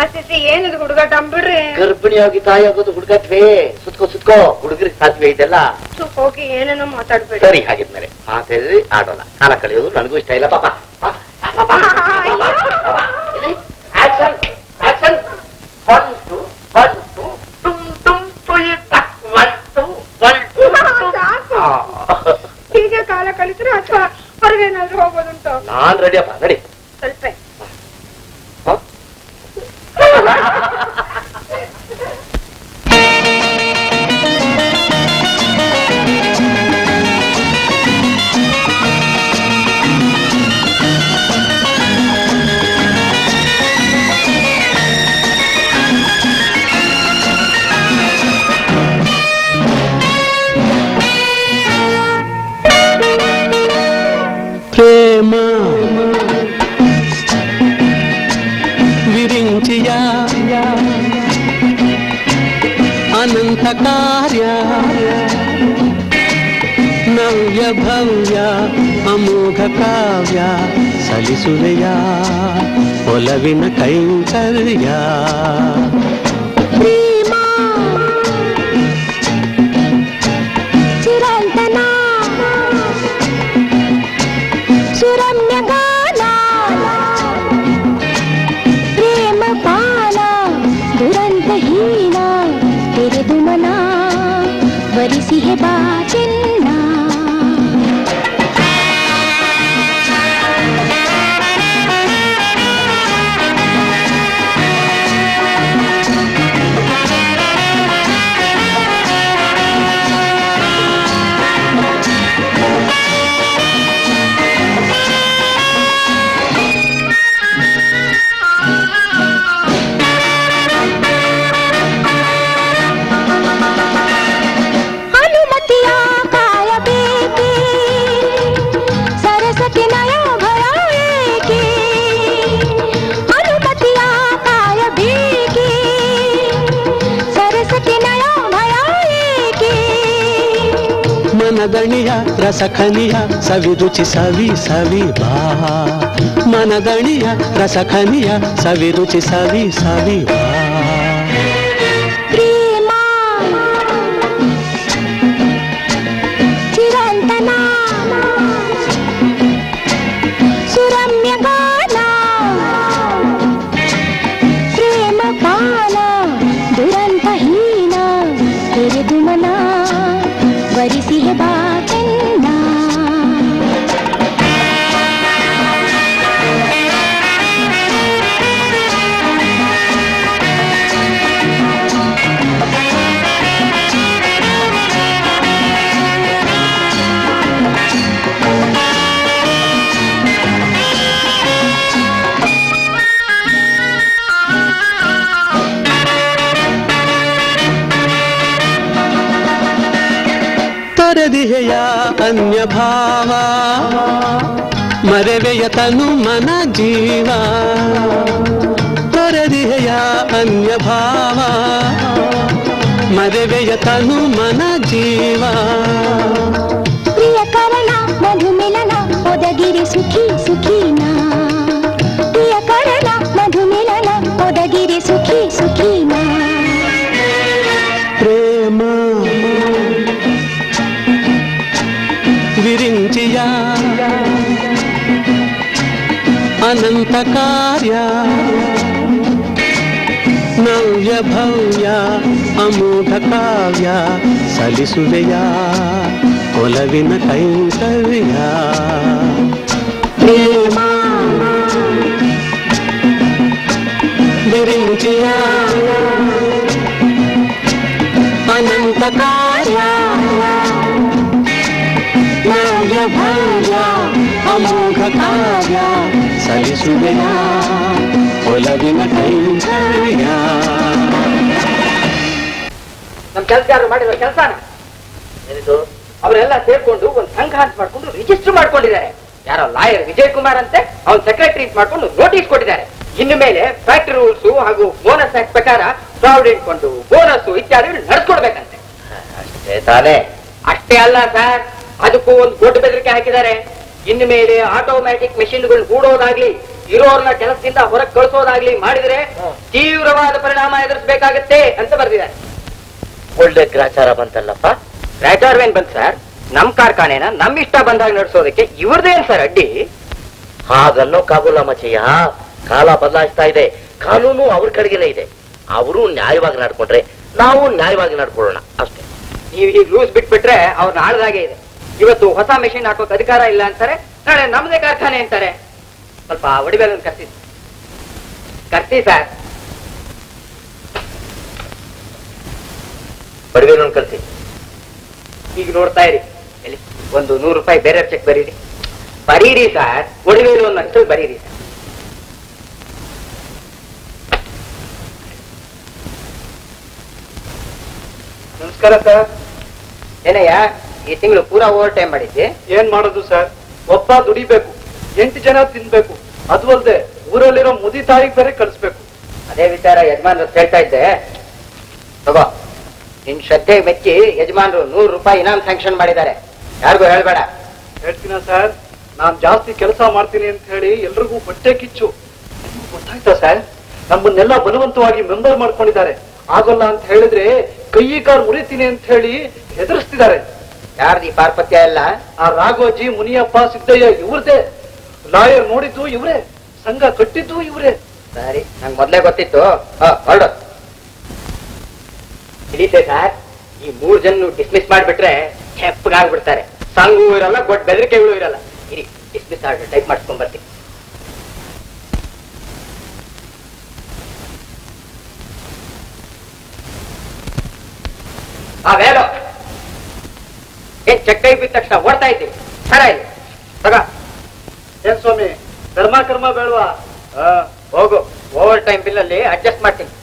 ಅಷ್ಟೇ ಏನಿದು ಹುಡುಗಾಟ ಅಂಬಿಡ್ರಿ. ಗರ್ಭಿಣಿಯಾಗಿ ತಾಯಿ ಆಗೋದು ಹುಡುಗಾಟ್ವೇ? ಸುತ್ಕೋ ಹುಡುಗರಿಗೆ ಸಾಧ್ಯ ಇದೆಲ್ಲ. ಹೋಗಿ ಏನೇನೋ ಮಾತಾಡ್ಬೇಡಿ. ಸರಿ, ಹಾಗಿದ್ಮೇಲೆ ಮಾತಾಡಿ ಆಡೋಣ. ಕಾಲ ಕಳೆಯೋದು ನನಗೂ ಇಷ್ಟ ಇಲ್ಲ. ಪಾಪ ಹೀಗೆ ಕಾಲ ಕಳಿಸ್ರೆ ಅಥವಾ ಹೊರಗೇನಾದ್ರೂ ಹೋಗೋದುಂಟು? ನಾನ್ ರೆಡಿಯಪ್ಪ, ನಡಿ. ಸ್ವಲ್ಪ कार्या नव्य भव्य अमोघ काव्य सलिसुवेया ओलविन कैंकर्य प्रेमा चिरंतना सुरम्य गाना प्रेम पाला दुरंतहीना तेरे दुमना वरिसी है बाजना ಮನದಣಿಯ ರಸಖನಿಯ ಸವಿರುಚಿ ಸವಿ ಸವಿ ಬಾ ಮನದಣಿಯ ರಸಖನಿಯ ಸವಿರುಚಿ ಸವಿ ಸವಿ ಬಾ ಪ್ರೇಮ ಚಿರಂತನ ಸುರಮ್ಯ ಗಾನ ಪ್ರೇಮ ಪಾಲ ದುರಂತಹೀನ ತೆರೆದು ಮನ ವರಿ ಮರದಿಯ ಅನ್ಯ ಭಾವ ಮರೆವೆಯ ತನು ಮನ ಜೀವ ತೊರೆದಿಯ ಅನ್ಯ ಭಾವ ಮರೆವೆಯ ತನು ಮನ ಜೀವ ಪ್ರಿಯ ಕಾರಣ ಮಧು ಮಿಲನ ಒದಗಿರಿ ಸುಖಿ ಸುಖೀನ ಪ್ರಿಯ ಕಾರಣ ಮಧು ಮಿಲನ ಒದಗಿರಿ ಸುಖಿ ಸುಖೀನ ಪ್ರೇಮ विरिंचिया अनंत कार्या नव्य भव्या अमोघ काव्या सलिसुवेया कोलविन कैंकर्या प्रेमा विरिंचिया अनंत कार्या अमोघ कार्य सलिसुवेया कोलविन कैंकर्ಯ नम ಕೆಲಸಗಾರರು ಮಾಡಿರೋ ಕೆಲಸನ ಏನಿದು ಅವರೆಲ್ಲ ಸೇರ್ಕೊಂಡು ಒಂದು ಸಂಘ ಅಂತ ಮಾಡ್ಕೊಂಡು ರಿಜಿಸ್ಟರ್ ಮಾಡ್ಕೊಂಡಿದ್ದಾರೆ ಯಾರೋ ಲಾಯರ್ ವಿಜಯ್ ಕುಮಾರ್ ಅಂತೆ ಅವನು ಸೆಕ್ರೆಟರಿ ಮಾಡ್ಕೊಂಡು ನೋಟಿಸ್ ಕೊಟ್ಟಿದ್ದಾರೆ ಇನ್ನು ಮೇಲೆ ಫ್ಯಾಕ್ಟರಿ ರೂಲ್ಸ್ ಹಾಗೂ ಬೋನಸ್ ಆಕ್ಟ್ ಪ್ರಕಾರ ಪ್ರಾವಿಡೆಂಟ್ ಫಂಡ್ ಬೋನಸ್ ಇತ್ಯಾದಿ ನಡೆಸ್ಕೊಡ್ಬೇಕಂತೆ ಅಷ್ಟೇ ತಾನೇ ಅಷ್ಟೇ ಅಲ್ಲ ಸರ್ ಅದಕ್ಕೂ ಒಂದು ದೊಡ್ಡ ಬೆದರಿಕೆ ಹಾಕಿದ್ದಾರೆ ಇನ್ನು ಮೇಲೆ ಆಟೋಮ್ಯಾಟಿಕ್ ಮೆಷಿನ್ಗಳು ಹೂಡೋದಾಗ್ಲಿ ಇರೋರ್ನ ಕೆಲಸದಿಂದ ಹೊರಗೆ ಕಳಿಸೋದಾಗ್ಲಿ ಮಾಡಿದ್ರೆ ತೀವ್ರವಾದ ಪರಿಣಾಮ ಎದುರಿಸಬೇಕಾಗತ್ತೆ ಅಂತ ಬರ್ದಿದ್ದಾರೆ ಒಳ್ಳೆ ಗ್ರಾಚಾರ ಬಂತಲ್ಲಪ್ಪ ಗ್ರಾಚಾರವೇನ್ ಬಂತು ಸರ್ ನಮ್ ಕಾರ್ಖಾನೆನ ನಮ್ ಇಷ್ಟ ಬಂದಾಗ ನಡೆಸೋದಕ್ಕೆ ಇವ್ರದೇನ್ ಸರ್ ಅಡ್ಡಿ ಹಾಗನ್ನೋಕ್ಕಾಗಲ್ಲ ಮಚಯ್ಯ ಕಾಲ ಬದಲಾಯಿಸ್ತಾ ಇದೆ ಕಾನೂನು ಅವ್ರ ಕಡೆಗೇನೆ ಇದೆ ಅವರು ನ್ಯಾಯವಾಗಿ ನಡ್ಕೊಂಡ್ರೆ ನಾವು ನ್ಯಾಯವಾಗಿ ನಡ್ಕೊಳ್ಳೋಣ ಅಷ್ಟೇ ನೀವು ಈಗ ರೂಲ್ಸ್ ಬಿಟ್ಬಿಟ್ರೆ ಅವ್ರ ನಾಳ್ದಾಗೆ ಇದೆ ಇವತ್ತು ಹೊಸ ಮೆಷಿನ್ ಹಾಕೋಕ್ ಅಧಿಕಾರ ಇಲ್ಲ ಅಂತಾರೆ ನಾಳೆ ನಮ್ದೇ ಕಾರ್ಖಾನೆ ಅಂತಾರೆ ಸ್ವಲ್ಪ ಒಡಿಬೇಲ್ ಕರ್ಸಿ ಕರ್ಸಿ ಸರ್ ಒಡಿಬೇಲ್ ಕರ್ಸಿ ಈಗ ನೋಡ್ತಾ ಇರಿ ಒಂದು 100 ರೂಪಾಯಿ ಬೇರೆ ಚೆಕ್ ಬರೀರಿ ಬರೀರಿ ಸರ್ ಒಡಿಬೇಲ್ ಅಂತ ಬರೀರಿ ಸರ್ ನಮಸ್ಕಾರ ಸರ್ ಏನಯ್ಯ ಈ ತಿಂಗಳು ಪೂರಾ ಓವರ್ ಟೈಮ್ ಮಾಡಿದ್ದೆ ಏನ್ ಮಾಡೋದು ಸರ್ ಒಬ್ಬ ದುಡಿಬೇಕು 8 ಜನ ತಿನ್ಬೇಕು ಅದು ಅಲ್ಲದೆ ಊರಲ್ಲಿರೋ ಮುದಿ ತಾಯಿಗೆ ಬೇರೆ ಕಳಿಸ್ಬೇಕು ಅದೇ ವಿಚಾರ ಯಜಮಾನ್ರು ಹೇಳ್ತಾ ಇದ್ದೆ ತಗೋ ನಿನ್ ಶ್ರದ್ಧೆ ಮೆಚ್ಚಿ ಯಜಮಾನ್ರು 100 ರೂಪಾಯಿ ಇನಾಮ್ ಸ್ಯಾಂಕ್ಷನ್ ಮಾಡಿದ್ದಾರೆ ಯಾರಿಗೂ ಹೇಳ್ಬೇಡ ಹೇಳ್ತೀನ ಸರ್ ನಾನ್ ಜಾಸ್ತಿ ಕೆಲಸ ಮಾಡ್ತೀನಿ ಅಂತ ಹೇಳಿ ಎಲ್ರಿಗೂ ಹೊಟ್ಟೆ ಕಿಚ್ಚು ಗೊತ್ತಾಯ್ತಾ ಸರ್ ನಮ್ಮನ್ನೆಲ್ಲ ಬಲವಂತವಾಗಿ ಮೆಂಬರ್ ಮಾಡ್ಕೊಂಡಿದ್ದಾರೆ ಆಗೋಲ್ಲ ಅಂತ ಹೇಳಿದ್ರೆ ಕೈ ಕಾರ್ ಮುರಿತೀನಿ ಅಂತ ಹೇಳಿ ಹೆದರ್ಸ್ತಿದ್ದಾರೆ ಯಾರ್ದಿ ಪಾರ್ಪತ್ಯ ಎಲ್ಲ ಆ ರಾಘೋಜಿ ಮುನಿಯಪ್ಪ ಸಿದ್ದಯ್ಯ ಇವ್ರದೇ ಲಾಯರ್ ನೋಡಿದ್ದು ಇವ್ರೆ ಸಂಘ ಕಟ್ಟಿದ್ದು ಇವ್ರೆ ಸರಿ ನಂಗೆ ಮೊದ್ಲೇ ಗೊತ್ತಿತ್ತು ಹಿಡಿತೆ ಸರ್ ಈ 3 ಜನ ಡಿಸ್ಮಿಸ್ ಮಾಡ್ಬಿಟ್ರೆ ಹೆಪ್ಪಗಾಗ್ಬಿಡ್ತಾರೆ ಸಂಘವೂ ಇರಲ್ಲ ಗೊಟ್ಟ ಬೆದರಿಕೆಗಳು ಇರಲ್ಲ ಇರಿ ಡಿಸ್ಮಿಸ್ ಆರ್ಡರ್ ಟೈಪ್ ಮಾಡಿಸ್ಕೊಂಡ್ ಬರ್ತೀನಿ ಆ ವೇಲೋ ಏನ್ ಚಕ್ಕೈ ಬಿದ್ದ ತಕ್ಷಣ ಓಡ್ತಾ ಇದ್ದೀವಿ ಸರ ಇಲ್ಲಿ ತಗ ಏನ್ ಸ್ವಾಮಿ ಧರ್ಮ ಕರ್ಮ ಬೇಡವಾ ಹೋಗು ಓವರ್ ಟೈಮ್ ಬಿಲ್ ಅಲ್ಲಿ ಅಡ್ಜಸ್ಟ್ ಮಾಡ್ತೀನಿ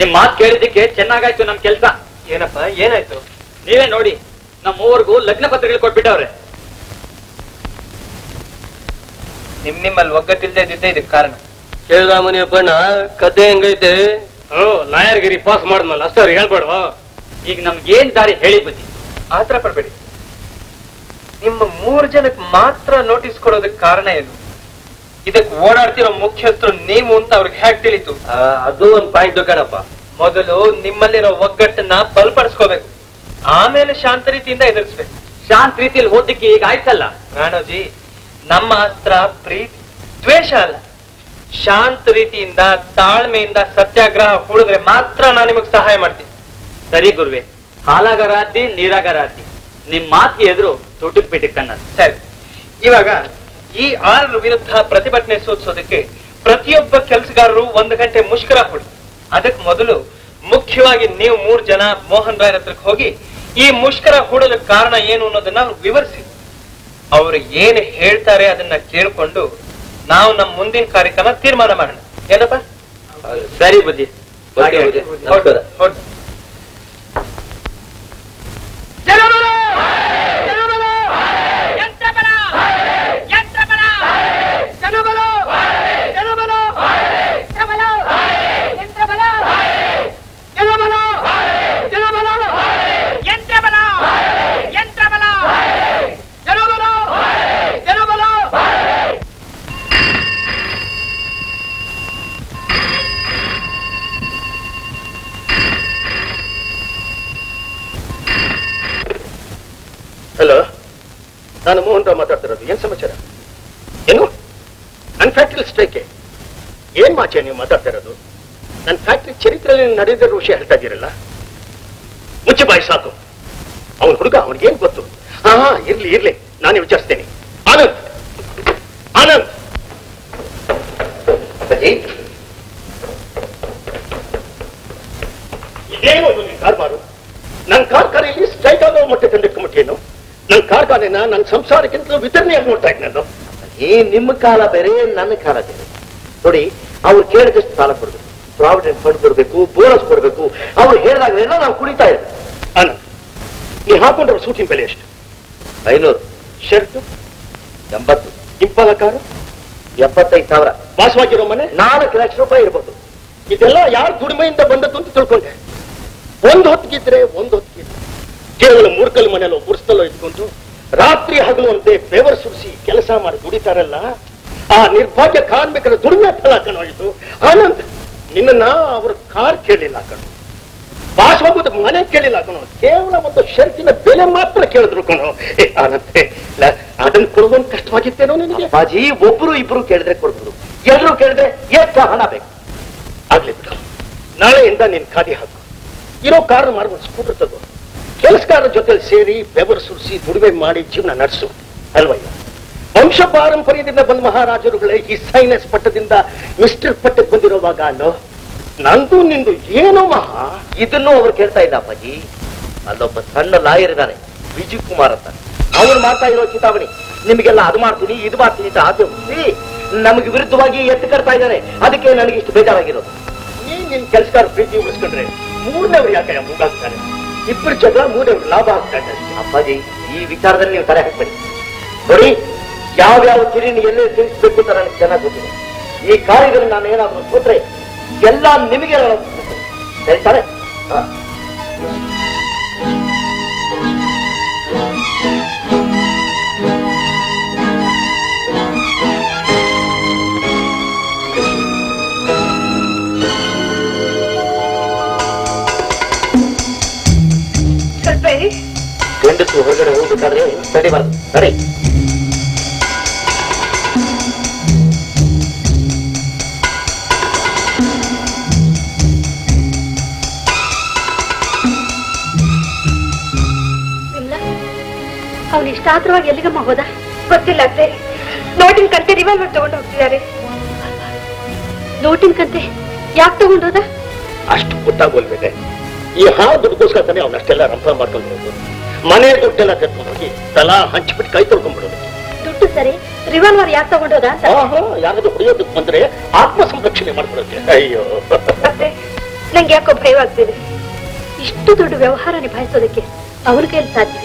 ನಿಮ್ ಮಾತು ಕೇಳಿದ್ದಕ್ಕೆ ಚೆನ್ನಾಗಾಯ್ತು ನಮ್ ಕೆಲ್ಸ ಏನಪ್ಪ ಏನಾಯ್ತು ನೀವೇ ನೋಡಿ ನಮ್ಮೂವರೆಗೂ ಲಗ್ನ ಪತ್ರಗಳು ಕೊಟ್ಬಿಟ್ಟವ್ರೆ ನಿಮ್ ನಿಮ್ಮಲ್ಲಿ ಒಗ್ಗಟ್ಟಿಲ್ದೇ ಇದ್ದಿದ್ದೆ ಇದಕ್ಕೆ ಕಾರಣ ಕೇಳಿದ ಮುನಿಯಪ್ಪಣ್ಣ ಕತೆ ಹೆಂಗೈತೆ ಲಾಯರ್ಗಿರಿ ಪಾಸ್ ಮಾಡಿದ್ನಲ್ಲ ಅಷ್ಟೇ ಅವ್ರು ಹೇಳ್ಬೇಡವಾ ಈಗ ನಮ್ಗೆ ಏನ್ ದಾರಿ ಹೇಳಿ ಬನ್ನಿ ಆತರ ಪಡ್ಬೇಡಿ ನಿಮ್ಮ 3 ಜನಕ್ಕೆ ಮಾತ್ರ ನೋಟಿಸ್ ಕೊಡೋದಕ್ಕೆ ಕಾರಣ ಏನು ಇದಕ್ಕೆ ಓಡಾಡ್ತಿರೋ ಮುಖ್ಯಸ್ಥರು ನೀವು ಅಂತ ಅವ್ರಿಗೆ ಹೇಗೆ ತಿಳಿತು ಅದು ಒಂದ್ ಪಾಯಿಂಟ್ ಕಣಪ್ಪ ಮೊದಲು ನಿಮ್ಮಲ್ಲಿರೋ ಒಗ್ಗಟ್ಟನ್ನ ಬಲಪಡಿಸ್ಕೋಬೇಕು ಆಮೇಲೆ ಶಾಂತ ರೀತಿಯಿಂದ ಎದುರಿಸ್ಬೇಕು ಶಾಂತ ರೀತಿಯಲ್ಲಿ ಹೋದಕ್ಕೆ ಈಗ ಆಯ್ತಲ್ಲ ರಾಣೋಜಿ ನಮ್ಮ ಹತ್ರ ಪ್ರೀತಿ ದ್ವೇಷ ಅಲ್ಲ ಶಾಂತ ರೀತಿಯಿಂದ ತಾಳ್ಮೆಯಿಂದ ಸತ್ಯಾಗ್ರಹ ಹೂಡಿದ್ರೆ ಮಾತ್ರ ನಾನು ನಿಮಗೆ ಸಹಾಯ ಮಾಡ್ತೀನಿ ಸರಿ ಗುರುವೆ ಹಾಲಾಗರಾತಿ ನೀರಾಗರಾತಿ ನಿಮ್ ಮಾತಿ ಎದುರು ತುಟಿಕ್ ಬಿಟ್ಟಿಕ್ ಕಣ್ಣದು ಸರಿ ಇವಾಗ ಈ 6 ವಿರುದ್ಧ ಪ್ರತಿಭಟನೆ ಸೂಚಿಸೋದಕ್ಕೆ ಪ್ರತಿಯೊಬ್ಬ ಕೆಲಸಗಾರರು 1 ಗಂಟೆ ಮುಷ್ಕರ ಕೊಡಿ ಅದಕ್ಕೆ ಮೊದಲು ಮುಖ್ಯವಾಗಿ ನೀವು 3 ಜನ ಮೋಹನ್ ರಾಯ್ ಹತ್ರಕ್ಕೆ ಹೋಗಿ ಈ ಮುಷ್ಕರ ಹೂಡಲು ಕಾರಣ ಏನು ಅನ್ನೋದನ್ನ ವಿವರಿಸಿ ಅವರು ಏನು ಹೇಳ್ತಾರೆ ಅದನ್ನ ಕೇಳಿಕೊಂಡು ನಾವು ನಮ್ಮ ಮುಂದಿನ ಕಾರ್ಯಕ್ರಮ ತೀರ್ಮಾನ ಮಾಡೋಣ. ಏನಪ್ಪ ಸರಿ ಬುದ್ಧಿ. ನಾನು ಮೋಹನ್ ರಾವ್ ಮಾತಾಡ್ತಿರೋದು. ಏನ್ ಸಮಾಚಾರ? ಏನು ನನ್ನ ಫ್ಯಾಕ್ಟ್ರಿ ಸ್ಟ್ರೈಕೆ? ಏನ್ ಮಾಚೆ ನೀವು ಮಾತಾಡ್ತಿರೋದು? ನನ್ನ ಫ್ಯಾಕ್ಟ್ರಿ ಚರಿತ್ರೆಯಲ್ಲಿ ನಡೆದಿರೋ ವಿಷಯ ಹೇಳ್ತಾ ಇದ್ದೀರಲ್ಲ. ಮುಚ್ಚಿ ಬಾಯಿ, ಸಾಕು. ಅವನ ಹುಡುಗ, ಅವನಿಗೇನ್ ಗೊತ್ತು? ಹಾ ಹಾ, ಇರ್ಲಿ ಇರ್ಲಿ, ನಾನೇ ವಿಚಾರಿಸ್ತೇನೆ. ಆನಂದ್, ಆನಂದ್ ಇದೇನು ಕಾರ್ಬಾರು? ನನ್ನ ಕಾರ್ಖಾನೆಯಲ್ಲಿ ಸ್ಟ್ರೈಕ್ ಆಗೋ ಮಟ್ಟೆ ತಂದಿಟ್ಕೊಂಡ್ಬಿಟ್ಟೇನು? ನನ್ನ ಕಾರ್ಖಾನೆನ ನನ್ನ ಸಂಸಾರಕ್ಕಿಂತಲೂ ವಿತರಣೆಯಾಗಿ ನೋಡ್ತಾ ಇದ್. ನಾನು ಏನ್ ನಿಮ್ಮ ಕಾಲ ಬೇರೆ, ನನ್ನ ಕಾಲ ಬೇರೆ. ನೋಡಿ, ಅವ್ರು ಕೇಳಿದಷ್ಟು ಸಾಲ ಕೊಡ್ಬೇಕು, ಪ್ರಾವಿಡೆಂಟ್ ಫಂಡ್ ಕೊಡ್ಬೇಕು, ಬೋನಸ್ ಕೊಡ್ಬೇಕು. ಅವ್ರು ಹೇಳಿದಾಗಲೇನೋ ನಾವು ಕುಡಿತಾ ಇದ್ವಿ. ಆನಂದ್, ನೀವು ಹಾಕೊಂಡ್ರೆ ಸೂಟಿನ ಬೆಲೆ ಎಷ್ಟು? 500. ಶರ್ಟು 80. ಇಂಪಾಲ ಕಾರು 75,000. ವಾಸವಾಗಿರೋ ಮನೆ 4 ಲಕ್ಷ ರೂಪಾಯಿ ಇರ್ಬೋದು. ಇದೆಲ್ಲ ಯಾರು ದುಡಿಮೆಯಿಂದ ಬಂದದ್ದು ಅಂತ ತಿಳ್ಕೊಂಡೆ. ಒಂದು ಹೊತ್ತಿಗಿದ್ರೆ ಕೇವಲ ಮೂರ್ಕಲ್ ಮನೆಯಲ್ಲೋ ಗುರ್ಸ್ತಲ್ಲೋ ಇಟ್ಕೊಂಡು ರಾತ್ರಿ ಹಗಲು ಅಂತೆ ಬೆವರು ಸುರಿಸಿ ಕೆಲಸ ಮಾಡಿ ದುಡಿತಾರಲ್ಲ, ಆ ನಿರ್ಭಾಗ್ಯ ಕಾರ್ಮಿಕರ ದುಡಿಮೆ ಫಲ ಕಣೋಯಿತು. ಆನಂದ್, ನಿನ್ನ ಅವ್ರ ಕಾರ್ ಕೇಳಿಲ್ಲ ಕಣೋ, ಬಾಸವಾಗುದ ಮನೆ ಕೇಳಿಲ್ಲ ಕಣೋ, ಕೇವಲ ಒಂದು ಶರ್ಟಿನ ಬೆಲೆ ಮಾತ್ರ ಕೇಳಿದ್ರು ಕಣೋ. ಆನಂದ್, ಅದನ್ನ ಕೊಡೋದೊಂದು ಕಷ್ಟವಾಗಿತ್ತೇನೋ ನಿನಗೆ? ಬಾಜಿ, ಒಬ್ರು ಇಬ್ರು ಕೇಳಿದ್ರೆ ಕೊಡ್ಬೋದು, ಎಲ್ಲರೂ ಕೇಳಿದ್ರೆ ಎಷ್ಟ ಹಣ ಬೇಕು? ಆಗ್ಲಿ ಬಿಡು, ನಾಳೆಯಿಂದ ನೀನ್ ಖಾದಿ ಹಾಕು. ಇರೋ ಕಾರ್ ಮಾರ್ಗ ಸ್ಕೂಟರ್ ತಗೋ. ಕೆಲಸಗಾರರ ಜೊತೆ ಸೇರಿ ಬೆವರು ಸುರಿಸಿ ದುಡಿಮೆ ಮಾಡಿ ಜೀವನ ನಡೆಸು ಅಲ್ವ? ವಂಶ ಪಾರಂಪರ್ಯದಿಂದ ಬಂದ ಮಹಾರಾಜರುಗಳೇ ಈ ಸೈನಸ್ ಪಟ್ಟದಿಂದ ಮಿಸ್ಟರ್ ಪಟ್ಟಕ್ಕೆ ಬಂದಿರೋವಾಗ ಅಲ್ಲೋ ನಂದು ನಿಂದು ಏನೋ ಮಹಾ. ಇದನ್ನು ಅವ್ರು ಕೇಳ್ತಾ ಇಲ್ಲ ಅಪ್ಪಾಜಿ. ಅಲ್ಲೊಬ್ಬ ಸಣ್ಣ ಲಾಯರ್ ಇದ್ದಾನೆ, ವಿಜಯ್ ಕುಮಾರ್ ಅಂತ. ಅವ್ರು ಮಾಡ್ತಾ ಇರೋ ಚಿತಾವಣಿ ನಿಮಗೆಲ್ಲ ಅದು ಮಾಡ್ತೀನಿ ಇದು ಮಾಡ್ತೀನಿ ಅಂತ ಆಚರಿಸಿ ನಮಗೆ ವಿರುದ್ಧವಾಗಿ ಎತ್ತು ಕರ್ತಾ ಇದ್ದಾನೆ. ಅದಕ್ಕೆ ನನಗಿಷ್ಟು ಬೇಜಾರಾಗಿರೋದು. ನಿನ್ ಕೆಲಸಗಾರ ಪ್ರೀತಿ ಉಳಿಸ್ಕೊಂಡ್ರೆ ಮೂರನೇವ್ರು ಯಾಕೆ ಮುಂದಾಗ್ತಾನೆ? ಇಬ್ಬರು ಜಗಳ ಮೂರವರು ಲಾಭ ಆಗ್ತಾ ಇದೆ. ಅಪ್ಪಾಜಿ, ಈ ವಿಚಾರದಲ್ಲಿ ನೀವು ತಲೆ ಹಾಕ್ಬೇಡಿ. ನೋಡಿ, ಯಾವ್ಯಾವ ತಿರಿನ ಎಲ್ಲೇ ತಿಳಿಸ್ಬೇಕು ಅಂತ ನನಗೆ ಚೆನ್ನಾಗಿ ಗೊತ್ತಿದೆ. ಈ ಕಾರ್ಯದಲ್ಲಿ ನಾನು ಏನಾದ್ರು ಕೂತ್ರೆ ಎಲ್ಲ ನಿಮಗೆ ಹೇಳ್ತಾರೆ. ಗಂಡಸು ಹೊರಗಡೆ ಹೋಗ್ಬೇಕಾದ್ರೆ ತಡಿಬಾರ್ದು. ಸರಿ, ಅವನು ಇಷ್ಟಾತ್ರವಾಗಿ ಎಲ್ಲಿಗಮ್ಮ ಹೋದ ಗೊತ್ತಿಲ್ಲ. ಅತ್ತೆ, ನೋಟಿನ ಕಂತೆ ರಿವಾಲ್ವರ್ ತಗೊಂಡು ಹೋಗ್ತಿದ್ದಾರೆ. ನೋಟಿನ ಕಂತೆ ಯಾಕೆ ತಗೊಂಡೋದ? ಅಷ್ಟು ಗೊತ್ತಾಗೋಲ್ಬೇಕೆ? ಈ ಹಾವು ದುಡ್ಡುಗೋಸ್ಕರ ತಾನೆ ಅವನಷ್ಟೆಲ್ಲ ರಂಪ ಮಾಡ್ಕೊಂಡು ಹೋಗ್ಬೋದು. ಮನೆ ದುಡ್ಡೆಲ್ಲ ಕರ್ಕೊಂಡು ಹೋಗಿ ತಲಾ ಹಂಚ್ಬಿಟ್ಟು ಕೈ ತೊಳ್ಕೊಂಡ್ಬಿಡೋದು. ದುಡ್ಡು ಸರಿ, ರಿವಾಲ್ವರ್ ಯಾಕೆ ತಗೊಂಡೋದ? ಯಾರಾದ್ರೂ ಹೊಡೆಯೋದಕ್ಕೆ ಬಂದ್ರೆ ಆತ್ಮ ಸಂರಕ್ಷಣೆ ಮಾಡ್ಕೊಳಕ್ಕೆ. ಅಯ್ಯೋ, ನಂಗೆ ಯಾಕೋ ಭಯವಾಗ್ತಿದೆ. ಇಷ್ಟು ದೊಡ್ಡ ವ್ಯವಹಾರ ನಿಭಾಯಿಸೋದಕ್ಕೆ ಅವ್ರ ಕೈಲಿ ಸಾಧ್ಯ?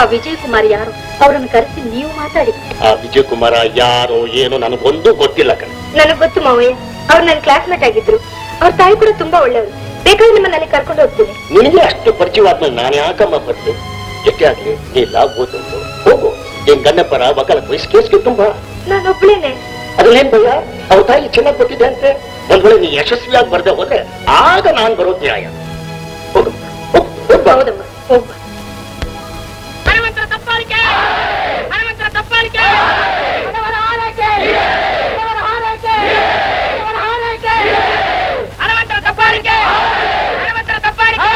ಆ ವಿಜಯ್ ಕುಮಾರ್ ಯಾರು? ಅವ್ರನ್ನ ಕರೆಸಿ ನೀವು ಮಾತಾಡಿ. ಆ ವಿಜಯ್ ಕುಮಾರ ಯಾರೋ ಏನೋ ನನಗೊಂದು ಗೊತ್ತಿಲ್ಲ ಕಣ. ನನಗ್ ಗೊತ್ತು ಮಾವಯ್ಯ, ಅವ್ರು ನನ್ನ ಕ್ಲಾಸ್ಮೇಟ್ ಆಗಿದ್ರು. ಅವ್ರ ತಾಯಿ ಕೂಡ ತುಂಬಾ ಒಳ್ಳೆಯವರು. ಬೇಕಾದ್ರೆ ನಿಮ್ಮನ್ನಲ್ಲಿ ಕರ್ಕೊಂಡು ಹೋಗ್ತೀನಿ. ನಿನಗೆ ಅಷ್ಟು ಪರಿಚಯವಾದ್ಮೇಲೆ ನಾನು ಯಾಕಮ್ಮ ಬರ್ತೇನೆ? ಎಷ್ಟೇ ಆಗ್ಲಿ, ನೀ ಲಾಭೋದು ಹೋಗು. ಏನ್ ಗಂಡಪ್ಪರ ವಕಾಲತ್ ವಯಸ್ಸು ಕೇಸ್ಗೆ ತುಂಬಾ. ನಾನು ಒಬ್ಳೇನೆ. ಅದ್ರಲ್ಲೇನ್ ಭಯ? ಅವ್ರ ತಾಯಿ ಚೆನ್ನಾಗಿ ಕೊಟ್ಟಿದ್ದೆ ಅಂತೆ. ಒಂದ್ ವೇಳೆ ನೀ ಯಶಸ್ವಿಯಾಗಿ ಬರ್ದೆ ಹೋದ್ರೆ ಆಗ ನಾನ್ ಬರೋದು ನ್ಯಾಯ. ಹೋಗು ಹೋಗ್ಬಾರದಮ್ಮ, ಹೋಗ್ಬ. ಹನುಮಂತರ ತಪ್ಪಾಳಿಕೆ, ಹನುಮಂತರ ತಪ್ಪಾಳಿಕೆ, ಹಣವರ ಹಾರೈಕೆ, ಹಣವರ ಹಾರೈಕೆ, ಹಣವರ ಹಾರೈಕೆ, ಹನುಮಂತರ ತಪ್ಪಾಳಿಕೆ, ಹನುಮಂತರ ತಪ್ಪಾಳಿಕೆ,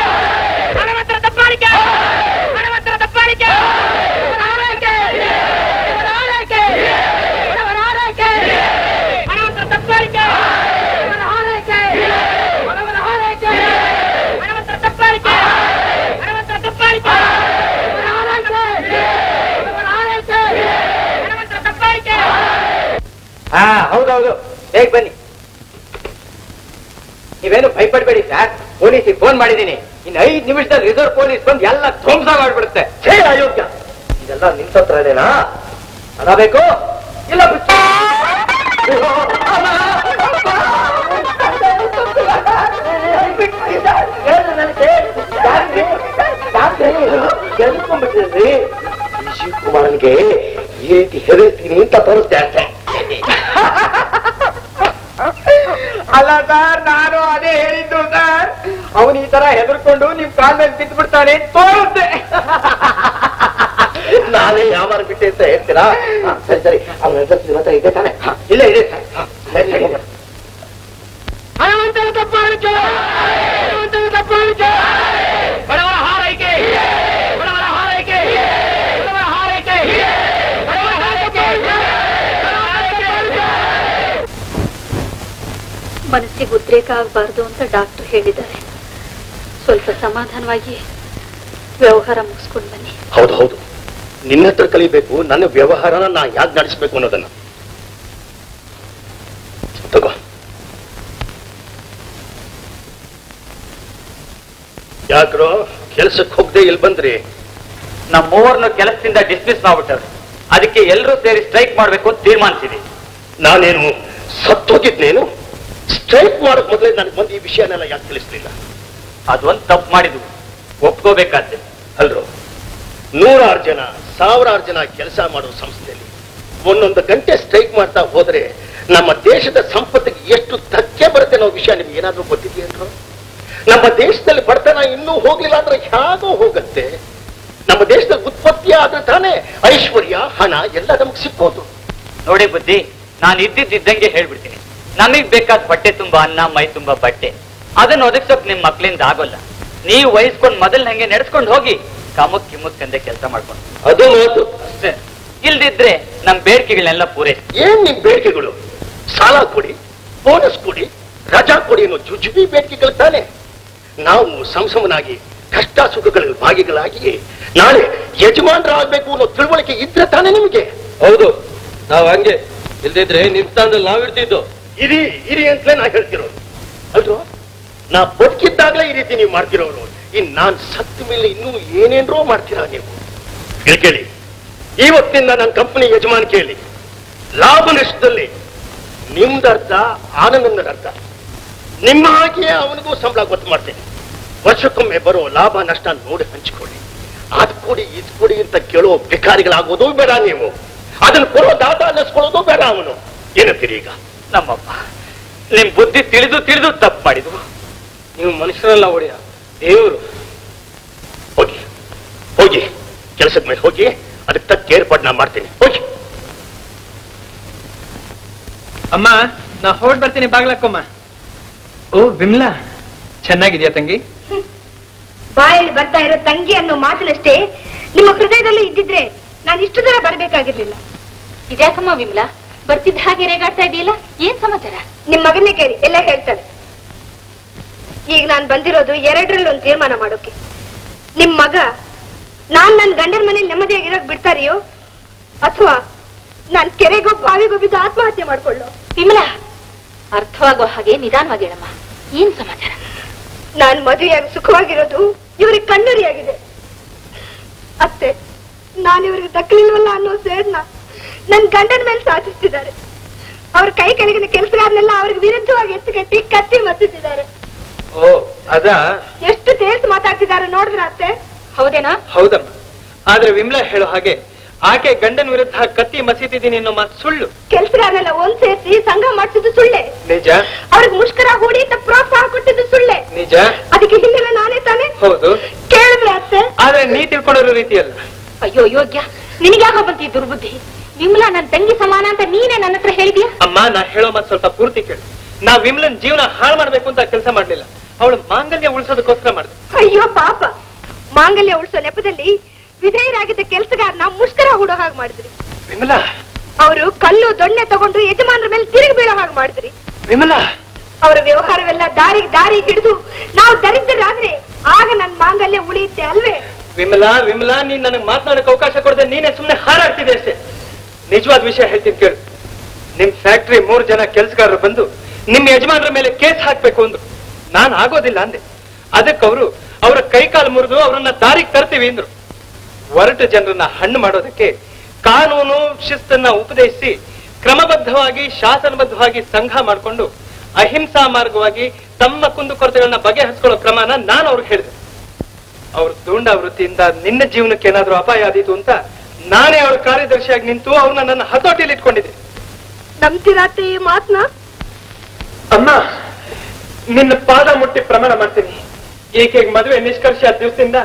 ಹನುಮಂತರ ತಪ್ಪಾಳಿಕೆ, ಹನುಮಂತರ ತಪ್ಪಾಳಿಕೆ, ಹಣವರ ಹಾರೈಕೆ, ಹಣವರ ಹಾರೈಕೆ, ಹಣವರ ಹಾರೈಕೆ, ಹನುಮಂತರ ತಪ್ಪಾಳಿಕೆ, ಹಣವರ ಹಾರೈಕೆ, ಹಣವರ ಹಾರೈಕೆ, ಹನುಮಂತರ ತಪ್ಪಾಳಿಕೆ, ಹನುಮಂತರ ತಪ್ಪಾಳಿಕೆ. ಹೌದೌದು ಹೇಗೆ ಬನ್ನಿ ನೀವೇನು ಭಯಪಡಬೇಡಿ ಸರ್ ಪೊಲೀಸಿಗೆ ಫೋನ್ ಮಾಡಿದ್ದೀನಿ ಇನ್ನು 5 ನಿಮಿಷದಲ್ಲಿ ರಿಸರ್ವ್ ಪೊಲೀಸ್ ಬಂದು ಎಲ್ಲ ಧ್ವಂಸ ಮಾಡಿಬಿಡುತ್ತೆ ಛೇ ಅಯೋಗ್ಯ ಇದೆಲ್ಲ ನಿಮ್ಮ ಹತ್ರ ಇದೆನಾ ಅದಾಗಬೇಕು ಇಲ್ಲ ಗೆಲ್ಕೊಂಡ್ಬಿಟ್ಟಿದ್ರಿ ಶಿವಕುಮಾರನ್ಗೆ ಈ ರೀತಿ ಹೆದರ್ತೀನಿ ಅಂತ ಬರುತ್ತೆ ಅಷ್ಟೇ ಅಲ್ಲ ಸರ್ ನಾನು ಅದೇ ಹೇಳಿದ್ದು ಸರ್ ಅವನು ಈ ತರ ಹೆದರ್ಕೊಂಡು ನಿಮ್ ಕಾಲ್ ಮೇಲೆ ಬಿದ್ದು ಬಿಡ್ತಾನೆ ತೋರುತ್ತೆ ನಾನೇ ಯಾವಾಗ ಬಿಟ್ಟೆ ಅಂತ ಹೇಳ್ತೀರಾ ಸರಿ ಸರಿ ಅವ್ನ ಹೆಸರು ಇದೆ ತಾನೆ ಇಲ್ಲ ಇದೆ ಸರ್ ಹಣವಂತನ ತಪ್ಪಾಣಿಕೆ ಹಣವಂತನ ತಪ್ಪಾಣಿಕೆ ಬಡವರ ಹಾರೈಕೆ ಬಡವರ ಹಾರೈಕೆ ಬಡವರ ಹಾರೈಕೆ ಬಡವರ ಹಾರೈಕೆ ಮನಸ್ಸಿಗೆ ಉದ್ರೇಕ ಆಗಬಾರ್ದು ಅಂತ ಡಾಕ್ಟರ್ ಹೇಳಿದ್ದಾರೆ ಸ್ವಲ್ಪ ಸಮಾಧಾನವಾಗಿ ವ್ಯವಹಾರ ಮುಗಿಸ್ಕೊಂಡು ಬನ್ನಿ ಹೌದು ಹೌದು ನಿನ್ನ ಹತ್ರ ಕಲಿಬೇಕು ನನ್ನ ವ್ಯವಹಾರನ ನಾ ಯಾಕೆ ನಡೆಸಬೇಕು ಅನ್ನೋದನ್ನ ತಗೋ ಯಾಕ್ರೋ ಕೆಲಸಕ್ಕೆ ಹೋಗದೆ ಇಲ್ಲಿ ಬಂದ್ರಿ ನಮ್ಮ ಮೂವರನ್ನು ಕೆಲಸದಿಂದ ಡಿಸ್ಮಿಸ್ ಮಾಡ್ಬಿಟ್ಟಾರೆ ಅದಕ್ಕೆ ಎಲ್ಲರೂ ಸೇರಿ ಸ್ಟ್ರೈಕ್ ಮಾಡಬೇಕು ಅಂತ ತೀರ್ಮಾನಿಸಿದೆ ನಾನೇನು ಸತ್ತೋಗಿದ್ನೇನು ಸ್ಟ್ರೈಕ್ ಮಾಡೋಕ್ ಮೊದಲೇ ನನಗೆ ಬಂದು ಈ ವಿಷಯನೆಲ್ಲ ಯಾಕೆ ತಿಳಿಸ್ಲಿಲ್ಲ ಅದೊಂದು ತಪ್ಪು ಮಾಡಿದ್ವು ಒಪ್ಕೋಬೇಕಾದ್ರೆ ಅಲ್ರೋ 100 ಸಾವಿರಾರು ಜನ ಕೆಲಸ ಮಾಡೋ ಸಂಸ್ಥೆಯಲ್ಲಿ 1 ಗಂಟೆ ಸ್ಟ್ರೈಕ್ ಮಾಡ್ತಾ ಹೋದ್ರೆ ನಮ್ಮ ದೇಶದ ಸಂಪತ್ತಿಗೆ ಎಷ್ಟು ಧಕ್ಕೆ ಬರುತ್ತೆ ಅನ್ನೋ ವಿಷಯ ನಿಮ್ಗೆ ಏನಾದ್ರೂ ಗೊತ್ತಿದೆಯೇನು ನಮ್ಮ ದೇಶದಲ್ಲಿ ಬಡತನ ಇನ್ನೂ ಹೋಗ್ಲಿಲ್ಲ ಅಂದ್ರೆ ಹೇಗೋ ಹೋಗುತ್ತೆ ನಮ್ಮ ದೇಶದ ಉತ್ಪತ್ತಿ ಆದ್ರೆ ತಾನೇ ಐಶ್ವರ್ಯ ಹಣ ಎಲ್ಲ ನಮ್ಗೆ ಸಿಕ್ಕೋದು ನೋಡಿ ಬುದ್ಧಿ ನಾನು ಇದ್ದಿದ್ದಂಗೆ ಹೇಳ್ಬಿಡ್ತೀನಿ ನಮಗ್ ಬೇಕಾದ ಬಟ್ಟೆ ತುಂಬಾ ಅನ್ನ ಮೈ ತುಂಬಾ ಬಟ್ಟೆ ಅದನ್ನ ಒದಗಿಸೋಕ್ ನಿಮ್ ಮಕ್ಳಿಂದ ಆಗೋಲ್ಲ ನೀವು ವಹಿಸ್ಕೊಂಡ್ ಮೊದಲ್ನಂಗೆ ನಡೆಸ್ಕೊಂಡು ಹೋಗಿ ಕಾಮಕ್ ಕಿಮ್ಮಕ್ ತಂದೆ ಕೆಲಸ ಮಾಡ್ಕೊಂಡು ಅದು ಹೌದು ಅಷ್ಟೇ ಇಲ್ದಿದ್ರೆ ನಮ್ ಬೇಡಿಕೆಗಳನ್ನೆಲ್ಲ ಪೂರೈಸಿ ಏನ್ ನಿಮ್ ಬೇಡಿಕೆಗಳು ಸಾಲ ಕೊಡಿ ಬೋನಸ್ ಕೊಡಿ ರಜಾ ಕೊಡಿ ಅನ್ನೋ ಜುಜುಬಿ ಬೇಡಿಕೆಗಳು ತಾನೆ ನಾವು ಸಂಸಮನಾಗಿ ಕಷ್ಟ ಸುಖಗಳ ಭಾಗಿಗಳಾಗಿ ನಾಳೆ ಯಜಮಾನರಾಗಬೇಕು ಅನ್ನೋ ತಿಳುವಳಿಕೆ ಇದ್ರೆ ತಾನೆ ನಿಮ್ಗೆ ಹೌದು ನಾವ್ ಹಂಗೆ ಇಲ್ದಿದ್ರೆ ನಿಮ್ ಸ್ಥಾನದಲ್ಲಿ ನಾವಿರ್ತಿದ್ದು ಇರಿ ಇರಿ ಅಂತಲೇ ನಾ ಹೇಳ್ತಿರೋರು ಅಲ್ರು ನಾ ಬದುಕಿದ್ದಾಗಲೇ ಈ ರೀತಿ ನೀವು ಮಾಡ್ತಿರೋರು ಇನ್ ನಾನ್ ಸತ್ತ ಮೇಲೆ ಇನ್ನೂ ಏನೇನ್ರೋ ಮಾಡ್ತೀರಾ ನೀವು ಕೇಳಿ ಇವತ್ತಿಂದ ನನ್ನ ಕಂಪನಿ ಯಜಮಾನಿಕೆಯಲ್ಲಿ ಲಾಭ ನಷ್ಟದಲ್ಲಿ ನಿಮ್ದರ್ಥ ಆನಂದನದರ್ಥ ನಿಮ್ಮ ಹಾಗೆಯೇ ಅವನಿಗೂ ಸಂಬಳ ಗೊತ್ತು ಮಾಡ್ತೇನೆ ವರ್ಷಕ್ಕೊಮ್ಮೆ ಬರೋ ಲಾಭ ನಷ್ಟ ನೋಡಿ ಹಂಚಿಕೊಳ್ಳಿ ಅದ್ ಕೊಡಿ ಇದ್ ಕೊಡಿ ಅಂತ ಕೇಳೋ ಭಿಕಾರಿಗಳಾಗೋದು ಬೇಡ ನೀವು ಅದನ್ನ ಕೊಡೋ ದಾತ ಅನ್ನಿಸ್ಕೊಳ್ಳೋದು ಬೇಡ ಅವನು ಏನಂತೀರಿ ಈಗ ನಮ್ಮಪ್ಪ ನಿಮ್ ಬುದ್ಧಿ ತಿಳಿದು ತಿಳಿದು ತಪ್ಪು ಮಾಡಿದ್ವು ನೀವು ಮನುಷ್ಯರಲ್ಲ ಒಡೆಯ ದೇವರು ಹೋಗಿ ಹೋಗಿ ಕೆಲಸದ ಮೇಲೆ ಹೋಗಿ ಅದಕ್ಕೆ ತಕ್ಕ ಏರ್ಪಾಡು ನಾ ಮಾಡ್ತೀನಿ ಹೋಗಿ ಅಮ್ಮ ನಾ ಹೊರಡ್ ಬರ್ತೀನಿ ಬಾಗ್ಲಕ್ಕೊಮ್ಮ ಓ ವಿಮ್ಲಾ ಚೆನ್ನಾಗಿದ್ಯಾ ತಂಗಿ ಬಾಯಲ್ಲಿ ಬರ್ತಾ ಇರೋ ತಂಗಿ ಅನ್ನೋ ಮಾತಿನಷ್ಟೇ ನಿಮ್ಮ ಹೃದಯದಲ್ಲಿ ಇದ್ದಿದ್ರೆ ನಾನು ಇಷ್ಟು ದೂರ ಬರ್ಬೇಕಾಗಿರ್ಲಿಲ್ಲ ಇದ್ಯಾಕಮ್ಮ ವಿಮ್ಲಾ ಬರ್ತಿದ್ದ ಹಾಗೆ ರೇಗಾಡ್ತಾ ಇದೆಯಲ್ಲ ಏನ್ ಸಮಾಚಾರ ನಿಮ್ ಮಗನ್ನೇ ಕೇಳಿ ಎಲ್ಲ ಹೇಳ್ತಾಳೆ ಈಗ ನಾನು ಬಂದಿರೋದು 2ರಲ್ಲಿ 1 ತೀರ್ಮಾನ ಮಾಡೋಕೆ ನಿಮ್ ಮಗ ನಾನ್ ನನ್ನ ಗಂಡನ ಮನೇಲಿ ನೆಮ್ಮದಿಯಾಗಿರೋಕ್ ಬಿಡ್ತಾರಿಯೋ ಅಥವಾ ನಾನ್ ಕೆರೆಗೋ ಬಾವಿಗೋ ಬಿದ್ದು ಆತ್ಮಹತ್ಯೆ ಮಾಡ್ಕೊಳ್ಳೋ ವಿಮಲಾ ಅರ್ಥವಾಗೋ ಹಾಗೆ ನಿಧಾನವಾಗಿ ಹೇಳಮ್ಮ ಏನ್ ಸಮಾಚಾರ ನಾನ್ ಮದುವೆಯಾಗಿ ಸುಖವಾಗಿರೋದು ಇವ್ರಿಗೆ ಕಣ್ಣುರಿಯಾಗಿದೆ ಅತ್ತೆ ನಾನಿವ್ರಿಗೆ ದಕ್ಕಲಿಲ್ವಲ್ಲ ಅನ್ನೋ ಸೇರ್ನ ನನ್ ಗಂಡನ ಮೇಲೆ ಸಾಧಿಸ್ತಿದ್ದಾರೆ ಅವ್ರ ಕೈ ಕೆಳಗಿನ ಕೆಲಸಗಾರನೆಲ್ಲ ಅವ್ರಿಗೆ ವಿರುದ್ಧವಾಗಿ ಎತ್ತುಕಟ್ಟಿ ಕತ್ತಿ ಮತ್ತಿದ್ದಾರೆ ಓ ಅದ ಎಷ್ಟು ತೇಲ್ಸ್ ಮಾತಾಡ್ತಿದ್ದಾರೆ ನೋಡಿದ್ರ ಅತ್ತೆ ಹೌದೇನಾ ಹೌದಮ್ಮ ಆದ್ರೆ ವಿಮ್ಲಾ ಹೇಳೋ ಹಾಗೆ ಆಕೆ ಗಂಡನ ವಿರುದ್ಧ ಕತ್ತಿ ಮಸೀತಿದ್ದೀನಿ ಅನ್ನೋ ಮಾತು ಸುಳ್ಳು ಕೆಲಸಗಾರನೆಲ್ಲ ಒಂದ್ ಸೇರಿಸಿ ಸಂಘ ಮಾಡ್ತಿದ್ದು ಸುಳ್ಳೆ ನಿಜ ಅವ್ರಿಗೆ ಮುಷ್ಕರ ಹೂಡಿ ಅಂತ ಪ್ರೋತ್ಸಾಹ ಕೊಟ್ಟಿದ್ದು ಸುಳ್ಳೆ ನಿಜ ಅದಕ್ಕೆ ಹಿಂದೆಲ್ಲ ನಾನೇ ತಾನೆ ಹೌದು ಕೇಳಿದ್ರೆ ಅತ್ತೆ ಆದ್ರೆ ನೀ ತಿಳ್ಕೊಳ್ಳೋ ರೀತಿಯಲ್ಲ ಅಯ್ಯೋ ಯೋಗ್ಯ ನಿನಗ್ಯಾಕೋ ಬಂತಿ ದುರ್ಬುದ್ಧಿ ವಿಮ್ಲಾ ನನ್ನ ತಂಗಿ ಸಮಾನ ಅಂತ ನೀನೇ ನನ್ನ ಹತ್ರ ಹೇಳಿದ್ಯಾ ಅಮ್ಮ ನಾ ಹೇಳೋ ಮಾತು ಸ್ವಲ್ಪ ಪೂರ್ತಿ ಕೇಳಿ ನಾವ್ ವಿಮ್ಲನ್ ಜೀವನ ಹಾಳು ಮಾಡ್ಬೇಕು ಅಂತ ಕೆಲಸ ಮಾಡ್ಲಿಲ್ಲ ಅವಳು ಮಾಂಗಲ್ಯ ಉಳಿಸೋದಕ್ಕೋಸ್ಕರ ಮಾಡಿದ್ರು ಅಯ್ಯೋ ಪಾಪ ಮಾಂಗಲ್ಯ ಉಳಿಸೋ ನೆಪದಲ್ಲಿ ವಿಧೇಯರಾಗಿದ್ದ ಕೆಲಸಗಾರನ ಮುಷ್ಕರ ಹೂಡೋ ಹಾಗೆ ಮಾಡಿದ್ರಿ ವಿಮಲಾ ಅವರು ಕಲ್ಲು ದೊಣ್ಣೆ ತಗೊಂಡು ಯಜಮಾನರ ಮೇಲೆ ತಿರುಗಿ ಬೀಳೋ ಹಾಗೆ ಮಾಡಿದ್ರಿ ವಿಮಲಾ ಅವರ ವ್ಯವಹಾರವೆಲ್ಲ ದಾರಿ ಹಿಡಿದು ನಾವು ದರಿದ್ರಾದ್ರೆ ಆಗ ನನ್ ಮಾಂಗಲ್ಯ ಉಳಿಯುತ್ತೆ ಅಲ್ವೇ ವಿಮಲಾ ವಿಮಲಾ ನೀನ್ ನನಗೆ ಮಾತನಾಡಕ್ಕೆ ಅವಕಾಶ ಕೊಡದೆ ನೀನೇ ಸುಮ್ಮನೆ ಹಾರಾಡ್ತಿದ್ದೆ ಅಷ್ಟೇ ನಿಜವಾದ ವಿಷಯ ಹೇಳ್ತೀನಿ ಕೇಳು ನಿಮ್ ಫ್ಯಾಕ್ಟರಿ 3 ಜನ ಕೆಲಸಗಾರರು ಬಂದು ನಿಮ್ಮ ಯಜಮಾನರ ಮೇಲೆ ಕೇಸ್ ಹಾಕಬೇಕು ಅಂದ್ರು. ನಾನು ಆಗೋದಿಲ್ಲ ಅಂದೆ. ಅದಕ್ಕೆ ಅವರು ಅವರ ಕೈಕಾಲು ಮುರಿದು ಅವರನ್ನ ದಾರಿಗೆ ತರ್ತೀವಿ ಅಂದ್ರು. ಹೊರಟ ಜನರನ್ನ ಹಣ್ಣು ಮಾಡೋದಕ್ಕೆ ಕಾನೂನು ಶಿಸ್ತನ್ನ ಉಪದೇಶಿಸಿ ಕ್ರಮಬದ್ಧವಾಗಿ ಶಾಸನಬದ್ಧವಾಗಿ ಸಂಘ ಮಾಡಿಕೊಂಡು ಅಹಿಂಸಾ ಮಾರ್ಗವಾಗಿ ತಮ್ಮ ಕುಂದುಕೊರತೆಗಳನ್ನ ಬಗೆಹರಿಸಿಕೊಳ್ಳೋ ಕ್ರಮನ ನಾನು ಅವ್ರಿಗೆ ಹೇಳಿದೆ. ಅವ್ರ ದುಂಡ ವೃತ್ತಿಯಿಂದ ನಿನ್ನ ಜೀವನಕ್ಕೆ ಏನಾದ್ರೂ ಅಪಾಯ ಆದೀತು ಅಂತ ನಾನೇ ಅವ್ರ ಕಾರ್ಯದರ್ಶಿಯಾಗಿ ನಿಂತು ಅವ್ರನ್ನ ನನ್ನ ಹತೋಟಿಯಲ್ಲಿ ಇಟ್ಕೊಂಡಿದ್ದೆ. ನಂಬ್ತಿರಾತೆ ಈ ಮಾತನ್ನ? ಅಮ್ಮ, ನಿನ್ನ ಪಾದ ಮುಟ್ಟಿ ಪ್ರಮಾಣ ಮಾಡ್ತೀನಿ, ಈಕೆಗೆ ಮದುವೆ ನಿಷ್ಕರ್ಷ ಆದ ದಿವಸದಿಂದ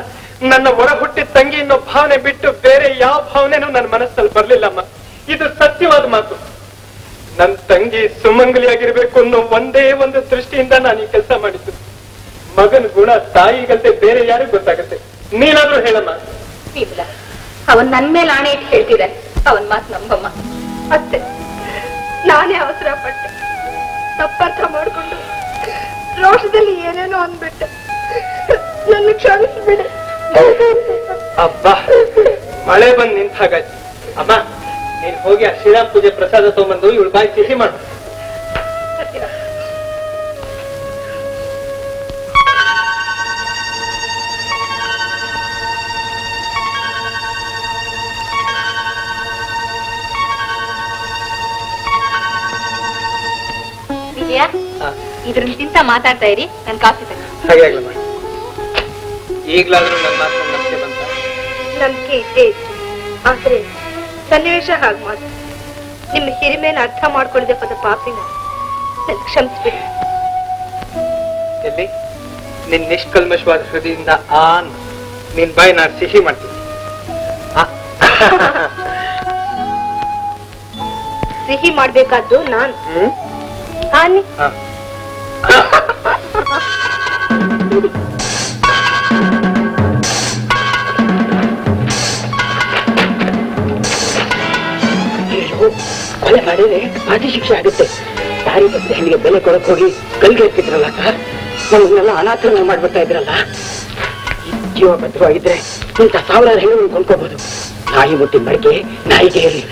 ನನ್ನ ಹೊರ ಹುಟ್ಟಿದ ತಂಗಿ ಅನ್ನೋ ಭಾವನೆ ಬಿಟ್ಟು ಬೇರೆ ಯಾವ ಭಾವನೆನೂ ನನ್ನ ಮನಸ್ಸಲ್ಲಿ ಬರ್ಲಿಲ್ಲಮ್ಮ. ಇದು ಸತ್ಯವಾದ ಮಾತು. ನನ್ನ ತಂಗಿ ಸುಮಂಗಲಿಯಾಗಿರ್ಬೇಕು ಅನ್ನೋ ಒಂದೇ ಒಂದು ದೃಷ್ಟಿಯಿಂದ ನಾನು ಈ ಕೆಲಸ ಮಾಡಿದ್ದು. ಮಗನ ಗುಣ ತಾಯಿಗಂತೆ ಬೇರೆ ಯಾರಿಗೂ ಗೊತ್ತಾಗತ್ತೆ. ನೀನಾದ್ರೂ ಹೇಳಮ್ಮ. ಅವನ್ ನನ್ ಮೇಲೆ ಆಣೆ ಇಟ್ಟು ಹೇಳ್ತಿದೆ, ಅವನ್ ಮಾತು ನಂಬಮ್ಮ. ಅತ್ತೆ, ನಾನೇ ಅವಸರ ಪಟ್ಟೆ, ತಪ್ಪತ್ರ ಮಾಡಿಕೊಂಡು ರೋಷದಲ್ಲಿ ಏನೇನೋ ಅಂದ್ಬಿಟ್ಟೆ. ನನ್ನ ಕ್ಷಮಿಸ್ಬಿಡೆ. ಅಬ್ಬ, ಮಳೆ ಬಂದ್ ನಿಂತಾಗಾಯ್ತು. ಅಮ್ಮ, ನೀನ್ ಹೋಗಿ ಆ ಶ್ರೀರಾಮ್ ಪೂಜೆ ಪ್ರಸಾದ ತಗೊಂಡ್ಬಂದು ಇವಳು ಬಾಯಿ ಸಿಹಿ ಮಾಡು. ಇದ್ರಲ್ಲಿ ತಿಂತ ಮಾತಾಡ್ತಾ ಇರಿ, ನನ್ ಕಾಫಿ ತಗೋ. ಹಾಗಾಗ್ಲಮ್ಮ, ಈಗ್ಲಾದ್ರೂ ನನ್ನ ಮಾತು ನಂಬಿಕೆ ಬಂತ? ನಂಬಿಕೆ ಇದ್ದೇ ಇತ್ತು, ಆದ್ರೆ ಸನ್ನಿವೇಶ ಹಾಗೆ ಮಾತು. ನಿಮ್ಮ ಹಿರಿಮೇಲೆ ಅರ್ಥ ಮಾಡ್ಕೊಂಡಿದ್ದೆ ಪದ ಪಾಪಿನ, ನನ್ ಕ್ಷಮಿಸ್ಬಿಡಿ. ಎಲ್ಲಿ ನಿನ್ ನಿಷ್ಕಲ್ಮಶವಾದ ಹೃದಯದಿಂದ ಆನ್ ನಿನ್ ಬಾಯಿ ನಾನು ಸಿಹಿ ಮಾಡ್ತೀನಿ. ಸಿಹಿ ಮಾಡ್ಬೇಕಾದ್ದು ನಾನು. ಆನಿ ಮಳೆ ಮಾಡಿದ್ರೆ ಪಾಟಿ ಶಿಕ್ಷೆ ಆಗುತ್ತೆ. ದಾರಿ ಬದಲು ಹೆಣ್ಣಿಗೆ ಬೆಲೆ ಕೊಡಕ್ ಹೋಗಿ ಕಲ್ಗೆ ಹಾಕಿದ್ರಲ್ಲ ಸರ್, ನಮಗೆಲ್ಲ ಅನಾಥರಣ ಮಾಡ್ಬಿಡ್ತಾ ಇದ್ರಲ್ಲ. ಜೀವ ಭದ್ರವಾಗಿದ್ರೆ ಇಂಥ ಸಾವಿರಾರು ಹೆಣ್ಣು ಕೊಂಡ್ಕೋಬಹುದು. ನಾಯಿ ಮುಟ್ಟಿನ ಮಡಿಕೆ ನಾಯಿಗೆ ಇರಲಿ.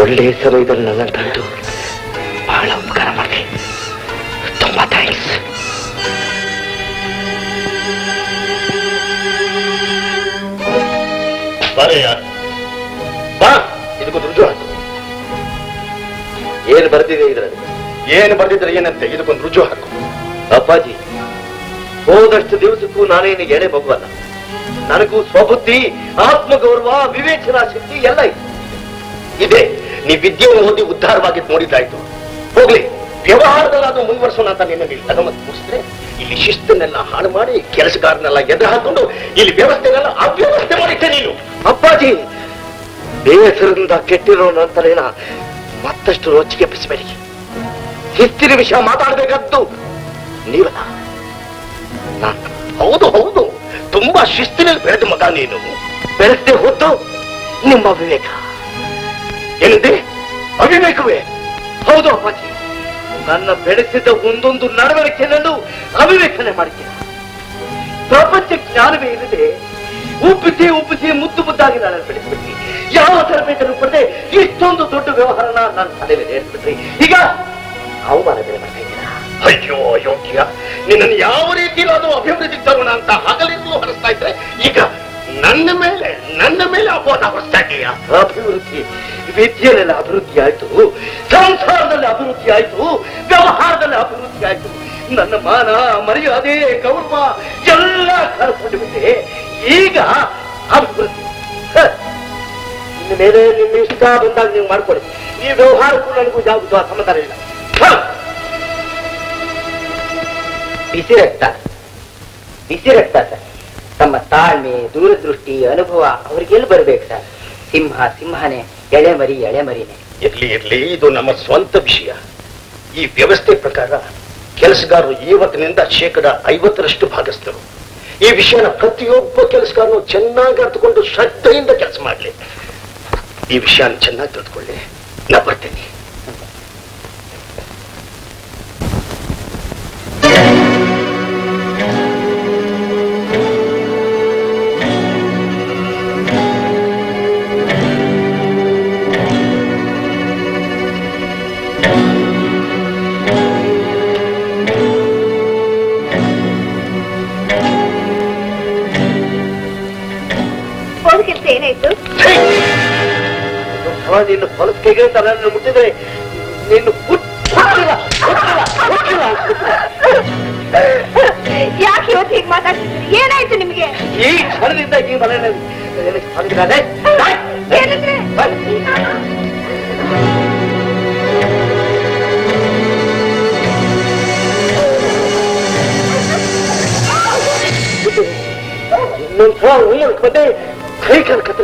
ಒಳ್ಳೆ ಹೆಸರು ಇದನ್ನು ನನ್ನ ತಂದು ಬಹಳ ಉಪಕಾರ ಮಾಡಿ. ತುಂಬಾ ಥ್ಯಾಂಕ್ಸ್. ಬಾ, ಇದಕ್ಕೂ ರುಜು ಹಾಕು. ಏನು ಬರ್ತಿದೆ ಇದರಲ್ಲಿ? ಏನು ಬರ್ತಿದ್ರೆ ಏನಂತೆ, ಇದಕ್ಕೊಂದು ರುಜು ಹಾಕು. ಅಪ್ಪಾಜಿ, ಹೋದಷ್ಟು ದಿವಸಕ್ಕೂ ನಾನೇನು ಎಣೆ ಮಗುವಲ್ಲ. ನನಗೂ ಸ್ವಬುದ್ಧಿ, ಆತ್ಮಗೌರವ, ವಿವೇಚನಾ ಶಕ್ತಿ ಎಲ್ಲ ಇದೆ. ಇದೆ ನೀ ವಿದ್ಯೆಯನ್ನು ಓದಿ ಉದ್ಧಾರವಾಗಿದ್ದು ನೋಡಿದ್ದಾಯ್ತು. ಹೋಗ್ಲಿ, ವ್ಯವಹಾರದಲ್ಲಿ ಅದು ಮುಂದುವರಿಸೋಣ ಅಂತ ನಿನ್ನ ಇಲ್ಲಿ ತಗಮತ್ ಮುಗಿಸಿದ್ರೆ ಇಲ್ಲಿ ಶಿಸ್ತನ್ನೆಲ್ಲ ಹಾಳು ಮಾಡಿ ಕೆಲಸಗಾರನೆಲ್ಲ ಎದುರು ಹಾಕೊಂಡು ಇಲ್ಲಿ ವ್ಯವಸ್ಥೆನೆಲ್ಲ ಅವ್ಯವಸ್ಥೆ ಮಾಡಿದ್ದೆ ನೀನು. ಅಪ್ಪಾಜಿ, ಬೇಸರದಿಂದ ಕೆಟ್ಟಿರೋ ನಂತರೇನ ಮತ್ತಷ್ಟು ರೋಚಿಗೆ ಬಿಸಿಬೇಡಿ. ಹೆಚ್ಚಿನ ವಿಷಯ ಮಾತಾಡಬೇಕಾದ್ದು ನೀವಲ್ಲ ನಾನು. ಹೌದು ಹೌದು, ತುಂಬಾ ಶಿಸ್ತಿನಲ್ಲಿ ಬೆಳೆದ ಮಗ ನೀನು. ಬೆಳೆಸದೆ ಹೊತ್ತು ನಿಮ್ಮ ಅವಿವೇಕ ಏನಂದ್ರೆ ಅವಿವೇಕವೇ. ಹೌದು ಅಪ್ಪಾಜಿ, ನನ್ನ ಬೆಳೆಸಿದ ಒಂದೊಂದು ನಡವಳಿಕೆಯನ್ನು ಅವಿವೇಚನೆ ಮಾಡಿದ್ದೇನೆ. ಪ್ರಪಂಚ ಜ್ಞಾನವೇ ಇಲ್ಲದೆ ಉಪ್ಪಿಸಿ ಉಪ್ಪಿಸಿ ಮುದ್ದು ಮುದ್ದಾಗಿ ನಾನು ಬೆಳೆಸ್ಬಿಟ್ರಿ. ಯಾವ ತರಬೇತನ್ನು ಪಡೆದೆ ಇಷ್ಟೊಂದು ದೊಡ್ಡ ವ್ಯವಹಾರನ ನಾನು ತಲೆ ಮೇಲೆ ಏರಿಸ್ಬಿಟ್ರಿ. ಈಗ ಅವಮಾನ ಬೇರೆ ಮಾಡ್ತಾ ಇದ್ದೀರಾ. ಅಯ್ಯೋ ಅಯೋಗ್ಯ, ನಿನ್ನನ್ನು ಯಾವ ರೀತಿಯಲ್ಲೂ ಅದು ಅಭಿವೃದ್ಧಿ ತರೋಣ ಅಂತ ಹಗಲಿಗೂ ಹೊರಸ್ತಾ ಇದ್ರೆ ಈಗ ನನ್ನ ಮೇಲೆ ಅಪೋದ ಹೊರಸ್ತಾ ಇದೆಯಾ? ಅಭಿವೃದ್ಧಿ ವಿದ್ಯೆಯಲ್ಲಿ ಅಭಿವೃದ್ಧಿ ಆಯ್ತು, ಸಂಸಾರದಲ್ಲಿ ಅಭಿವೃದ್ಧಿ ಆಯ್ತು, ವ್ಯವಹಾರದಲ್ಲಿ ಅಭಿವೃದ್ಧಿ ಆಯ್ತು. ನನ್ನ ಮಾನ ಮರ್ಯಾದೆ ಗೌರವ ಎಲ್ಲ ಕಳ್ಕೊಂಡು ಬಿಟ್ಟೆ. ಈಗ ಅಭಿವೃದ್ಧಿ ಇನ್ನು ಮೇಲೆ ನಿಮ್ಮ ಇಷ್ಟ ಬಂದಾಗ ನೀವು ಮಾಡ್ಕೊಳ್ಳಿ. ಈ ವ್ಯವಹಾರಕ್ಕೂ ನನಗೂ ಯಾವುದು ಆ ಸಮಾಧಾನ ಇಲ್ಲ. ಬಿಸಿ ರಕ್ತ ಸರ್, ತಮ್ಮ ತಾಳ್ಮೆ, ದೂರದೃಷ್ಟಿ, ಅನುಭವ ಅವ್ರಿಗೆಲ್ಲಿ ಬರ್ಬೇಕು ಸರ್? ಸಿಂಹನೇ, ಎಳೆ ಮರಿನೇ. ಇರ್ಲಿ, ಇದು ನಮ್ಮ ಸ್ವಂತ ವಿಷಯ. ಈ ವ್ಯವಸ್ಥೆ ಪ್ರಕಾರ ಕೆಲಸಗಾರರು ಇವತ್ತಿನಿಂದ 50% ಭಾಗಿಸ್ತರು. ಈ ವಿಷಯನ ಪ್ರತಿಯೊಬ್ಬ ಕೆಲಸಗಾರನು ಚೆನ್ನಾಗಿ ಅರ್ಥಕೊಂಡು ಶ್ರದ್ಧೆಯಿಂದ ಕೆಲಸ ಮಾಡಲಿ. ಈ ವಿಷಯನ ಚೆನ್ನಾಗಿ ತಿಳ್ಕೊಳ್ಳಿ. ನಾ ಬರ್ತೀನಿ. ಕೆಲ್ಸ ಏನಾಯ್ತು? ನಿನ್ನ ಹೊಲಸ್ಕೆಗೆ ತರನ್ನು ಮುಟ್ಟಿದ್ರೆ ನಿನ್ನ ಯಾಕೆ ಇವತ್ತು ಹೀಗೆ ಮಾತಾಡ್ತಿದ್ರಿ? ಏನಾಯ್ತು ನಿಮಗೆ? ಈ ಹೊರದಿಂದ ಈ ಮನೆಯಲ್ಲಿ ಇನ್ನೊಂದ್ಸಲ ಉಳ್ಕೊಂಡೆ ಕೈ ಕರ್ಕತ್ತ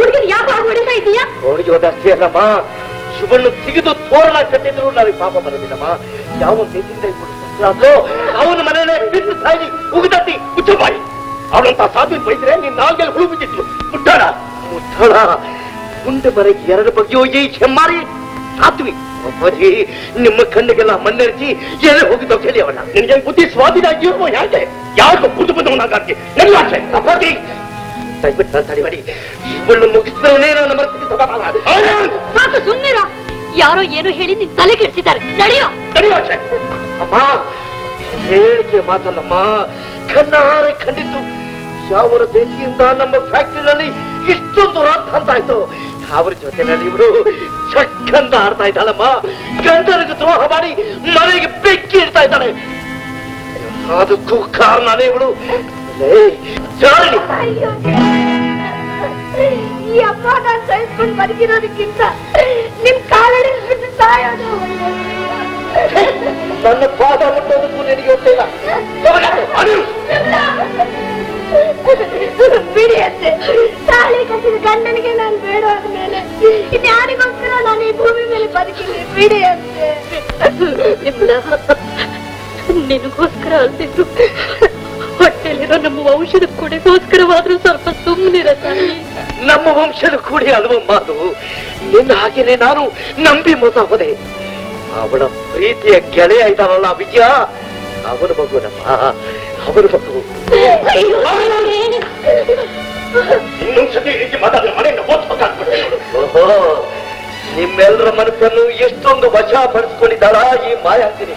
ಹುಡುಗಿ ಜಾಸ್ತಿ ಅಲ್ಲಮ್ಮ, ಶುಭಣ್ಣು ಸಿಗಿದು ತೋರಣ ಕಟ್ಟಿದ್ರು ನನಗೆ ಪಾಪ ಬರೋದಿಲ್ಲಮ್ಮ. ಯಾವ ದೇಶದಿಂದ ಕೊಡಿಸೋ ಅವನ ಮನೆಯಲ್ಲೇ ಬಿದ್ದು ಸಾಯಿ ಉಗಿದತ್ತಿ ಹುಚ್ಚ ಮಾಡಿ ಅವಳಂತ ಸಾಧಿ ಬೈದ್ರೆ ನೀನ್ ನಾಲ್ಗೆಲ್ಲ ಹುಳು ಬಿದ್ದಿದ್ರು ಮುಟ್ಟಣ ಮುಟ್ಟಣ ಮುಂದೆ ಬರಕ್ಕೆ ಎರಡು ಬಗ್ಗೆ ಹೋಗಿ ಹೆಮ್ಮಾರಿ ಸಾತ್ವಿ ಒಬ್ಬಜಿ ನಿಮ್ಮ ಕಣ್ಣಿಗೆಲ್ಲ ಮಣ್ಣೆರಚಿ ಎಲ್ಲಿ ಹೋಗಿದ್ದೋ ಕೇಳಿ ಅವಳ ನಿನಗೆ ಬುದ್ಧಿ ಸ್ವಾಧೀನ ಆಗಿರುವ ಯಾಕೆ ಯಾರಿಗೂ ಬುದ್ಧಿ ಬಂದವನಾಗಿ ಎಲ್ಲ ಅಪ್ಪಾಜಿ ದಯವಿಟ್ಟು ಮಾತಾಡಿ ಮಾಡಿ ಇವಳು ಮುಗಿಸ್ತೇನೆ ನನ್ನ ಮರ್ತಿಗೆ ಸಾಕು ಸುಮ್ಮನಿರ. ಯಾರೋ ಏನೋ ಹೇಳಿ ನಿನ್ ತಲೆ ಕೆಡಿಸಿದ್ದಾರೆ. ನಡೆಯೋ ನಡೆಯೋ ಅಮ್ಮ, ಹೇಳಿಕೆ ಮಾತಲ್ಲಮ್ಮ, ಕಣ್ಣಾರೆ ಕಂಡಿದ್ದು. ಯಾವ ದೇಶದಿಂದ ನಮ್ಮ ಫ್ಯಾಕ್ಟ್ರಿನಲ್ಲಿ ಇಷ್ಟೊಂದು ರಾತ್ ಅಂತ ಆಯ್ತು, ಅವ್ರ ಜೊತೆನಲ್ಲಿ ಇವರು ಚಕ್ಕಂತ ಆಡ್ತಾ ಇದ್ದಾಳಮ್ಮ. ಗಂಡರಿಗೆ ದ್ರೋಹ ಮಾಡಿ ಮನೆಗೆ ಬೆಕ್ಕಿ ಇಡ್ತಾ ಇದ್ದಾಳೆ. ಅದಕ್ಕೂ ಕಾರಣನೇ ಇವಳು. ಈ ಅಪ್ಪ ನಾನು ಸಹಿಸ್ಕೊಂಡು ಬದುಕಿರೋದಕ್ಕಿಂತ ನಿಮ್ ಕಾಲಡಿ ಬಿಟ್ಟು ಸಾಯೋದು ನನ್ನ ಪಾದ ಮುಟ್ಟೋದಕ್ಕೂ ನಿನಗೆ ಗೊತ್ತಿಲ್ಲ. ಬಿಡಿ ಅತ್ತೆ, ತಾಳಿ ಕಟ್ಟಿದ ಗಂಡನಿಗೆ ನಾನು ಬೇಡ ಆದ್ಮೇಲೆ ಇನ್ಯಾರಿಗೋಸ್ಕರ ನಾನು ಈ ಭೂಮಿ ಮೇಲೆ ಬದುಕಿದ್ದೆ. ಬಿಡಿ ಅತ್ತೆ, ನಿನಗೋಸ್ಕರ ಅಲ್ತಿತ್ತು, ಹೊಟ್ಟೆಲಿರೋ ನಮ್ಮ ವಂಶದ ಕೂಡೆಗೋಸ್ಕರವಾದ್ರೂ ಸ್ವಲ್ಪ ಸುಮ್ಮನಿರತ್ತ. ನಮ್ಮ ವಂಶದ ಕೂಡೆ ಅಲ್ವಮ್ಮ ಅದು. ನಿನ್ನ ಹಾಗೆನೆ ನಾನು ನಂಬಿ ಮೋಸ ಹೋದೆ. ಅವಳ ಪ್ರೀತಿಯ ಗೆಳೆಯ ಇದ್ದಾರಲ್ಲ ವಿಜಯ, ಅವರ ಮಗುನಮ್ಮ, ಅವರ ಮಗು. ಇನ್ನೊಂದ್ಸತಿ ರೀತಿ ಮಾತಾಡಿದ್ರೆ ಮನೆಯಿಂದ ಓದ್ಬೇಕಾಗ್ಬಿಟ್ಟು ನಿಮ್ಮೆಲ್ಲರ ಮನಸ್ಸನ್ನು ಎಷ್ಟೊಂದು ವಶ ಪಡಿಸ್ಕೊಂಡಿದ್ದಾಳ ಈ ಮಾಯಾಂಕಿನಿ.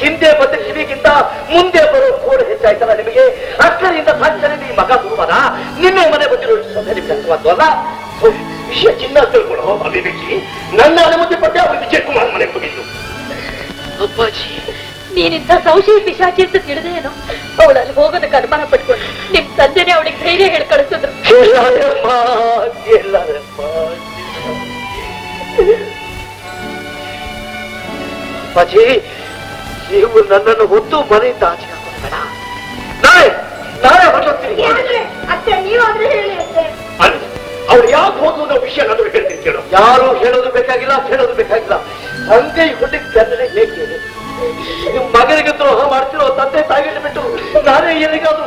ಹಿಂದೆ ಬಂದ ಕಿವಿಗಿಂತ ಮುಂದೆ ಬರೋ ಕೋಡ್ ಹೆಚ್ಚಾಯ್ತಲ್ಲ ನಿಮಗೆ. ಅಷ್ಟರಿಂದ ಸಾಕ್ಷಿ ಮಗ ಗುರುವನ ನಿನ್ನೆ ಮನೆ ಬಂದಿರೋ ಕೆಲಸವಾದ್ದು ಅಲ್ಲ ವಿಷಯ ಚಿನ್ನ ತಿಳ್ಕೊಳ್ಳೋ ಅಭಿವ್ಯಕ್ತಿ. ನನ್ನ ಅನುಮತಿ ಪಟ್ಟು ಅವರು ವಿಜಯ್ ಕುಮಾರ್ ಮನೆಗೆ ಹೋಗಿದ್ದು. ಅಪ್ಪಾಜಿ, ನೀನಿಂತ ಸಂಶಯ ಪಿಶಾಚಿ ಅಂತ ತಿಳಿದೇನು? ಅವಳು ಅಲ್ಲಿ ಹೋಗೋದಕ್ಕೆ ಅನುಮಾನ ಪಟ್ಕೊಂಡು ನಿಮ್ ತಂದೆನೇ ಅವಳಿಗೆ ಧೈರ್ಯ ಹೇಳಿ ಕಳಿಸಿದ್ರು. ಅಪ್ಪಾಜಿ, ನೀವು ನನ್ನನ್ನು ಹೊತ್ತು ಮನೆಯಿಂದ ಆಚೆ ಹಾಕೋಣ. ನಾಳೆ ನಾಳೆ ಹೊರಟೋಗ್ತೀನಿ. ಅವ್ರು ಯಾಕೆ ಹೋಗುವ ವಿಷಯ ನಾನು ಹೇಳ್ತೀನಿ ಕೇಳೋ. ಯಾರು ಹೇಳೋದು ಬೇಕಾಗಿಲ್ಲ, ಹೇಳೋದು ಬೇಕಾಗಿಲ್ಲ. ತಂದೆ ಹುಟ್ಟಿಗೆ ತಂದೆ ಹೇಗೆ ನಿಮ್ಮ ಮಗನಿಗೆ ದ್ರೋಹ ಮಾಡ್ತಿರೋ ತಂದೆ ತಾಯಿಗೆ ಬಿಟ್ಟು ನಾನೇ ಎಲ್ಲಿಗಾದ್ರು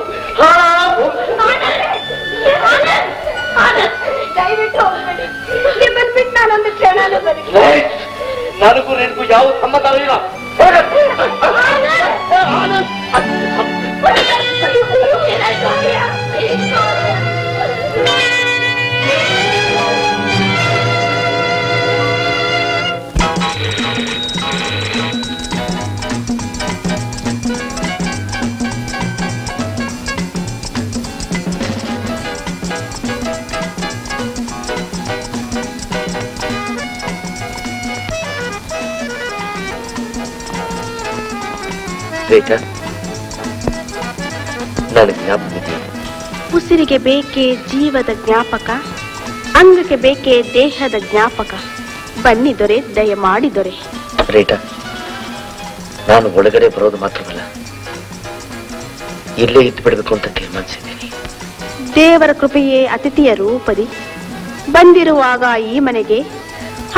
ನನಗೂ ನಿನಗೂ ಯಾವ ಸಂಬಂಧ ಇಲ್ಲ. ಉಸಿರಿಗೆ ಬೇಕೆ ಜೀವದ ಜ್ಞಾಪಕ, ಅಂಗಕ್ಕೆ ಬೇಕೆ ದೇಹದ ಜ್ಞಾಪಕ. ಬನ್ನಿ ದೊರೆ, ದಯಮಾಡಿ ದೊರೆ. ರೇಟಾ, ನಾನು ಒಳಗಡೆ ಬರೋದು ಮಾತ್ರವಲ್ಲ, ಇಲ್ಲೇ ಇದ್ದು ಬಿಡಬೇಕು ಅಂತ ತೀರ್ಮಾನಿಸಿದ್ದೀನಿ. ದೇವರ ಕೃಪೆಯೇ ಅತಿಥಿಯ ರೂಪದಿ. ಬಂದಿರುವಾಗ ಈ ಮನೆಗೆ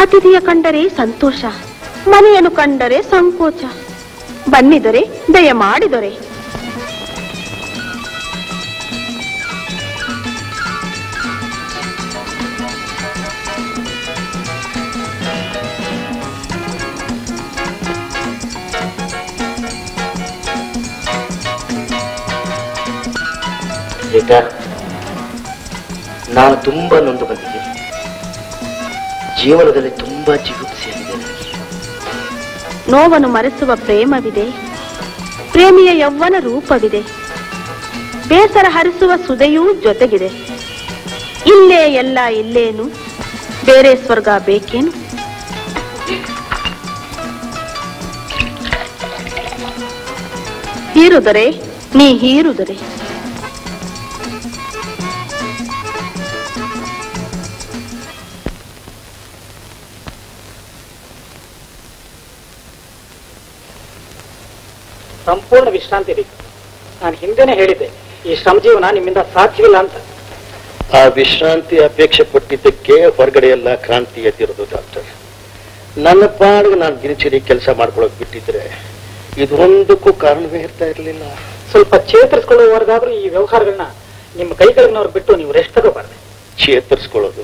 ಅತಿಥಿಯ ಕಂಡರೆ ಸಂತೋಷ, ಮನೆಯನ್ನು ಕಂಡರೆ ಸಂಕೋಚ. ಬನ್ನಿ ದೊರೆ, ದಯಮಾಡಿ ದೊರೆ. ರೇಖಾ, ನಾನು ತುಂಬಾ ನೊಂದು ಬಂದಿದ್ದೇನೆ. ಜೀವನದಲ್ಲಿ ತುಂಬಾ ಚಿಗುಪ್ಸೆಯಾಗಿದೆ ನನಗೆ. ನೋವನ್ನು ಮರೆಸುವ ಪ್ರೇಮವಿದೆ, ಪ್ರೇಮಿಯ ಯೌವನ ರೂಪವಿದೆ. ಬೇಸರ ಹರಿಸುವ ಸುದೆಯೂ ಜೊತೆಗಿದೆ. ಇಲ್ಲೇ ಎಲ್ಲ ಇಲ್ಲೇನು, ಬೇರೆ ಸ್ವರ್ಗ ಬೇಕೇನು? ಹೀರುದರೆ ನೀ ಹೀರುದರೆ ಸಂಪೂರ್ಣ ವಿಶ್ರಾಂತಿ ಬೇಕು. ನಾನು ಹಿಂದೆನೆ ಹೇಳಿದ್ದೆ, ಈ ಶ್ರಮಜೀವನ ನಿಮ್ಮಿಂದ ಸಾಧ್ಯವಿಲ್ಲ ಅಂತ. ಆ ವಿಶ್ರಾಂತಿ ಅಪೇಕ್ಷೆ ಪಟ್ಟಿದ್ದಕ್ಕೆ ಹೊರಗಡೆ ಎಲ್ಲ ಕ್ರಾಂತಿ ಎದ್ದಿರೋದು ಡಾಕ್ಟರ್. ನನ್ನ ಪಾಡಿಗೆ ನಾನು ದಿನಚರಿ ಕೆಲಸ ಮಾಡ್ಕೊಳಕ್ ಬಿಟ್ಟಿದ್ರೆ ಇದೊಂದಕ್ಕೂ ಕಾರಣವೇ ಇರ್ತಾ ಇರಲಿಲ್ಲ. ಸ್ವಲ್ಪ ಚೇತರಿಸ್ಕೊಳ್ಳೋವರೆಗಾದ್ರೂ ಈ ವ್ಯವಹಾರಗಳನ್ನ ನಿಮ್ಮ ಕೈಗಳಿನವ್ರು ಬಿಟ್ಟು ನೀವು ರೆಸ್ಟ್ ತಗೋಬಾರ್ದು. ಚೇತರಿಸ್ಕೊಳ್ಳೋದು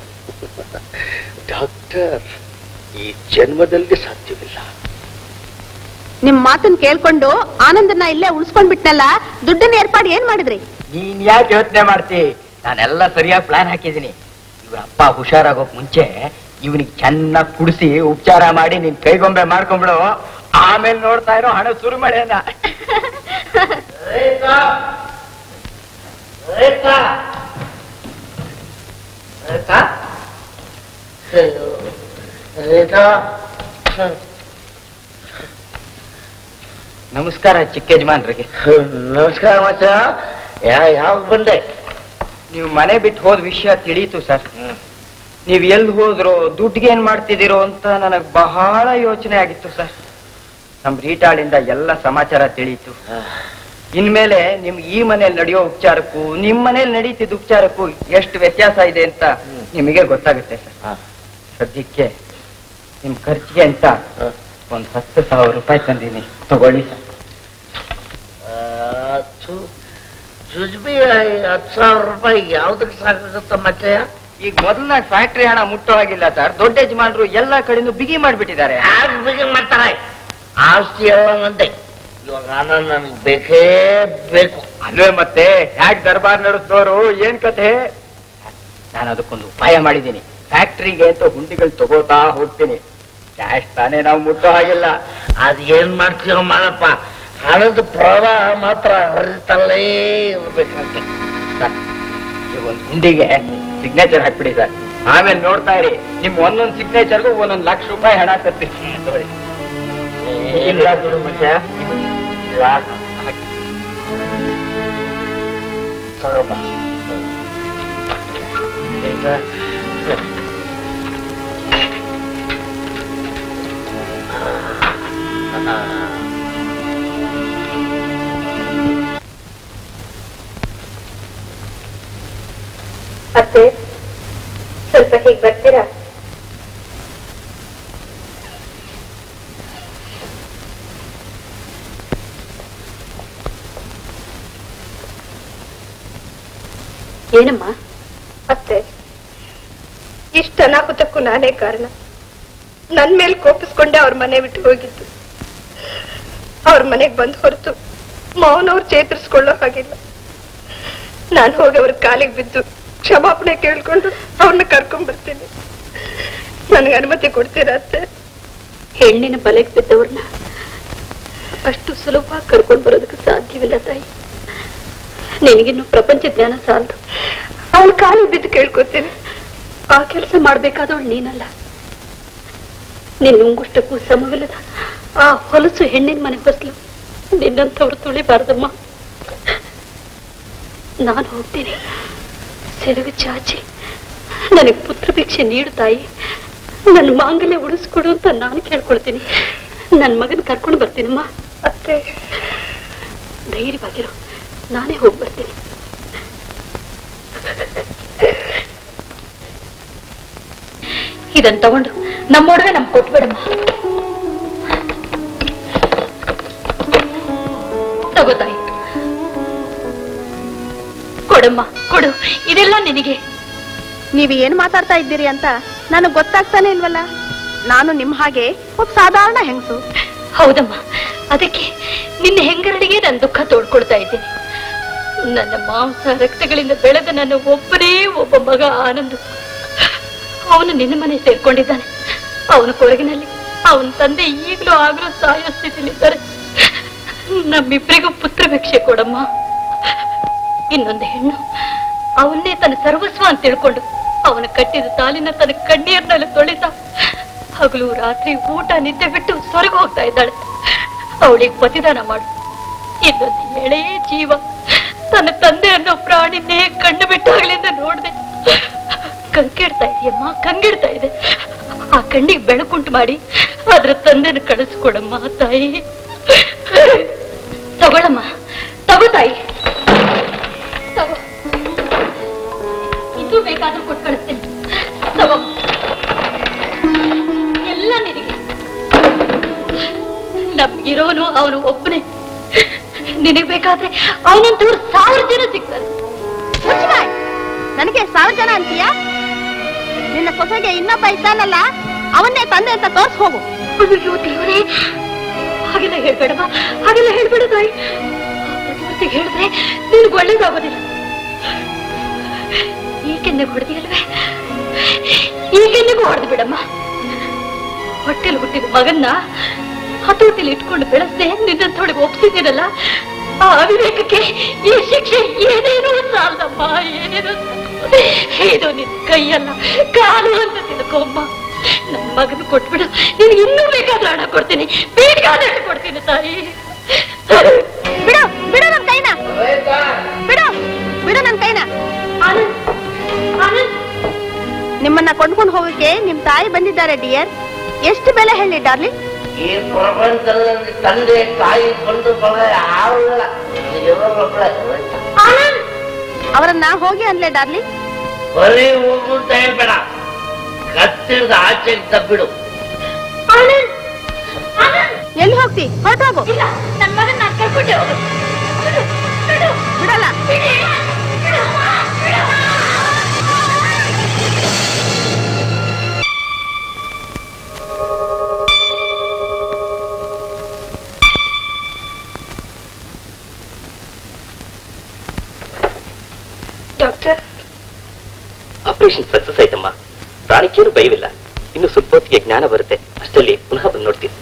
ಡಾಕ್ಟರ್ ಈ ಜನ್ಮದಲ್ಲಿ ಸಾಧ್ಯವಿಲ್ಲ. ನಿಮ್ ಮಾತನ್ನ ಕೇಳ್ಕೊಂಡು ಆನಂದನ ಇಲ್ಲೇ ಉಳಿಸ್ಕೊಂಡ್ಬಿಟ್ನಲ್ಲ, ದುಡ್ಡನ್ನ ಏರ್ಪಾಡು ಏನ್ ಮಾಡಿದ್ರಿ? ನೀನ್ ಯಾಕೆ ಯೋಚನೆ ಮಾಡ್ತಿ? ನಾನೆಲ್ಲ ಸರಿಯಾಗಿ ಪ್ಲಾನ್ ಹಾಕಿದೀನಿ. ಇವ್ರ ಅಪ್ಪ ಹುಷಾರಾಗೋಕ್ ಮುಂಚೆ ಇವನಿಗೆ ಚೆನ್ನಾಗಿ ಕುಡಿಸಿ ಉಪಚಾರ ಮಾಡಿ ನಿನ್ ಕೈಗೊಂಬೆ ಮಾಡ್ಕೊಂಡ್ಬಿಡು. ಆಮೇಲೆ ನೋಡ್ತಾ ಇರೋ ಹಣ ಶುರು ಮಳೆಯನ್ನ. ನಮಸ್ಕಾರ ಚಿಕ್ಕ ಯಜಮಾನ್ರಿಗೆ. ನಮಸ್ಕಾರ ಮಾಚ. ಯಾವಾಗ ಬಂದೆ? ನೀವು ಮನೆ ಬಿಟ್ಟು ಹೋದ ವಿಷಯ ತಿಳಿಯಿತು ಸರ್. ನೀವು ಎಲ್ಲಿ ಹೋದ್ರು, ದುಡ್ಡಿಗೆ ಏನ್ ಮಾಡ್ತಿದ್ದೀರೋ ಅಂತ ನನಗೆ ಬಹಳ ಯೋಚನೆ ಆಗಿತ್ತು ಸರ್. ನಮ್ ರೀಟಾಳಿಂದ ಎಲ್ಲ ಸಮಾಚಾರ ತಿಳಿಯಿತು. ಇನ್ಮೇಲೆ ನಿಮ್ಗೆ ಈ ಮನೇಲಿ ನಡೆಯೋ ಉಪಚಾರಕ್ಕೂ ನಿಮ್ ಮನೇಲಿ ನಡೀತಿದ್ದ ಉಪಚಾರಕ್ಕೂ ಎಷ್ಟು ವ್ಯತ್ಯಾಸ ಇದೆ ಅಂತ ನಿಮಗೆ ಗೊತ್ತಾಗುತ್ತೆ ಸರ್. ಸದ್ಯಕ್ಕೆ ನಿಮ್ ಖರ್ಚಿಗೆ ಅಂತ ಒಂದ್ 10,000 ರೂಪಾಯಿ ತಂದೀನಿ, ತಗೊಳ್ಳಿ ಸರ್. 10,000 ರೂಪಾಯಿ ಯಾವ್ದಕ್ಕೆ ಸಾಕಾಗುತ್ತ ಮತ್ತೆ? ಈಗ ಮೊದಲ ಫ್ಯಾಕ್ಟ್ರಿ ಹಣ ಮುಟ್ಟವಾಗಿಲ್ಲ ಸರ್. ದೊಡ್ಡ ಯಜಮಾನರು ಎಲ್ಲಾ ಕಡೆನೂ ಬಿಗಿ ಮಾಡ್ಬಿಟ್ಟಿದ್ದಾರೆ. ಬಿಗಿ ಮಾಡ್ತಾರೆ ಆಸ್ತಿ ಎಲ್ಲ ಒಂದೇ. ಇವಾಗ ನನಗೆ ಬೇಕೇ ಬೇಕು ಅಲ್ವೇ ಮತ್ತೆ? ಯಾಕೆ ದರ್ಬಾರ್ ನಡೆಸೋರು ಏನ್ ಕಥೆ? ನಾನು ಅದಕ್ಕೊಂದು ಉಪಾಯ ಮಾಡಿದ್ದೀನಿ. ಫ್ಯಾಕ್ಟ್ರಿಗೆ ಅಂತ ಹುಂಡಿಗಳು ತಗೋತಾ ಹೋಗ್ತೀನಿ. ಕ್ಯಾಶ್ ತಾನೇ ನಾವು ಮುಟ್ಟೋ ಹಾಗಿಲ್ಲ. ಅದ್ ಏನ್ ಮಾಡ್ತೀವ ಮಾಡಪ್ಪ, ಹಣದ ಪ್ರವಾಹ ಮಾತ್ರ ಹರಿತಲ್ಲೇ ಇರ್ಬೇಕಂತೆ. ಒಂದು ಹುಂಡಿಗೆ ಸಿಗ್ನೇಚರ್ ಹಾಕ್ಬಿಡಿ ಸರ್. ಆಮೇಲೆ ನೋಡ್ತಾ ಇರಿ, ನಿಮ್ ಒಂದೊಂದು ಸಿಗ್ನೇಚರ್ಗೂ 1,00,000 ರೂಪಾಯಿ ಹಣ ಕಟ್ತೀನಿ. ಅತ್ತೆ, ಸ್ವಲ್ಪ ಹೀಗೆ ಬರ್ತೀರಾ? ಏನಮ್ಮ? ಅತ್ತೆ, ಇಷ್ಟ ಅನಾಹುತಕ್ಕೂ ನಾನೇ ಕಾರಣ. ನನ್ ಮೇಲೆ ಕೋಪಿಸ್ಕೊಂಡೆ ಅವ್ರ ಮನೆ ಬಿಟ್ಟು ಹೋಗಿದ್ದು. ಅವ್ರ ಮನೆಗೆ ಬಂದು ಹೊರತು ಮೌನವ್ರು ಚೇತರಿಸ್ಕೊಳ್ಳೋ ಹಾಗಿಲ್ಲ. ನಾನು ಹೋಗಿ ಅವ್ರ ಕಾಲಿಗೆ ಬಿದ್ದು ಕ್ಷಮಾಪಣೆ ಕೇಳ್ಕೊಂಡು ಅವ್ರನ್ನ ಕರ್ಕೊಂಡ್ ಬರ್ತೀನಿ. ನನಗೆ ಅನುಮತಿ ಕೊಡ್ತೀರಾ ಅತ್ತೆ? ಹೆಣ್ಣಿನ ಬಲೆಗೆ ಬಿದ್ದವ್ರನ್ನ ಅಷ್ಟು ಸುಲಭವಾಗಿ ಕರ್ಕೊಂಡು ಬರೋದಕ್ಕೆ ಸಾಧ್ಯವಿಲ್ಲ ತಾಯಿ. ನಿನಗಿನ್ನು ಪ್ರಪಂಚ ಜ್ಞಾನ ಸಾಲದು. ಅವಳ ಕಾಲಿಗೆ ಬಿದ್ದು ಕೇಳ್ಕೊತೀನಿ. ಆ ಕೆಲಸ ಮಾಡ್ಬೇಕಾದವಳು ನೀನಲ್ಲ. ನಿನ್ನ ಉಂಗುಷ್ಟಕ್ಕೂ ಸಮವಿಲ್ಲದ ಆ ಹೊಲಸು ಹೆಣ್ಣಿನ ಮನೆಗೆ ಬಸ್ಲು ನಿನ್ನಂಥವ್ರು ತುಳಿಬಾರ್ದಮ್ಮ. ನಾನು ಹೋಗ್ತೀನಿ. ಸೆರಗು ಚಾಚಿ ನನಗೆ ಪುತ್ರ ಭಿಕ್ಷೆ ನೀಡು ತಾಯಿ. ನನ್ನ ಮಾಂಗಲ್ಯ ಉಳಿಸ್ಕೊಡು ಅಂತ ನಾನು ಕೇಳ್ಕೊಳ್ತೀನಿ. ನನ್ನ ಮಗನ ಕರ್ಕೊಂಡು ಬರ್ತೀನಮ್ಮ. ಅತ್ತೆ ಧೈರ್ಯವಾಗಿರು, ನಾನೇ ಹೋಗಿ ಬರ್ತೀನಿ. ಇದನ್ನು ತಗೊಂಡು ನಮ್ಮೊಡವೆ ನಮ್ಗೆ ಕೊಟ್ಬೇಡಮ್ಮ. ತಗೋತಾಯಿ, ಕೊಡಮ್ಮ ಕೊಡು. ಇದೆಲ್ಲ ನಿನಗೆ. ನೀವು ಏನ್ ಮಾತಾಡ್ತಾ ಇದ್ದೀರಿ ಅಂತ ನನಗೆ ಗೊತ್ತಾಗ್ತಾನೆ ಇಲ್ವಲ್ಲ. ನಾನು ನಿಮ್ ಹಾಗೆ ಒಬ್ಬ ಸಾಧಾರಣ ಹೆಂಗಸು. ಹೌದಮ್ಮ, ಅದಕ್ಕೆ ನಿನ್ನ ಹೆಂಗರಳಿಗೆ ನನ್ನ ದುಃಖ ತೋಡ್ಕೊಳ್ತಾ ಇದ್ದೀನಿ. ನನ್ನ ಮಾಂಸ ರಕ್ತಗಳಿಂದ ಬೆಳೆದ ನನ್ನ ಒಬ್ಬನೇ ಒಬ್ಬ ಮಗ ಆನಂದ. ಅವನು ನಿನ್ನ ಮನೆ ಸೇರ್ಕೊಂಡಿದ್ದಾನೆ. ಅವನ ಕೊರಗಿನಲ್ಲಿ ಅವನ ತಂದೆ ಈಗಲೂ ಆಗ್ಲೂ ಸಾಯೋ ಸ್ಥಿತಿಲಿದ್ದಾರೆ. ನಮ್ಮಿಬ್ಬರಿಗೂ ಪುತ್ರ ಭಿಕ್ಷೆ ಕೊಡಮ್ಮ. ಇನ್ನೊಂದು ಹೆಣ್ಣು ಅವನ್ನೇ ತನ್ನ ಸರ್ವಸ್ವ ಅಂತ ತಿಳ್ಕೊಂಡು ಅವನು ಕಟ್ಟಿದ ತಾಲಿನ ತನ್ನ ಕಣ್ಣೀರ್ನಲ್ಲಿ ತೊಳಿತ ಹಗಲು ರಾತ್ರಿ ಊಟ ನಿದ್ದೆ ಬಿಟ್ಟು ಸೊರಗು ಹೋಗ್ತಾ ಇದ್ದಾಳೆ. ಅವಳಿಗೆ ಪ್ರತಿದಾನ ಮಾಡು. ಇನ್ನೊಂದು ಎಳೆ ಜೀವ ತನ್ನ ತಂದೆ ಅನ್ನೋ ಪ್ರಾಣಿನೇ ಕಣ್ಣು ಬಿಟ್ಟಾಗ್ಲಿಂದ ನೋಡಿದೆ. ಕಂಗಿಡ್ತಾ ಇದೆಯಮ್ಮ, ಕಂಗಿಡ್ತಾ ಇದೆ. ಆ ಕಣ್ಣಿಗೆ ಬೆಳಕುಂಟು ಮಾಡಿ ಅದ್ರ ತಂದೆನ ಕಳಿಸ್ಕೊಡಮ್ಮ ತಾಯಿ. ತಗೊಳಮ್ಮ, ತಗೋ ತಾಯಿ, ತಗೋ. ಇದು ಬೇಕಾದ್ರೂ ಕೊಟ್ಟು ಕಳಿಸ್ತೇನೆ, ತಗೋ. ಎಲ್ಲ ನಿನಗೆ. ನಮ್ಗಿರೋನು ಅವನು ಒಬ್ಬನೇ. ನಿನಗೆ ಬೇಕಾದ್ರೆ ಅವನಂತೂ 1000 ಜನ ಸಿಗ್ತಾರೆ. ನನಗೆ 1000 ಜನ ಅಂತೀಯ? ನಿನ್ನ ಸೊಸೆಗೆ ಇನ್ನೊಬ್ಬ ಇದ್ದಾನಲ್ಲ, ಅವನ್ನೇ ತಂದೆ ಅಂತ ತೋರ್ಸ್ ಹೋಗು. ಹಾಗೆಲ್ಲ ಹೇಳ್ಬೇಡಮ್ಮ, ಹಾಗೆಲ್ಲ ಹೇಳ್ಬೇಡ ತಾಯಿ. ಪತಿವರ್ತಿಗೆ ಹೇಳಿದ್ರೆ ನಿನ್ಗೆ ಒಳ್ಳೇದಾಗೋದಿಲ್ಲ. ಈ ಕೆನ್ನೆಗೆ ಹೊಡೆದಿಲ್ವೇ? ಈ ಕೆನ್ನೆಗೂ ಹೊಡೆದು ಬಿಡಮ್ಮ. ಹೊಟ್ಟೆಲಿ ಹುಟ್ಟಿದ ಮಗನ್ನ ಹತೋಟಿಲಿ ಇಟ್ಕೊಂಡು ಬೆಳೆಸ್ದೆ ನಿನ್ನ ತೊಡೆಗೆ ಒಪ್ಸಿದ್ದೀರಲ್ಲ, ಆ ಅವಿವೇಕಕ್ಕೆ ಈ ಶಿಕ್ಷೆ ಏನೇನೋ ಸಾಲದಮ್ಮ, ಏನೇನೋ. ಇದು ನಿನ್ ಕೈಯಲ್ಲ ಕಾಲು ಅಂತ ತಿಳ್ಕೊಮ್ಮ. ನನ್ನ ಮಗನ ಕೊಟ್ಬಿಡು. ನೀನು ಇನ್ನೂ ಬೇಕಾದ್ರೂ ಹಣ ಕೊಡ್ತೀನಿ, ಬೇಕಾದ್ರೆ ಕೊಡ್ತೀನಿ ತಾಯಿ. ಬಿಡು ಬಿಡು ನನ್ನ ಕೈನ, ಬಿಡು ಬಿಡು ನನ್ನ ಕೈನ. ನಿಮ್ಮನ್ನ ಕೊಂಡ್ಕೊಂಡು ಹೋಗಕ್ಕೆ ನಿಮ್ ತಾಯಿ ಬಂದಿದ್ದಾರೆ ಡಿಯರ್. ಎಷ್ಟು ಬೆಲೆ ಹೇಳಿ ಡಾರ್ಲಿಂಗ್? ಈ ಪ್ರಪಂಚದಲ್ಲಿ ತಂದೆ ತಾಯಿ ಬಂದು ಅವರನ್ನ ಹೋಗಿ ಅನ್ಲೇ ಡಾರ್ಲಿಂಗ್. ಬರೀ ಹೋಗು ತಾಯಿ, ಬೇಡ ಕತ್ತಿರದ ಆಚೆಗೆ ತಬ್ಬಿಡು. ಎಲ್ಲಿ ಹೋಗ್ತಿ? ಹೊರಟೋಗು. ನನ್ನ ಮಗನ ಕರ್ಕೊಂಡು ಹೋಗು. ಬಿಡಲ್ಲ. ಡಾಕ್ಟರ್, ಆಪರೇಷನ್ ಸಕ್ಸಸ್ ಆಯ್ತಮ್ಮ. ಪ್ರಾಣಿಕೇನು ಭಯವಿಲ್ಲ. ಇನ್ನು ಸ್ವಲ್ಪ ಹೊತ್ತಿಗೆ ಜ್ಞಾನ ಬರುತ್ತೆ. ಅಷ್ಟರಲ್ಲಿ ಪುನಃ ಬಂದು ನೋಡ್ತೀನಿ.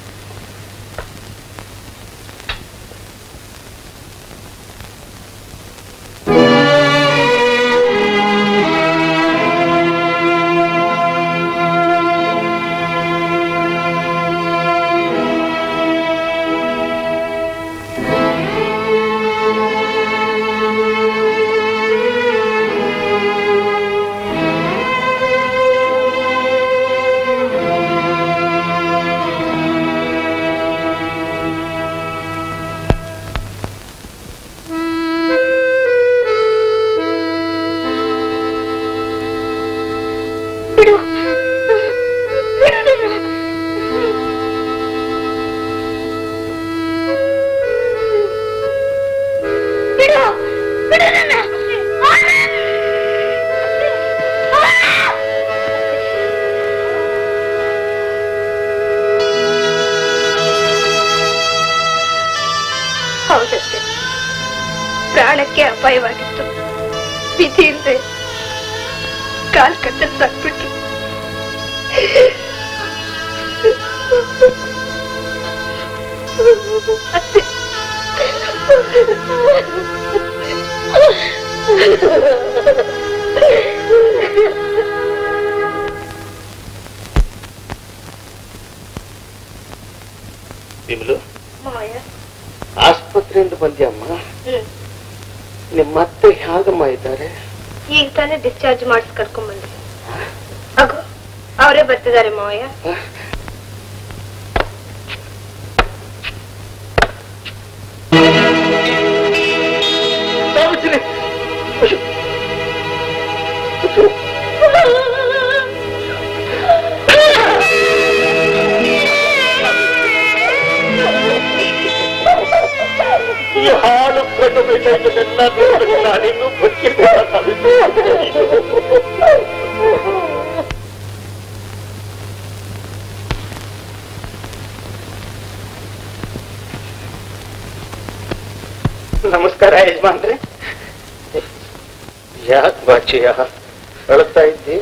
ಅಳತಾ ಇದ್ದಿ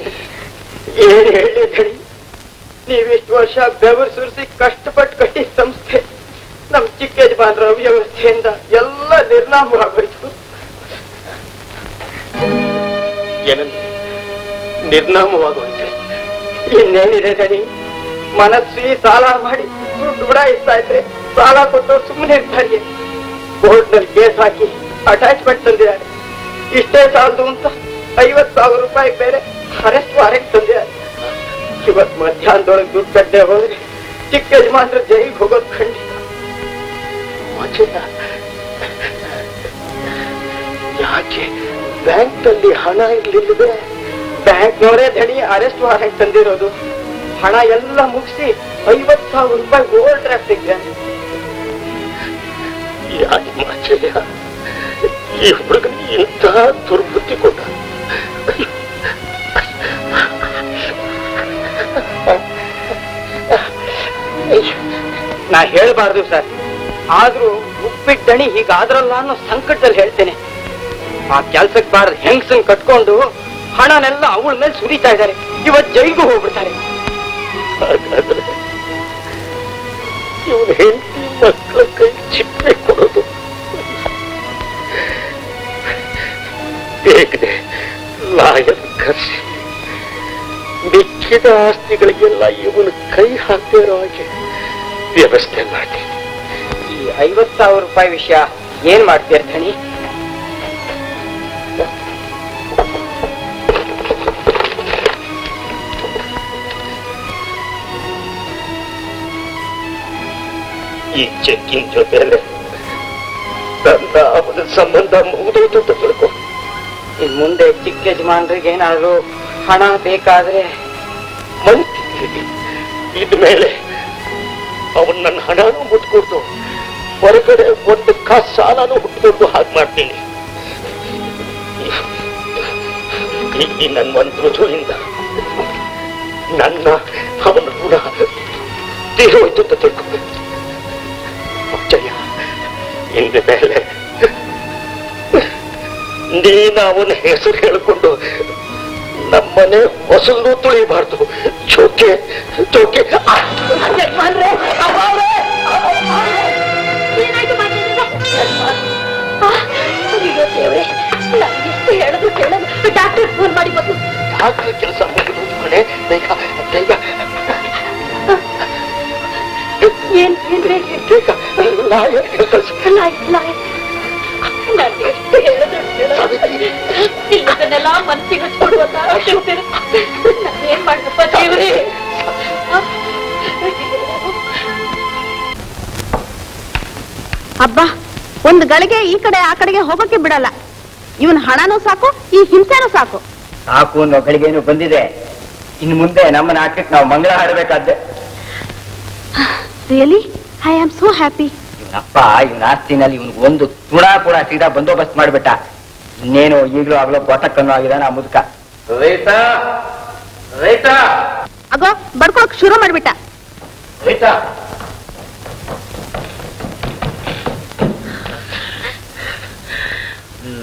ಏನ್ ಹೇಳಿ ಗಡಿ. ನೀವಿಷ್ಟು ವರ್ಷ ಬೆವರು ಸುರಿಸಿ ಕಷ್ಟಪಟ್ಟು ಕಟ್ಟಿ ಸಂಸ್ಥೆ ನಮ್ ಚಿಕ್ಕ ಯಜಮಾನರ ಅವ್ಯವಸ್ಥೆಯಿಂದ ಎಲ್ಲ ನಿರ್ನಾಮ ಆಗೋಯ್ತು. ನಿರ್ನಾಮವಾಗೋಯ್ತು. ಇನ್ನೇನಿದೆ ಗಣಿ, ಮನಸ್ವಿ ಸಾಲ ಮಾಡಿ ದುಡ್ಡು ಕೂಡ ಇರ್ತಾ ಇದ್ರೆ ಸಾಲ ಕೊಟ್ಟು ಸುಮ್ಮನೆ ಇರ್ತಾರೆ. ಕೋರ್ಟ್ನಲ್ಲಿ ಕೇಸ್ ಹಾಕಿ ಅಟ್ಯಾಚ್ಮೆಂಟ್ ತಂದಿದ್ದಾರೆ. ಇಷ್ಟೇ ಸಾಲದು ಅಂತ 50,000 ರೂಪಾಯಿ ಬೇರೆ ಅರೆಸ್ಟ್ ವಾರೆಂಟ್ ತಂದಿದ್ದಾರೆ. ಇವತ್ತು ಮಧ್ಯಾಹ್ನದೊಳಗೆ ದುಡ್ಡು ಕಟ್ಟೆ ಹೋದ್ರೆ ಚಿಕ್ಕ ಯಜಮಾನ್ರ ಜೈಲಿಗೆ ಹೋಗೋದು ಖಂಡಿತ. ಯಾಕೆ ಬ್ಯಾಂಕ್ ಅಲ್ಲಿ ಹಣ ಇರ್ಲಿಲ್ಲದೆ ಬ್ಯಾಂಕ್ನವರೇ ಧಣಿ ಅರೆಸ್ಟ್ ವಾರೆಂಟ್ ತಂದಿರೋದು? ಹಣ ಎಲ್ಲ ಮುಗಿಸಿ 50,000 ರೂಪಾಯಿ ಓವರ್ ಡ್ರಾಫ್ಟ್ ತೆಗೆದಾರೆ. ಯಾಕೆ ಮಾಚಯ್ಯ ಈ ಹುಡುಗನಿಗೆ ಇಂತಹ ದುರ್ಬುದ್ಧಿ ಕೊಟ್ಟ? ನಾ ಹೇಳ್ಬಾರ್ದು ಸರ್, ಆದ್ರೂ ಉಪ್ಪಿಟ್ಟು ದಣಿ ಹೀಗಾದ್ರಲ್ಲ ಅನ್ನೋ ಸಂಕಟದಲ್ಲಿ ಹೇಳ್ತೇನೆ. ಆ ಕೆಲ್ಸಕ್ಕೆ ಬಾರದ ಹೆಂಗಸನ್ ಕಟ್ಕೊಂಡು ಹಣನೆಲ್ಲ ಅವಳ ಮೇಲೆ ಸುರಿತಾ ಇದ್ದಾರೆ. ಇವತ್ತು ಜೈಲಿಗೂ ಹೋಗ್ಬಿಡ್ತಾರೆ. ಇವನು ಹೆಂಡತಿ ಮಕ್ಕಳ ಕೈ ಚಿಪ್ಪೆ ಕೊಡೋದು ಬೇಕದೆ ಲಾಯರ್ ಕರ್ಸಿ ಮಿಕ್ಕಿದ ಆಸ್ತಿಗಳಿಗೆಲ್ಲ ಇವನು ಕೈ ಹಾಕ್ತಿರೋ ಹಾಗೆ ವ್ಯವಸ್ಥೆ ಮಾಡಿ. ಈ 50,000 ರೂಪಾಯಿ ವಿಷಯ ಏನ್ ಮಾಡ್ತಾ ಇರ್ತಾನೆ? ಈ ಚೆಕ್ಕಿನ ಜೊತೆಲೆ ನನ್ನ ಅವನ ಸಂಬಂಧ ಮುಗಿದೋದು ಅಂತ ತಿಳ್ಕೊ. ಇನ್ ಮುಂದೆ ಚಿಕ್ಕ ಯಜಮಾನರಿಗೆ ಏನಾದ್ರು ಹಣ ಬೇಕಾದ್ರೆ ಮನ್ಸಿಗೆ ಇದ್ಮೇಲೆ ಅವನ್ ನನ್ನ ಹಣನೂ ಮುಟ್ಕೊಡ್ತು ಹೊರಗಡೆ ಒಂದು ಕಾಸು ಸಾಲನೂ ಹುಟ್ಕೊಂಡು ಹಾಗೆ ಮಾಡ್ತೀನಿ. ಈ ನನ್ನ ಒಂದು ರುಜುವಿಂದ ನನ್ನ ಅವನ ಋಣ ತೀರೋಯ್ತು ಅಂತ ತಿಳ್ಕೊಬೇಕು. ಇಂದ ಮೇಲೆ ನೀನು ಅವನ ಹೆಸರು ಹೇಳಿಕೊಂಡು ನಮ್ಮನೆ ಹೊಸಲು ತುಳಿಬಾರ್ದು. ಚೋಕೆ ಚೋಕೆ ಹೇಳೋದು ಕೇಳೋದು. ಡಾಕ್ಟರ್ ಫೋನ್ ಮಾಡಿ ಬಂದು ಡಾಕ್ಟರ್ ಕೆಲಸ ಮನೆ ಬೇಗ ಬೇಗ ಏನ್ ಬೇಗ ಇದನ್ನೆಲ್ಲ ಮನಸ್ಸಿಗೆ ಏನ್ ಮಾಡಪ್ಪ ದೇವರೇ. ಅಬ್ಬಾ, ಒಂದು ಗಳಿಗೆ ಈ ಕಡೆ ಆ ಕಡೆಗೆ ಹೋಗಕ್ಕೆ ಬಿಡಲ್ಲ. ಇವನ್ ಹಣನೂ ಸಾಕು, ಈ ಹಿಂಸೆನೂ ಸಾಕು. ಸಾಕು ಅನ್ನೋ ಗಳಿಗೇನು ಬಂದಿದೆ. ಇನ್ ಮುಂದೆ ನಮ್ಮ ನಾಟಕ ನಾವು ಮಂಗಳ ಹಾಡಬೇಕಾದ್ದೆ. Really I am so happy. ಅಪ್ಪ ಇವನ ಆಸ್ತಿನಲ್ಲಿ ಇವನ್ಗೆ ಒಂದು ತುಳ ಕೂಡ ಸೀದಾ ಬಂದೋಬಸ್ತ್ ಮಾಡ್ಬಿಟ್ಟ. ಇನ್ನೇನು ಈಗಲೂ ಆಗ್ಲೋ ಗೊತ್ತಕ್ಕನ್ನು ಆಗಿದಾನ ಮುದುಕ. ಅಗೋ ಬಡ್ಕೊಳಕ್ ಶುರು ಮಾಡ್ಬಿಟ್ಟ.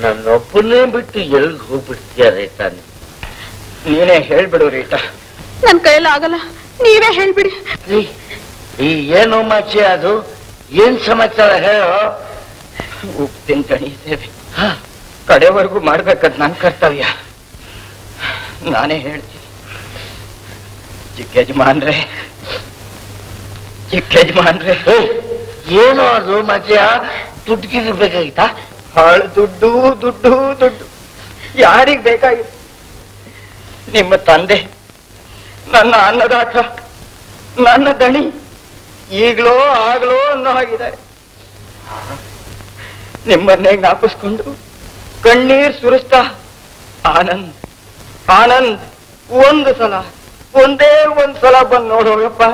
ನನ್ನೊಬ್ಬನೇ ಬಿಟ್ಟು ಎಲ್ಗ್ ಹೋಗ್ಬಿಡ್ತೀಯ ರೈತ? ನೀನೇ ಹೇಳ್ಬಿಡು ರೈತ. ನನ್ ಕೈಯಲ್ಲ ಆಗಲ್ಲ, ನೀವೇ ಹೇಳ್ಬಿಡಿ. ಈ ಏನು ಮಾಚೆ ಅದು ಏನ್ ಸಮಾಚಾರ ಹೇಳೋ? ಹೋಗ್ತೀನಿ ಕಣಿ, ಕಡೆವರೆಗೂ ಮಾಡ್ಬೇಕದ್ ನನ್ ಕರ್ತವ್ಯ. ನಾನೇ ಹೇಳ್ತೀನಿ ಚಿಕ್ಕ ಯಜಮಾನ್ರೆ ಏನೋ ಅದು ಮಜಾ ದುಡ್ಡುಗಿರ್ಬೇಕಾಗಿತ್ತ? ಹಾಳು ದುಡ್ಡು ದುಡ್ಡು ದುಡ್ಡು ಯಾರಿಗ್ ಬೇಕಾಗಿತ್ತು? ನಿಮ್ಮ ತಂದೆ, ನನ್ನ ಅನ್ನದಾತ, ನನ್ನ ದಣಿ ಈಗ್ಲೋ ಆಗ್ಲೋ ಅನ್ನೋ ಹಾಗಿದ್ದಾರೆ. ನಿಮ್ಮನ್ನೇ ಜ್ಞಾಪಿಸ್ಕೊಂಡು ಕಣ್ಣೀರ್ ಸುರಿಸ್ತಾ ಆನಂದ್ ಆನಂದ್ ಒಂದೇ ಒಂದ್ಸಲ ಬಂದು ನೋಡೋಳಪ್ಪ,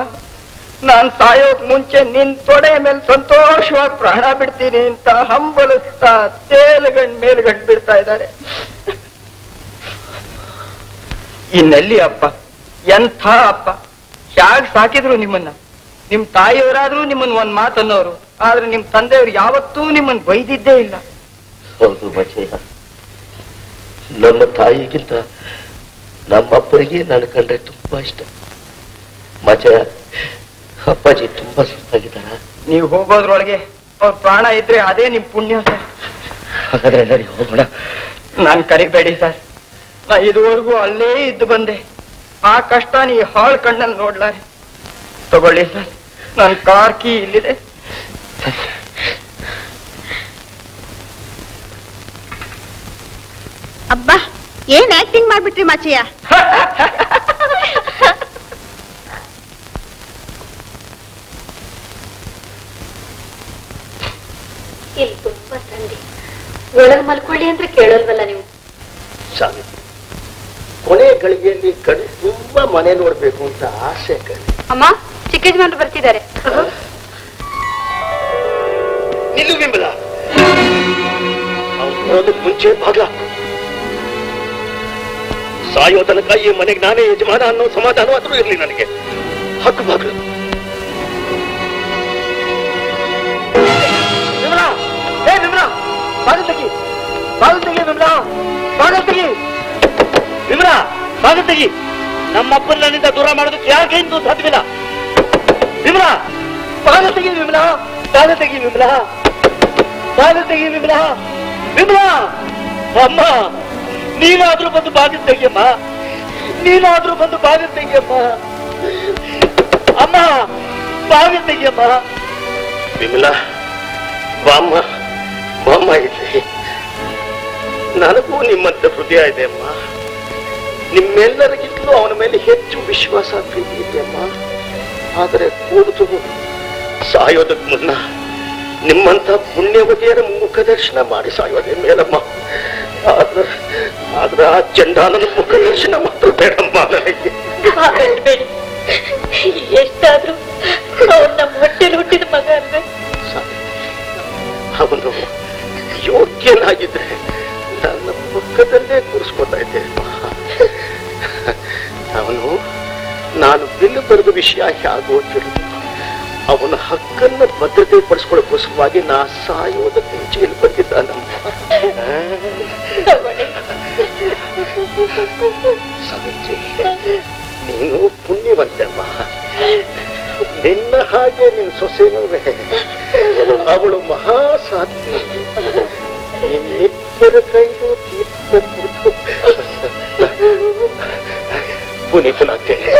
ನಾನ್ ಸಾಯೋಕ್ ಮುಂಚೆ ನಿನ್ ತೊಡೆ ಮೇಲೆ ಸಂತೋಷವಾಗಿ ಪ್ರಾಣ ಬಿಡ್ತೀನಿ ಅಂತ ಹಂಬಲಿಸ್ತಾ ಮೇಲ್ಗಂಡ್ ಬಿಡ್ತಾ ಇದ್ದಾರೆ. ಇನ್ನೆಲ್ಲಿ ಅಪ್ಪ, ಎಂಥ ಅಪ್ಪ? ಯಾಕೆ ಸಾಕಿದ್ರು ನಿಮ್ಮನ್ನ? ನಿಮ್ ತಾಯಿಯವರಾದ್ರೂ ನಿಮ್ಮನ್ ಒಂದ್ ಮಾತನ್ನೋರು, ಆದ್ರೆ ನಿಮ್ ತಂದೆಯವ್ರು ಯಾವತ್ತೂ ನಿಮ್ಮನ್ ಬೈದಿದ್ದೇ ಇಲ್ಲ. ಹೌದು ಮಜಯ, ನಮ್ಮ ತಾಯಿಗಿಂತ ನಮ್ಮಪ್ಪರಿಗೆ ನಾನು ಕಂಡ್ರೆ ತುಂಬಾ ಇಷ್ಟ. ಮಜಯ, ಅಪ್ಪಾಜಿ ತುಂಬಾ ಸುಸ್ತಾಗಿದ್ದಾರ? ನೀವು ಹೋಗೋದ್ರೊಳಗೆ ಅವ್ರ ಪ್ರಾಣ ಇದ್ರೆ ಅದೇ ನಿಮ್ ಪುಣ್ಯ ಸರ್. ಹಾಗಾದ್ರೆ ಎಲ್ಲರಿಗೂ ಹೋಗೋಣ. ನಾನು ಕರಿಬೇಡಿ ಸರ್, ना इदूर्गू अल्ले बंदे आ कष्ट नहीं हाल कण्णल नोडलारे तगोळ्ळि सर नन्न कार की इल्लिदे अब्बा ಏನ್ ಆಕ್ಟಿಂಗ್ ಮಾಡ್ಬಿಟ್ರಿ ಮಾಚಿಯಾ ಇಲ್ಲಿ ತುಂಬಾ ತಂದಿ ಒಳಗೆ ಮಲ್ಕೊಳ್ಳಿ ಅಂತ ಕೇಳೋಲ್ವಲ್ಲ ನೀವು ಸಾಮಿ ಕೊನೆ ಗಳಿಗೆಯಲ್ಲಿ ಕಣ್ ತುಂಬಾ ಮನೆ ನೋಡಬೇಕು ಅಂತ ಆಸೆ ಕಣೆ ಅಮ್ಮ ಚಿಕ್ಕಜ್ಮನ್ ಬರ್ತಿದ್ದಾರೆ ನಿಲ್ಲು ಬಿಂಬಲ ಅವನು ಮುಂಚೆ ಬಾಗ್ಲಾ सायो तनक ये मने नाने यजमान अन्नो समाधान मात्र इरली ननगे हक्कु भागलु विमला ए विमला बागल तगी विमला बागल तगी विमला बागल तगी नम्मप्पन नन्निंद दूर ಮಾಡೋದಕ್ಕೆ ಯಾಕೆ ಇಂದು ಸಾಧ್ಯವಿಲ್ಲ ವಿಮಲಾ ಬಾಗಲ ತಗಿ ವಿಮಲಾ ಬಾಗಲ ತಗಿ ವಿಮಲಾ ಬಾಗಲ ತಗಿ ವಿಮಲಾ ವಿಮಲಾ ಅಮ್ಮ ನೀನಾದ್ರೂ ಬಂದು ಬಾಗಿಲು ತೆಗಿಯಮ್ಮ ನೀನಾದ್ರೂ ಬಂದು ಬಾಗಿಲು ತೆಗಿಯಮ್ಮ ಅಮ್ಮ ಬಾಗಿಲು ತೆಗಿಯಮ್ಮ ವಿಮಲಾ ಬಾಮ್ಮ ಬಾಮ್ಮ ಇದ್ರಿ ನನಗೂ ನಿಮ್ಮಂತ ಹೃದಯ ಇದೆ ಅಮ್ಮ ನಿಮ್ಮೆಲ್ಲರಿಗಿಂತಲೂ ಅವನ ಮೇಲೆ ಹೆಚ್ಚು ವಿಶ್ವಾಸ ಪ್ರೀತಿ ಇದೆ ಅಮ್ಮ ಆದರೆ ಕೂಡಿತು ಸಾಯೋದಕ್ಕೆ ಮುನ್ನ ನಿಮ್ಮಂತ ಪುಣ್ಯವತಿಯರ ಮುಖ ದರ್ಶನ ಮಾಡಿ ಸಾಯೋದೇ ಮೇಲಮ್ಮ ಆದ್ರೆ ಆ ಚಂಡಾಲನ ಮುಖ ದರ್ಶನ ಮಾತ್ರ ಬೇಡಮ್ಮ ನನಗೆ ಎಷ್ಟಾದ್ರೂ ನಮ್ಮ ಹೊಟ್ಟೆಲಿ ಹುಟ್ಟಿದ ಮಗ ಅಲ್ವೇ ಅವನು ಯೋಗ್ಯನಾಗಿದ್ರೆ ನನ್ನ ಪಕ್ಕದಲ್ಲೇ ಕೂರಿಸ್ಕೊತಾ ಇದ್ದೆ ಅವನು ನಾನು ಬಿಲ್ಲು ಬರೆದ ವಿಷಯ ಹೇಗೆ ಓದ್ತಿರೋದು ಅವನ ಹಕ್ಕನ್ನು ಭದ್ರತೆ ಪಡಿಸ್ಕೊಳ್ಳೋಕ್ಕೋಸ್ಕರವಾಗಿ ನಾ ಸಾಯೋದಕ್ಕೆ ಜೈಲು ಬಂದಿದ್ದಾನಮ್ಮ ಸಾವಿತ್ರಿ ನೀನು ಪುಣ್ಯವಂತಮ್ಮ ನಿನ್ನ ಹಾಗೆ ನಿನ್ನ ಸೊಸೆನೂ ಅವಳು ಮಹಾ ಸಾಧ್ವಿ ನಿನ್ನಿಬ್ಬರ ಕೈಗೂ ತೀರ್ಥ ಪುನೀತನಾಗ್ತೇನೆ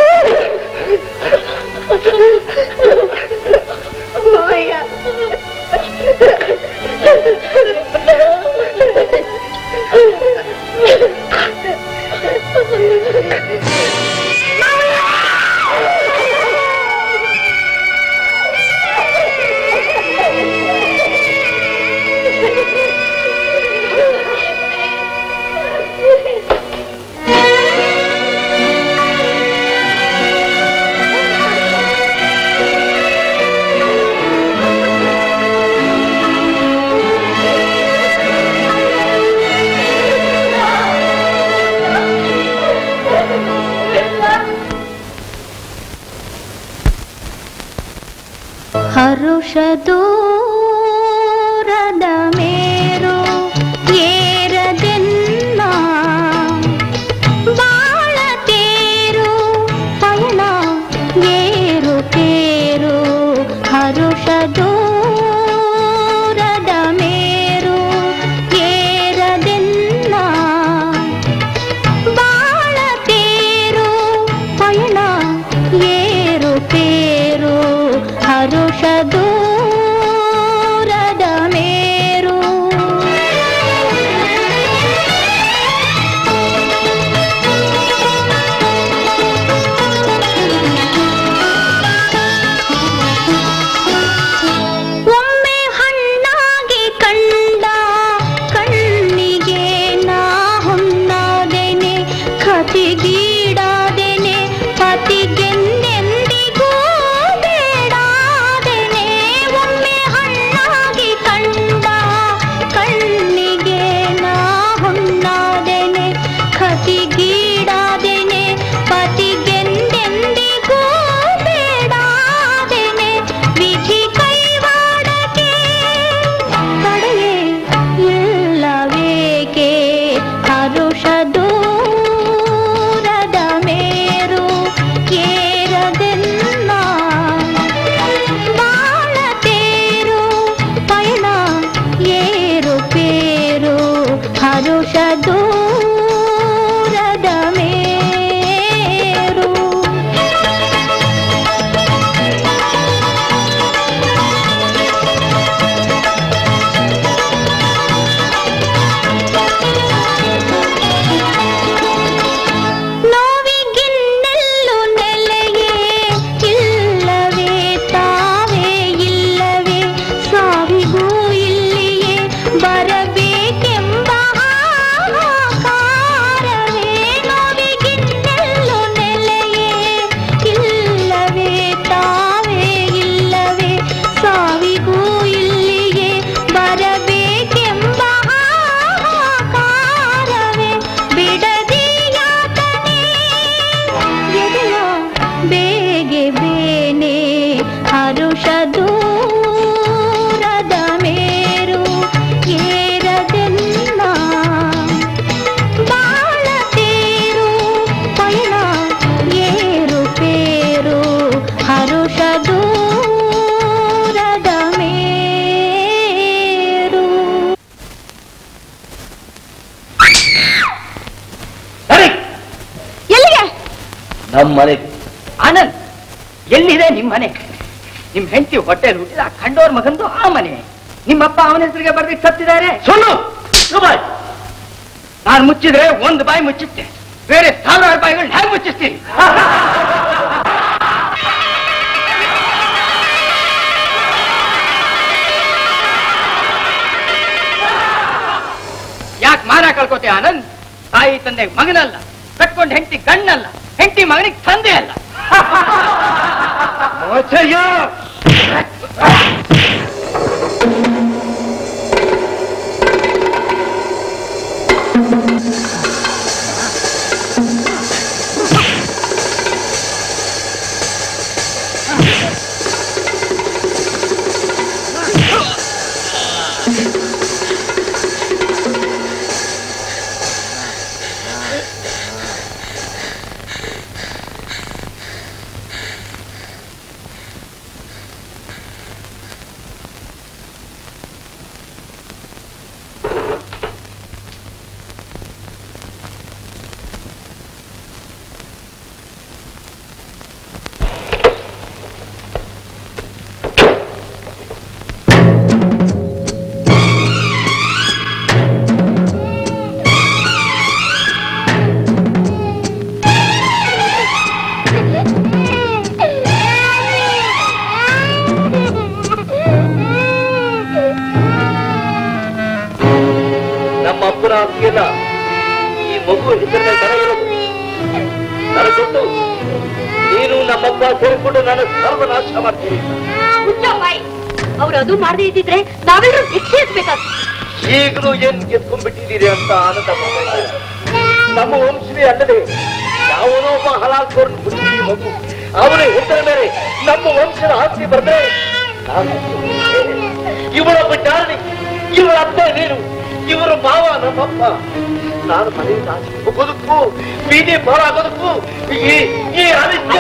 हरुषदो हरुषदो ನಮ್ಮ ಮನೆ ಆನಂದ್ ಎಲ್ಲಿದೆ ನಿಮ್ಮ ಮನೆ? ನಿಮ್ಮ ಹೆಂಡತಿ ಹೋಟೆಲ್ ಹುಟ್ಟಿದ ಕಂಡೋರ್ ಮಗಂದು ಆ ಮನೆ. ನಿಮ್ಮಪ್ಪ ಅವನ ಹೆಸರಿಗೆ ಬರ್ದಿಟ್ಟು ಸತ್ತಿದ್ದಾರೆ. ಸುಳ್ಳು ಬಾಯ್. ನಾನು ಮುಚ್ಚಿದ್ರೆ ಒಂದು ಬಾಯಿ ಮುಚ್ಚುತ್ತೆ, ಬೇರೆ ಸಾವಿರಾರು ಬಾಯಿಗಳನ್ನ ಹೇಗೆ ಮುಚ್ಚಿಸ್ತೀನಿ? ಯಾಕೆ ಮಾನ ಕಳ್ಕೋತೆ ಆನಂದ್? ತಾಯಿ ತಂದೆ ಮಗನಲ್ಲ, ಕಟ್ಕೊಂಡು ಹೆಂಡತಿ ಗಣ್ಣಲ್ಲ, ಹೆಂಡತಿ ಮಗನಿಗೆ ತಂದೆ ಅಲ್ಲ. ನಮ್ಮ ವಂಶವೇ ಅಲ್ಲದೆ ಯಾವನೋ ಒಬ್ಬ ಹಲಾಕೋರ್ನ ಪುತ್ರಿ ಮಗು, ಅವನ ಹೆಸರ ಮೇಲೆ ನಮ್ಮ ವಂಶದ ಆಸ್ತಿ ಬರದೆ ಇವಳೊಬ್ಬ ಜಾಣಿ, ಇವಳ ಅಪ್ಪ ನೀನು, ಇವರು ಮಾವ ನಮ್ಮಪ್ಪ. ನಾನು ಮನೆಯಿಂದ ಹೋಗೋದಕ್ಕೂ ಬೀದಿ ಬಾಳಾಗೋದಕ್ಕೂ ಈ ಅನಿಶ್ಚಿತ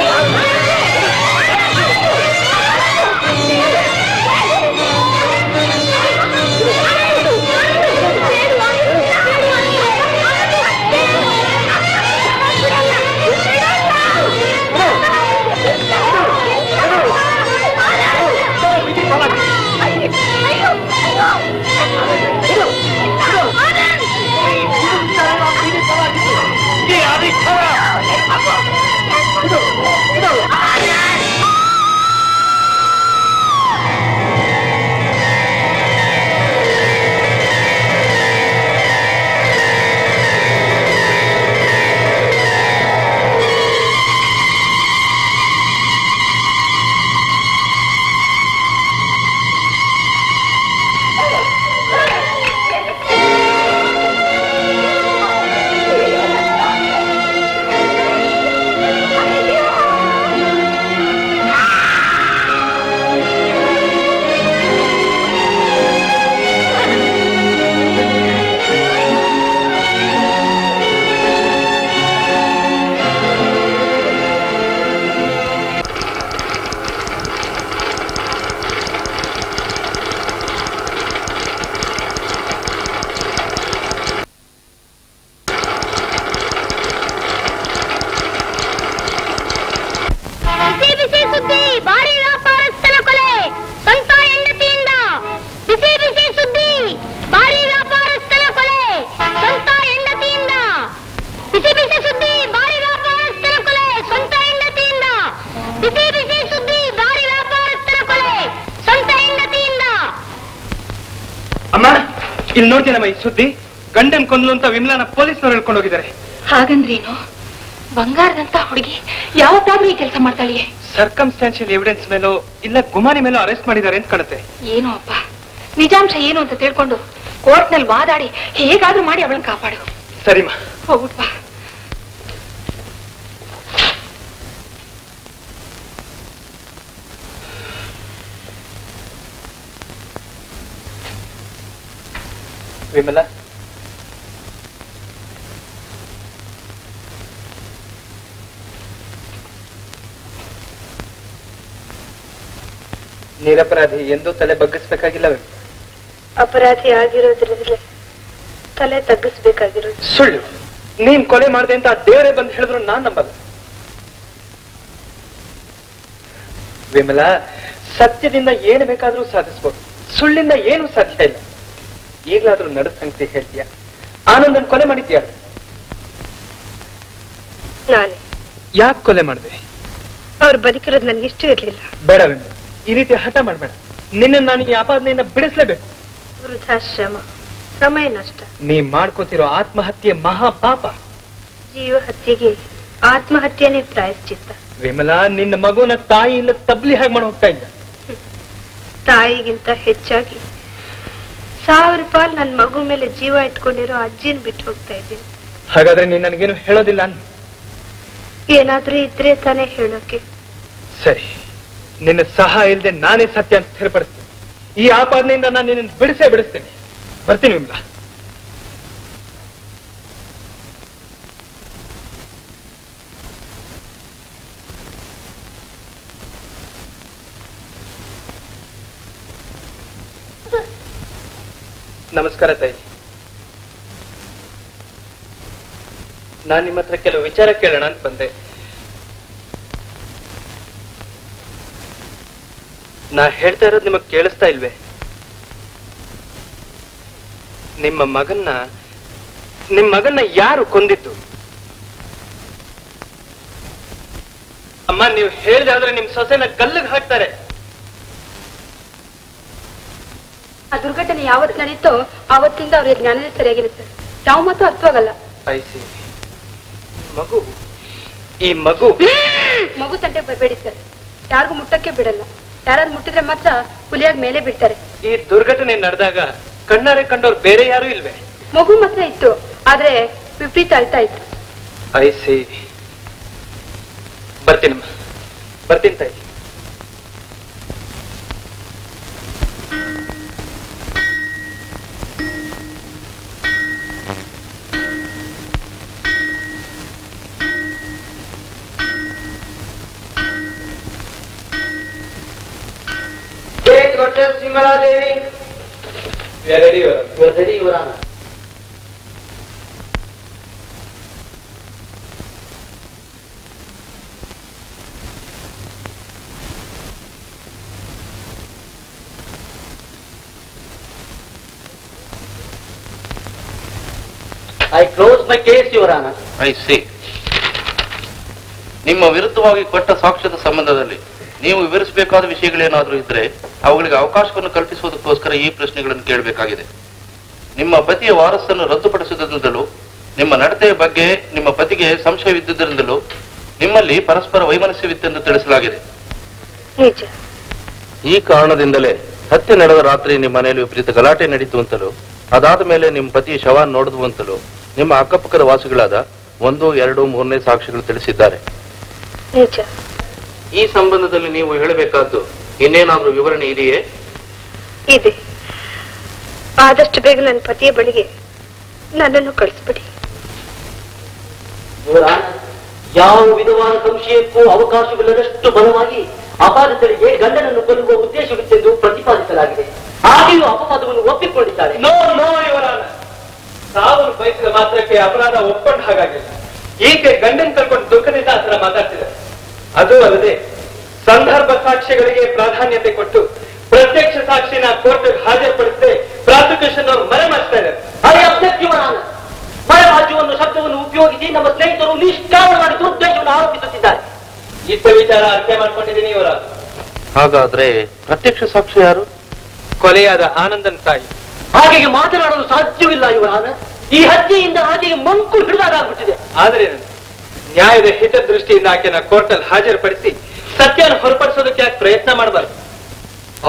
ಇಲ್ಲಿ ನೋಡ್ತೇನಮ್ಮ. ಈ ಸುದ್ದಿ ಗಂಡನ್ ಕೊಂದ್ಲು ಅಂತ ವಿಮಲಾನ ಪೊಲೀಸ್ನವ್ರು ಹೇಳ್ಕೊಂಡು ಹೋಗಿದ್ದಾರೆ. ಹಾಗಂದ್ರೇನು? ಬಂಗಾರದಂತ ಹುಡುಗಿ ಯಾವತ್ತಾದ್ರೂ ಈ ಕೆಲಸ ಮಾಡ್ತಾಳೆ. ಸರ್ಕಮ್ಸ್ಟಾನ್ಷಿಯಲ್ ಎವಿಡೆನ್ಸ್ ಮೇಲೋ ಇಲ್ಲ ಗುಮಾನಿ ಮೇಲೋ ಅರೆಸ್ಟ್ ಮಾಡಿದ್ದಾರೆ ಅಂತ ಕಾಣುತ್ತೆ. ಏನೋ ಅಪ್ಪ, ನಿಜಾಂಶ ಏನು ಅಂತ ತಿಳ್ಕೊಂಡು ಕೋರ್ಟ್ ನಲ್ಲಿ ವಾದಾಡಿ ಹೇಗಾದ್ರೂ ಮಾಡಿ ಅವಳನ್ನ ಕಾಪಾಡು. ಸರಿಮಾ, ಹೋಗ್ಬಿಟ್ಪ. ವಿಮಲಾ, ನೀರಪರಾಧಿ ಎಂದೂ ತಲೆ ಬಗ್ಗಿಸ್ಬೇಕಾಗಿಲ್ಲ. ಅಪರಾಧಿ ಆಗಿರೋದ್ರಿಂದ ತಲೆ ತಗ್ಗಿಸ್ಬೇಕಾಗಿರೋದು ಸುಳ್ಳು. ನೀನ್ ಕೊಲೆ ಮಾಡಿದೆ ಅಂತ ದೇವರೇ ಬಂದು ಹೇಳಿದ್ರು ನಾನ್ ನಂಬಲ್ಲ. ವಿಮಲಾ, ಸತ್ಯದಿಂದ ಏನು ಬೇಕಾದರೂ ಸಾಧಿಸಬಹುದು, ಸುಳ್ಳಿಂದ ಏನು ಸಾಧ್ಯ ಇಲ್ಲ. ಈಗಲಾದರೂ ನಡು ಸಂಗತಿ ಹೇಳ್ತೀಯ, ಆನಂದನ್ ಕೊಲೆ ಮಾಡಿದ್ಯಾ? ನಾನೇ. ಯಾಕೆ ಕೊಲೆ ಮಾಡಿದೆ? ಅವ್ರು ಬದುಕಿರೋದು ನನ್ಗೆ ಇಷ್ಟ ಇರ್ಲಿಲ್ಲ. ಬೇಡ ವಿಮಲಾ, ಈ ರೀತಿ ಹಠ ಮಾಡಬೇಡ. ನಿನ್ನ ನಾನು ಈ ಆಪಾದನೆಯಿಂದ ಬಿಡಿಸಲೇಬೇಕು. ವೃದ್ಧಾಶ್ರಮ, ಸಮಯ ನಷ್ಟ. ನೀ ಮಾಡ್ಕೋತಿರೋ ಆತ್ಮಹತ್ಯೆ ಮಹಾಪಾಪ. ಜೀವ ಹತ್ಯೆಗೆ ಆತ್ಮಹತ್ಯೆನೇ ಪ್ರಾಯಶ್ಚಿತ್ತ. ವಿಮಲಾ, ನಿನ್ನ ಮಗುನ ತಾಯಿ ಇಲ್ಲ ತಬ್ಲಿ ಹಾಗೆ ಮಾಡಿ ಹೋಗ್ತಾ ಇದ್ದ. ತಾಯಿಗಿಂತ ಹೆಚ್ಚಾಗಿ 1000 ಪಾಲ್ ನನ್ನ ಮಗು ಮೇಲೆ ಜೀವ ಇಟ್ಕೊಂಡಿರೋ ಅಜ್ಜಿನ ಬಿಟ್ಟು ಹೋಗ್ತಾ ಇದ್ದೀನಿ. ಹಾಗಾದ್ರೆ ನೀನ್ ನನಗೇನು ಹೇಳೋದಿಲ್ಲ? ಏನಾದ್ರೂ ಇದ್ರೆ ತಾನೇ ಹೇಳೋಕೆ. ಸರಿ, ನಿನ್ನ ಸಹಾಯ ಇಲ್ಲದೆ ನಾನೇ ಸತ್ಯ ಅಂತ ಸ್ಥಿರಪಡಿಸ್ತೀನಿ. ಈ ಆಪಾದನೆಯಿಂದ ನಾನು ನಿನ್ನ ಬಿಡಿಸೇ ಬಿಡಿಸ್ತೇನೆ. ಬರ್ತೀನಿ ವಿಮಲಾ. ನಮಸ್ಕಾರ ತಾಯಿ. ನಾನು ನಿಮ್ಮ ಹತ್ರ ಕೆಲವು ವಿಚಾರ ಕೇಳೋಣ ಅಂತ ಬಂದೆ. ನಾ ಹೇಳ್ತಾ ಇರೋದು ನಿಮಗೆ ಕೇಳಿಸ್ತಾ ಇಲ್ವೇ? ನಿಮ್ಮ ಮಗನ್ನ ಯಾರು ಕೊಂದಿತ್ತು? ಅಮ್ಮ, ನೀವು ಹೇಳಿದಾದ್ರೆ ನಿಮ್ ಸೊಸೆನ ಕಲ್ಲಿಗೆ ಹಾಕ್ತಾರೆ. ಆ ದುರ್ಘಟನೆ ಯಾವತ್ತು ನಡೆಯಿತೋ ಆವತ್ತಿಂದ ಅವ್ರಿಗೆ ಜ್ಞಾನನೇ ಸರಿಯಾಗಿರುತ್ತೆ. ಯಾವ ಮಾತು ಅರ್ಥವಾಗಲ್ಲ. ಮಗು ತಂಟೆ ಬರಬೇಡಿ ಸರ್, ಯಾರಿಗೂ ಮುಟ್ಟಕ್ಕೆ ಬಿಡಲ್ಲ. ಯಾರು ಮುಟ್ಟಿದ್ರೆ ಮಾತ್ರ ಹುಲಿಯಾಗಿ ಮೇಲೆ ಬಿಡ್ತಾರೆ. ಈ ದುರ್ಘಟನೆ ನಡೆದಾಗ ಕಣ್ಣಾರೆ ಕಂಡವ್ರು ಬೇರೆ ಯಾರು ಇಲ್ವೇ? ಮಗು ಮಾತ್ರ ಇತ್ತು, ಆದ್ರೆ ವಿಪರೀತ ಅಳ್ತಾ ಇತ್ತು. ಬರ್ತೀನಿ ತಾಯಿ. I close my case, Your Honor. I see. ನಿಮ್ಮ ವಿರುದ್ಧವಾಗಿ ಕೊಟ್ಟ ಸಾಕ್ಷ್ಯದ ಸಂಬಂಧದಲ್ಲಿ ನೀವು ವಿವರಿಸಬೇಕಾದ ವಿಷಯಗಳೇನಾದರೂ ಇದ್ರೆ ಅವುಗಳಿಗೆ ಅವಕಾಶವನ್ನು ಕಲ್ಪಿಸುವುದಕ್ಕೋಸ್ಕರ ಈ ಪ್ರಶ್ನೆಗಳನ್ನು ಕೇಳಬೇಕಾಗಿದೆ. ನಿಮ್ಮ ಪತಿಯ ವಾರಸನ್ನು ರದ್ದುಪಡಿಸಿದ್ದರಿಂದಲೂ ನಿಮ್ಮ ನಡತೆಯ ಬಗ್ಗೆ ನಿಮ್ಮ ಪತಿಗೆ ಸಂಶಯವಿದ್ದುದರಿಂದಲೂ ನಿಮ್ಮಲ್ಲಿ ಪರಸ್ಪರ ವೈಮನಸ್ಯವಿತ್ತೆಂದು ತಿಳಿಸಲಾಗಿದೆ. ಈ ಕಾರಣದಿಂದಲೇ ಹತ್ಯೆ ನಡೆದ ರಾತ್ರಿ ನಿಮ್ಮ ಮನೆಯಲ್ಲಿ ವಿಪರೀತ ಗಲಾಟೆ ನಡೀತು ಅಂತಲೂ, ಅದಾದ ಮೇಲೆ ನಿಮ್ಮ ಪತಿಯ ಶವ ನೋಡಿದ್ವು ಅಂತಲೂ ನಿಮ್ಮ ಅಕ್ಕಪಕ್ಕದ ವಾಸಿಗಳಾದ 1, 2, 3ನೇ ಸಾಕ್ಷಿಗಳು ತಿಳಿಸಿದ್ದಾರೆ. ಈ ಸಂಬಂಧದಲ್ಲಿ ನೀವು ಹೇಳಬೇಕಾದ್ದು ಇನ್ನೇನಾದ್ರೂ ವಿವರಣೆ ಇದೆಯೇ? ಇದೆ. ಆದಷ್ಟು ಬೇಗ ನನ್ನ ಪತಿಯ ಬಳಿಗೆ ನನ್ನನ್ನು ಕಳಿಸ್ಬಿಡಿ. ಯಾವ ವಿಧವಾದ ಸಂಶಯಕ್ಕೂ ಅವಕಾಶವಿಲ್ಲದಷ್ಟು ಬಲವಾಗಿ ಅಪರಾಧಗಳಿಗೆ ಗಂಡನನ್ನು ಕೊಲ್ಲುವ ಉದ್ದೇಶವಿತ್ತೆಂದು ಪ್ರತಿಪಾದಿಸಲಾಗಿದೆ. ಹಾಗೆಯೂ ಅಪವಾದವನ್ನು ಒಪ್ಪಿಕೊಂಡಿದ್ದಾರೆ. ತಾವು ಬಯಸಿದ ಮಾತ್ರಕ್ಕೆ ಅಪರಾಧ ಒಪ್ಕೊಂಡ ಹಾಗಾಗಿಲ್ಲ. ಈಕೆ ಗಂಡನ್ ಕರ್ಕೊಂಡು ದುಃಖದಿಂದ ಆ ತರ ಮಾತಾಡ್ತಿದ್ದಾರೆ. ಅದು ಅಲ್ಲದೆ ಸಂದರ್ಭ ಸಾಕ್ಷ್ಯಗಳಿಗೆ ಪ್ರಾಧಾನ್ಯತೆ ಕೊಟ್ಟು ಪ್ರತ್ಯಕ್ಷ ಸಾಕ್ಷಿನ ಕೋರ್ಟ್ ಹಾಜರುಪಡಿಸದೆ ಪ್ರಾಸಿಕ್ಯೂಷನ್ ಅವರು ಮರೆ ಮಾಡ್ತಾ ಇದ್ದಾರೆ. ಮರೆಮಾಚುವನ್ನು ಶಬ್ದವನ್ನು ಉಪಯೋಗಿಸಿ ನಮ್ಮ ಸ್ನೇಹಿತರು ನಿಷ್ಕಾರಣ ಮಾಡಿ ದುರ್ದೈವವನ್ನು ಆರೋಪಿಸುತ್ತಿದ್ದಾರೆ. ಇತ್ತ ವಿಚಾರ ಅರ್ಥ ಮಾಡ್ಕೊಂಡಿದ್ದೀನಿ ಇವರ. ಹಾಗಾದ್ರೆ ಪ್ರತ್ಯಕ್ಷ ಸಾಕ್ಷಿ ಯಾರು? ಕೊಲೆಯಾದ ಆನಂದನ್ ತಾಯಿ. ಹಾಗೆಗೆ ಮಾತನಾಡಲು ಸಾಧ್ಯವಿಲ್ಲ ಇವರ. ಈ ಹತ್ಯೆಯಿಂದ ಆಕೆಗೆ ಮಂಕು ಹಿಡಿದಾಗಿಬಿಟ್ಟಿದೆ. ಆದ್ರೆ ನ್ಯಾಯದ ಹಿತದೃಷ್ಟಿಯಿಂದ ಆಕೆನ ಕೋರ್ಟಲ್ ಹಾಜರುಪಡಿಸಿ ಸತ್ಯವನ್ನು ಹೊರಪಡಿಸೋದಕ್ಕೆ ಯಾಕೆ ಪ್ರಯತ್ನ ಮಾಡಬಾರದು?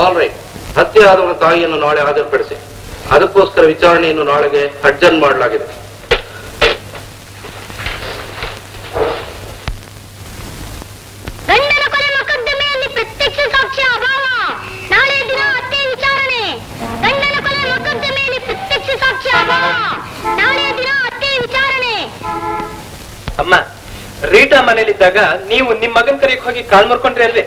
ಆಲ್ ರೈಟ್, ಹತ್ಯೆ ಆದವನ ತಾಯಿಯನ್ನು ನಾಳೆ ಹಾಜರುಪಡಿಸಿ. ಅದಕ್ಕೋಸ್ಕರ ವಿಚಾರಣೆಯನ್ನು ನಾಳೆಗೆ ಅಡ್ಜರ್ನ್ ಮಾಡಲಾಗಿದೆ. ಅಮ್ಮ, ರೀಟಾ ಮನೇಲಿದ್ದಾಗ ನೀವು ನಿಮ್ಮ ಮಗನ್ ಕರೆಗೆ ಹೋಗಿ ಕಾಲ್ ಮಾಡ್ಕೊಂಡ್ರಿ ಅಲ್ವೇ?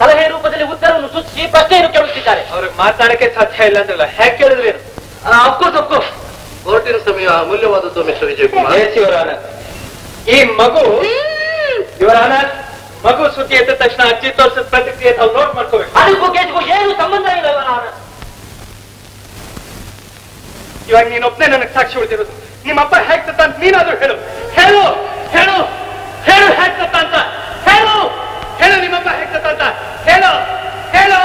ಸಲಹೆ ರೂಪದಲ್ಲಿ ಉತ್ತರವನ್ನು ಸೂಚಿಸಿ ಪ್ರಶ್ನೆಯನ್ನು ಕೇಳುತ್ತಿದ್ದಾರೆ. ಅವ್ರಿಗೆ ಮಾತಾಡಕ್ಕೆ ಸಾಧ್ಯ ಇಲ್ಲ ಅಂದ್ರಲ್ಲ, ಹೇಗೆ ಕೇಳಿದ್ರಿ? ಅಫ್ಕೋರ್ಸ್ ಕೋರ್ಟಿನ ಸಮಯ ಅಮೂಲ್ಯವಾದದ್ದು ಮಿಸ್ಟರ್ ವಿಜಯಕುಮಾರ್. ಈ ಮಗು ಇವರ ಮಗು ಸುದ್ದಿ ಎದ್ದ ತಕ್ಷಣ ಅಜ್ಜಿ ತೋರಿಸಿದ ಪ್ರತಿಕ್ರಿಯೆ ನಾವು ನೋಟ್ ಮಾಡ್ಕೋಬೇಕು. ಅದಕ್ಕೂ ಕೇಸ್ಗೂ ಏನು ಸಂಬಂಧ ಇಲ್ಲವ? ಇವಾಗ ನೀನೊಬ್ಬನೇ ನನಗೆ ಸಾಕ್ಷಿ ಉಳಿದಿರೋದು. ನಿಮ್ಮಪ್ಪ ಹೇಗ್ ಸತ್ತ ಅಂತ ನೀನಾದ್ರೂ ಹೇಳು ಹೇಳು ಹೇಳು ಹೇಳು ಹೇಗ್ ಸತ್ತ ಅಂತ ಹೇಳು ಹೇಳು ನಿಮ್ಮಪ್ಪ ಹೇಗ್ ಸತ್ತ ಅಂತ ಹೇಳು ಹೇಳು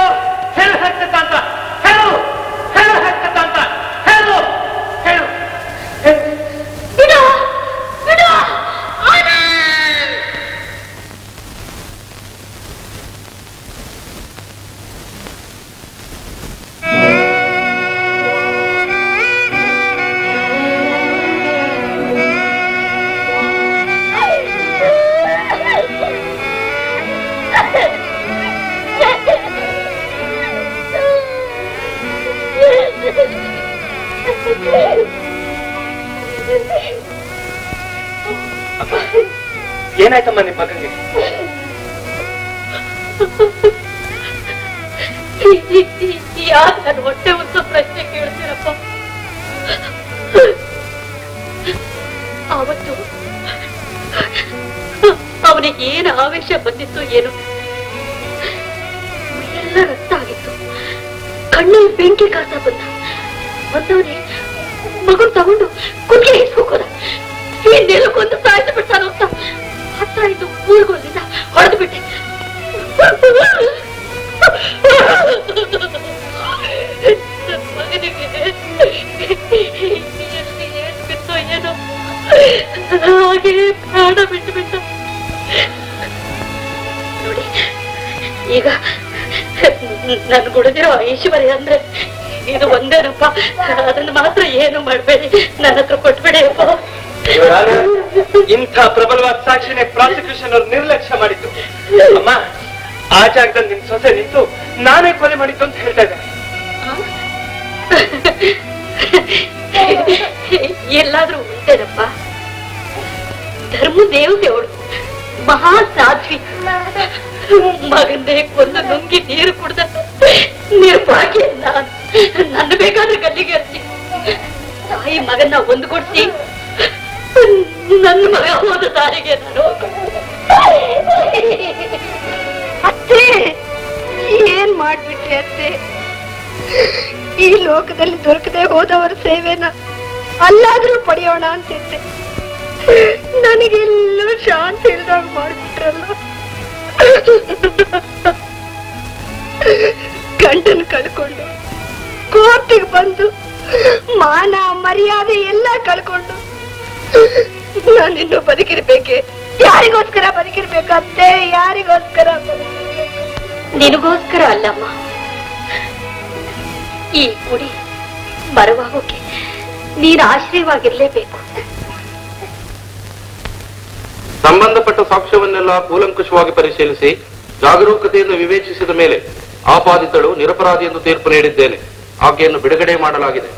ಹೇಳು ಹೇಗ್ ಸತ್ತ ಅಂತ ಹೇಳು ಹೇಳು ಹೇಗ್ ಸತ್ತ ಅಂತ ಹೇಳು ಹೇಳು ಏನಾಯ್ತಮ್ಮ ನಿಮ್ಮ ಮಗನಿಗೆ? ಯಾರು ನಾನು ಹೊಟ್ಟೆ ಉತ್ತ ಪ್ರಶ್ನೆ ಕೇಳ್ತೀರಪ್ಪ? ಆವತ್ತು ಅವನಿಗೆ ಏನು ಆವೇಶ ಬಂದಿತ್ತು ಏನು, ಎಲ್ಲ ರಕ್ತ ಆಗಿತ್ತು, ಕಣ್ಣಲ್ಲಿ ಬೆಂಕಿ ಕಾಟ ಬಂದ ಬಂದವನೇ ಮಗು ತಗೊಂಡು ಕುದಿಗೆ ಹೋಗೋದ, ಈ ನೆಲಕ್ಕೊಂದು ಸಾಯಿಸಿ ಬಿಡ್ತಾನೋ ಅಂತ ಹತ್ರ ಇದ್ದು ಊರ್ಗೋಲಿಂದ ಹೊಡೆದು ಬಿಟ್ಟೆ. ಮಗನಿಗೆ ಏನ್ ಬಿತ್ತೋ ಏನೋ ಹಾಗೆ ಪ್ರಾಣ ಬಿಟ್ಟು ಬಿಟ್ಟ ನೋಡಿ. ಈಗ ನನ್ ಗುಡದಿರೋ ಈಶ್ವರಿ ಅಂದ್ರೆ ಇದು ಒಂದೇನಪ್ಪ, ಅದನ್ನ ಮಾತ್ರ ಏನು ಮಾಡ್ಬೇಡಿ, ನನ್ನ ಹತ್ರ ಕೊಟ್ಬಿಡಿ. ಇಂಥ ಪ್ರಬಲವಾದ ಸಾಕ್ಷಿನೇ ಪ್ರಾಸಿಕ್ಯೂಷನ್ ಅವ್ರು ನಿರ್ಲಕ್ಷ್ಯ ಮಾಡಿದ್ದು. ಅಮ್ಮ, ಆ ಜಾಗದಲ್ಲಿ ನಿಮ್ ಸೊಸೆ ನಿಂತು ನಾನೇ ಕೊಲೆ ಮಾಡಿದ್ದು ಅಂತ ಹೇಳ್ತಾ ಇದ್ದಾರೆ. ಎಲ್ಲಾದ್ರೂ ಉಂಟೇನಪ್ಪ, ಧರ್ಮ ದೇವತೆ ಅವಳು, ಮಹಾ ಸಾಧ್ವಿ, ಮಗಂದೇ ಕೊಂದು ನುಂಗಿ ನೀರು ಕುಡ್ದ ನಿರ್ಭಾಗ್ಯ ನಾನು. ನನ್ನ ಬೇಕಾದ್ರೆ ಗಲ್ಲಿಗೆ ಅರ್ತಿ ತಾಯಿ ಮಗನ್ನ ಒಂದುಗೂಡಿಸಿ ನನ್ನ ಮಗ ಹೋದ ದಾರಿಗೆ ನಾನು. ಅತ್ತೆ, ಏನ್ ಮಾಡ್ಬಿಟ್ರಿ ಅತ್ತೆ? ಈ ಲೋಕದಲ್ಲಿ ದೊರಕದೆ ಹೋದವರ ಸೇವೆನ ಅಲ್ಲಾದ್ರೂ ಪಡೆಯೋಣ ಅಂತಿದ್ದೆ, ನನಗೆಲ್ಲೂ ಶಾಂತಿ ಇಲ್ದಾಗ ಮಾಡ್ಬಿಟ್ರಲ್ಲ. ಗಂಡನ ಕಳ್ಕೊಂಡು ಕೋರ್ಟಿಗೆ ಬಂದು ಮಾನ ಮರ್ಯಾದೆ ಎಲ್ಲ ಕಳ್ಕೊಂಡು ನಾನಿನ್ನು ಬದುಕಿರ್ಬೇಕೆ? ಯಾರಿಗೋಸ್ಕರ ಬದುಕಿರ್ಬೇಕಂತೆ? ಯಾರಿಗೋಸ್ಕರ? ನಿನಗೋಸ್ಕರ ಅಲ್ಲಮ್ಮ, ಈ ಗುಡಿ ಮರವಾಗೋಕೆ ನೀನು ಆಶ್ರಯವಾಗಿರ್ಲೇಬೇಕು. ಸಂಬಂಧಪಟ್ಟ ಸಾಕ್ಷ್ಯವನ್ನೆಲ್ಲ ಕೂಲಂಕುಷವಾಗಿ ಪರಿಶೀಲಿಸಿ ಜಾಗರೂಕತೆಯನ್ನು ವಿವೇಚಿಸಿದ ಮೇಲೆ ಆಪಾದಿತಳು ನಿರಪರಾಧಿ ಎಂದು ತೀರ್ಪು ನೀಡಿದ್ದೇನೆ. ಆಕೆಯನ್ನು ಬಿಡುಗಡೆ ಮಾಡಲಾಗಿದೆ.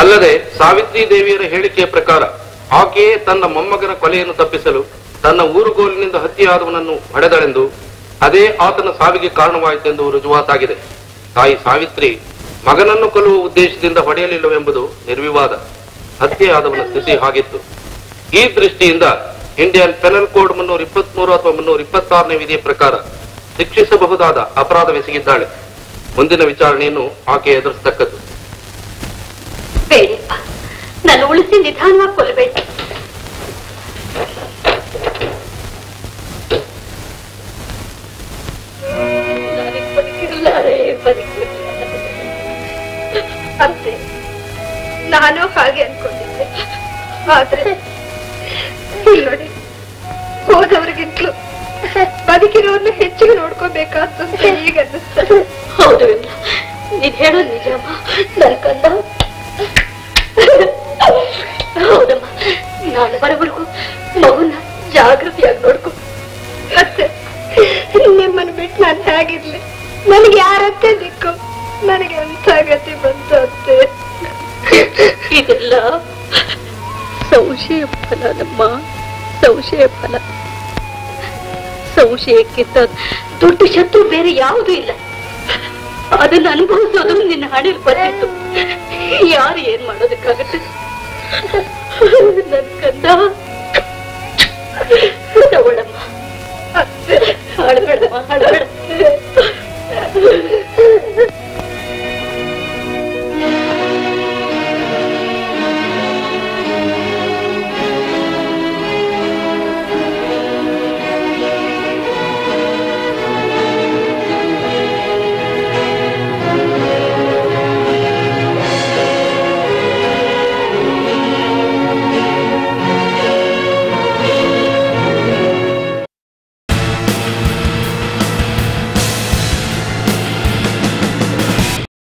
ಅಲ್ಲದೆ ಸಾವಿತ್ರಿ ದೇವಿಯರ ಹೇಳಿಕೆಯ ಪ್ರಕಾರ ಆಕೆಯೇ ತನ್ನ ಮೊಮ್ಮಗನ ಕೊಲೆಯನ್ನು ತಪ್ಪಿಸಲು ತನ್ನ ಊರುಗೋಲಿನಿಂದ ಹತ್ಯೆಯಾದವನನ್ನು ಹೊಡೆದಳೆಂದು, ಅದೇ ಆತನ ಸಾವಿಗೆ ಕಾರಣವಾಯಿತೆಂದು ರುಜುವಾತಾಗಿದೆ. ತಾಯಿ ಸಾವಿತ್ರಿ ಮಗನನ್ನು ಕೊಲ್ಲುವ ಉದ್ದೇಶದಿಂದ ಹೊಡೆಯಲಿಲ್ಲವೆಂಬುದು ನಿರ್ವಿವಾದ. ಹತ್ಯೆಯಾದವನ ಸ್ಥಿತಿ ಹಾಗಿತ್ತು. ಈ ದೃಷ್ಟಿಯಿಂದ ಇಂಡಿಯನ್ ಪೆನಲ್ ಕೋಡ್ 323 ಅಥವಾ 326ನೇ ವಿಧಿಯ ಪ್ರಕಾರ ಶಿಕ್ಷಿಸಬಹುದಾದ ಅಪರಾಧವೆಸಗಿದ್ದಾಳೆ. ಮುಂದಿನ ವಿಚಾರಣೆಯನ್ನು ಆಕೆ ಎದುರಿಸತಕ್ಕದ್ದು. ಬೇಡಪ್ಪ, ನಾನು ಉಳಿಸಿ ನಿಧಾನವಾಗಿ ಕೊಲ್ಲಬೇಡಿ. ಅಂತೆ ನಾನು ಹಾಗೆ ಅನ್ಕೊಂಡಿದ್ದೆ. ಆದ್ರೆ ನೋಡಿ, ಹೋದವ್ರಿಗಿಂತಲೂ ಬದುಕಿರೋರ್ನ ಹೆಚ್ಚಿಗೆ ನೋಡ್ಕೋಬೇಕಾದ ಈಗ ಅನ್ನಿಸ್ತದೆ. ಹೌದು, ನೀನ್ ಹೇಳೋದು ನಿಜಮ್ಮ. ನನ್ ಕಂದ ಹೌದಮ್ಮ, ನಾನು ಬರೋವರೆಗೂ ಮಗುನ ಜಾಗೃತಿಯಾಗಿ ನೋಡ್ಕೊ. ಅತ್ತೆ, ನಿಮ್ಮನ್ನು ಬಿಟ್ಟು ನಾನು ಹೇಗಿರ್ಲಿ? ನನಗೆ ಯಾರತ್ತೆ ದಿಕ್ಕು? ನನಗೆ ಎಂಥ ಗತಿ ಬಂತು ಅತ್ತೆ? ಇದೆಲ್ಲ ಸಂಶಯ ಫಲ ನಮ್ಮ ಸಂಶಯ ಫಲ. ಸಂಶಯಕ್ಕಿಂತ ದೊಡ್ಡ ಶತ್ರು ಬೇರೆ ಯಾವುದೂ ಇಲ್ಲ. ಅದನ್ನು ಅನುಭವಿಸೋದು ನಿನ್ನ ಹಣೆಯಲ್ಲಿ ಬಂದಿತ್ತು. ಯಾರು ಏನ್ ಮಾಡೋದಕ್ಕಾಗತ್ತೆ? ನನ್ ಕಂದ அழுவேடமா